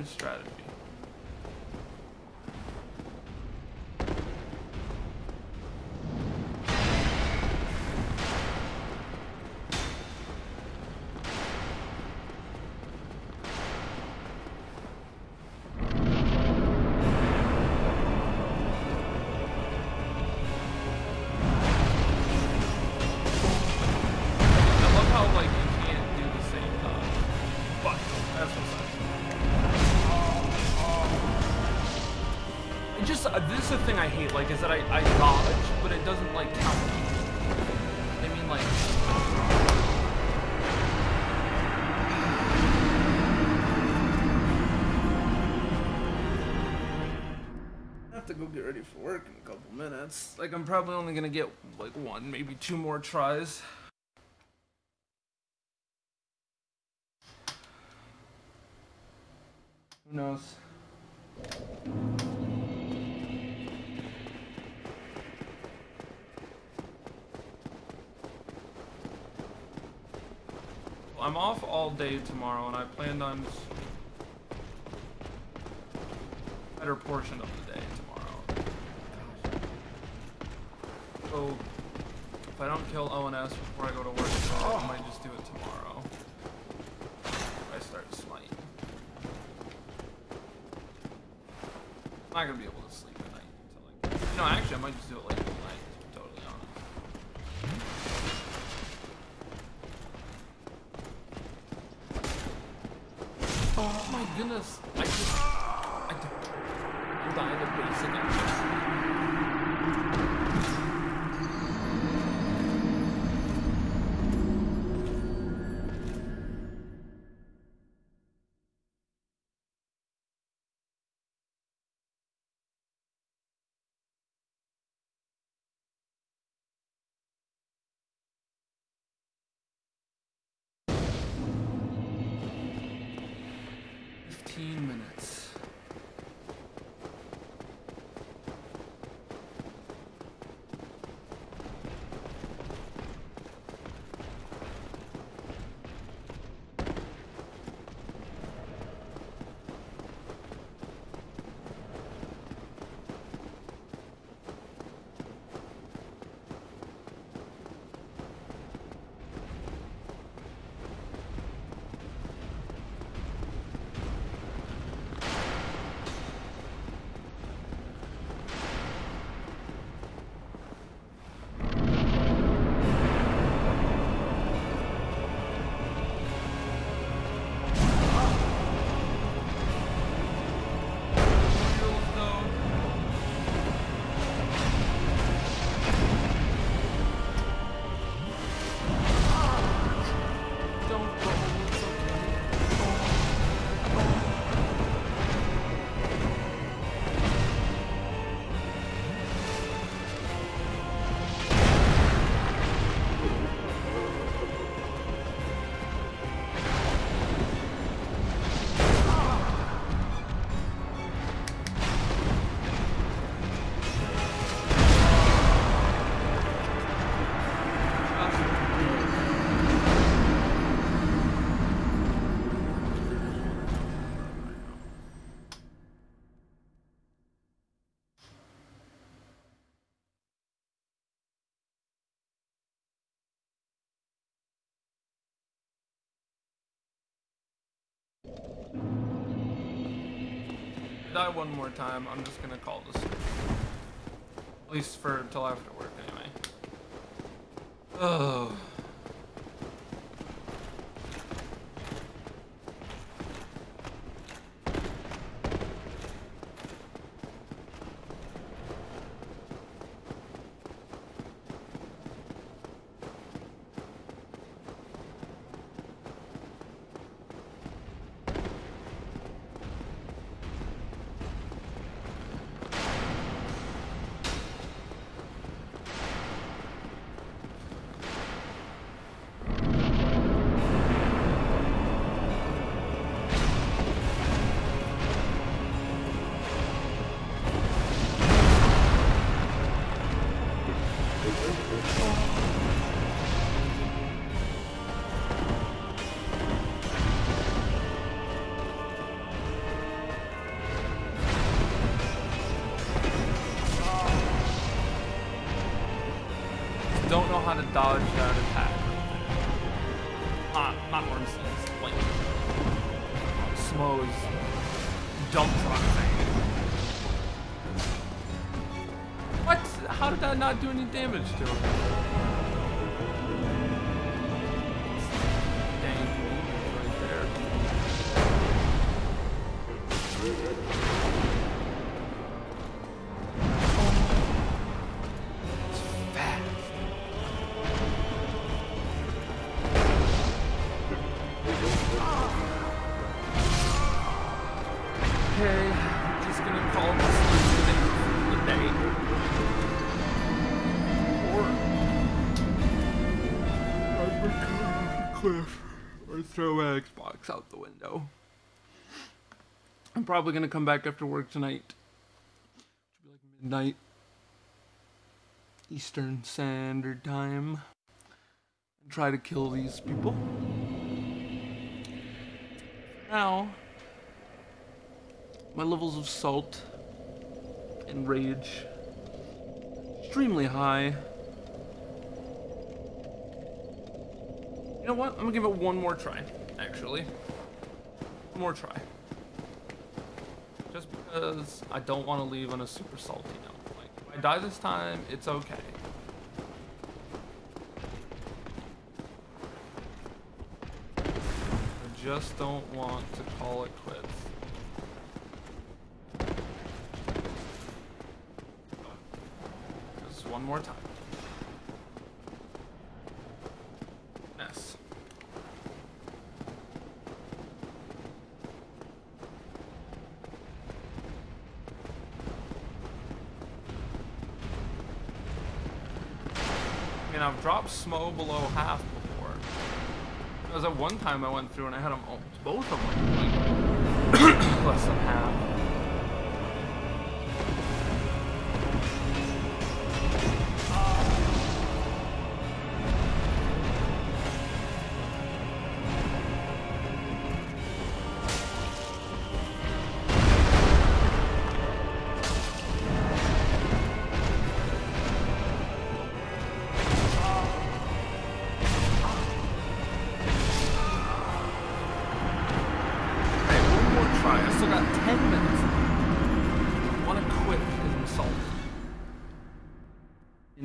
Strategy. This is the thing I hate, like, is that I, I dodge, but it doesn't, like, count. I mean, like... I have to go get ready for work in a couple minutes. Like, I'm probably only gonna get, like, one, maybe two more tries. Who knows? I'm off all day tomorrow, and I planned on a better portion of the day tomorrow. So, if I don't kill O N S before I go to work tomorrow, I might just do it tomorrow. I start Smite. I'm not gonna be able to sleep at night until like. No, actually, I might just do it later tonight. Oh my goodness, I just, I died of basic fifteen minutes. Die one more time, I'm just gonna call this. At least for until after work, anyway. Oh. Don't know how to dodge that attack. Not, not Ornstein, like Smough's dump truck thing. What? How did that not do any damage to him? Throw uh, Xbox out the window. I'm probably gonna come back after work tonight. It'll be like midnight Eastern Standard Time. And try to kill these people. Now, my levels of salt and rage extremely high. You know what? I'm gonna give it one more try, actually. One more try. Just because I don't want to leave on a super salty note. Like, if I die this time, it's okay. I just don't want to call it quits. Just one more time. I've dropped Smough below half before. Because at one time I went through and I had them all, both of them. Like, Less than half.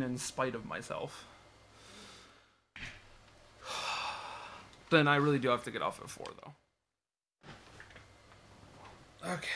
In spite of myself. Then I really do have to get off at four, though. Okay.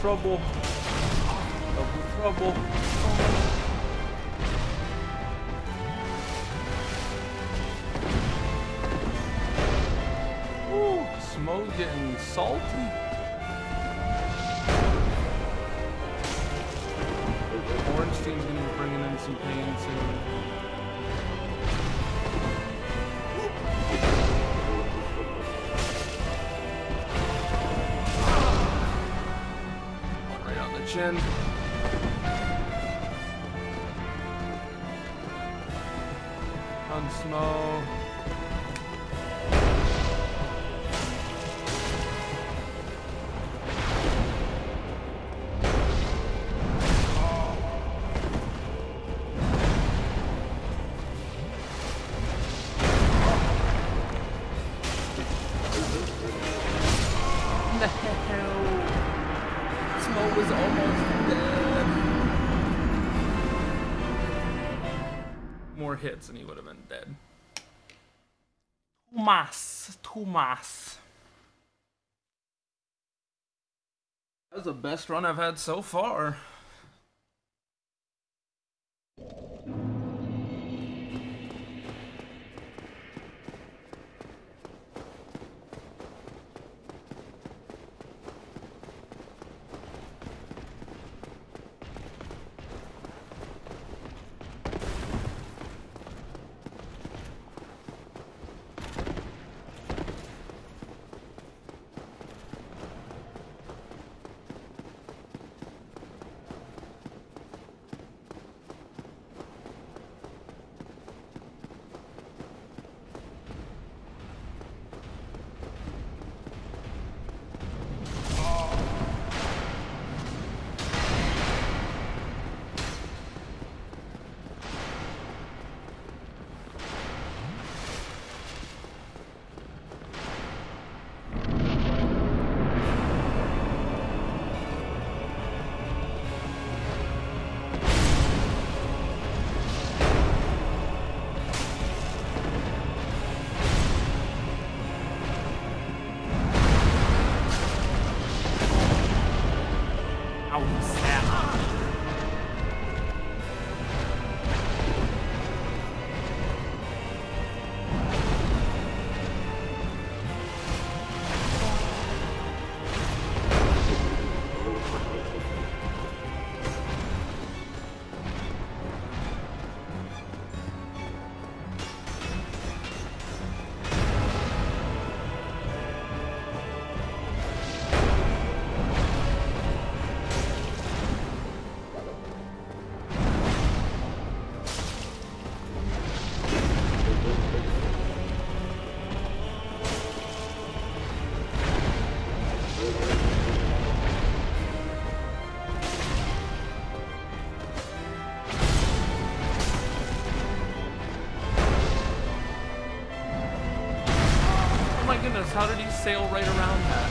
Trouble. Double trouble. Ooh, Smough getting salty. Ornstein's gonna be bringing in some pain soon. Chin. On Smough. Hits and he would have been dead. Tomas, Tomas. That was the best run I've had so far. How did he sail right around that?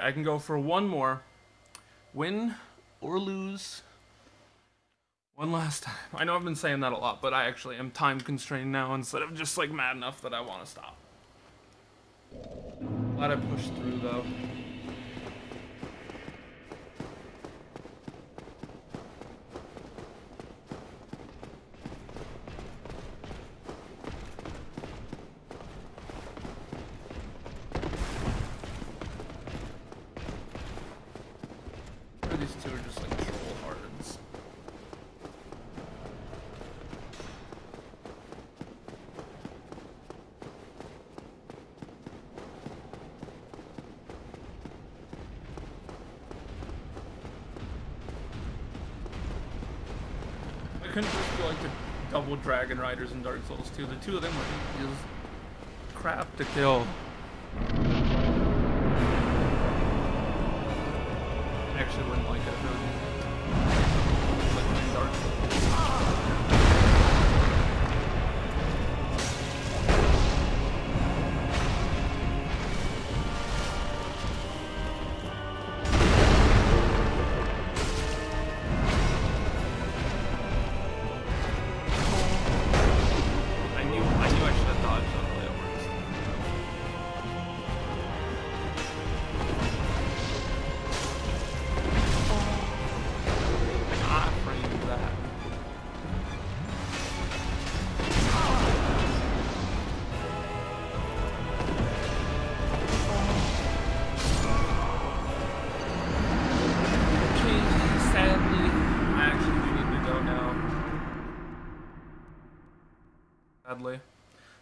I can go for one more, win or lose, one last time. I know I've been saying that a lot, but I actually am time constrained now instead of just like mad enough that I want to stop. Glad I pushed through though. Dragon Riders and Dark Souls two. The two of them were just crap to kill. I actually wouldn't like that though. Like playing Dark Souls.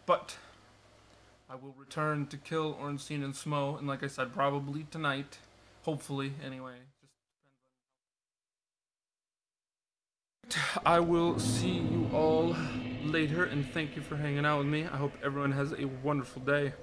But I will return to kill Ornstein and Smough, and like I said, probably tonight, hopefully, anyway. Just depends on I will see you all later, and thank you for hanging out with me. I hope everyone has a wonderful day.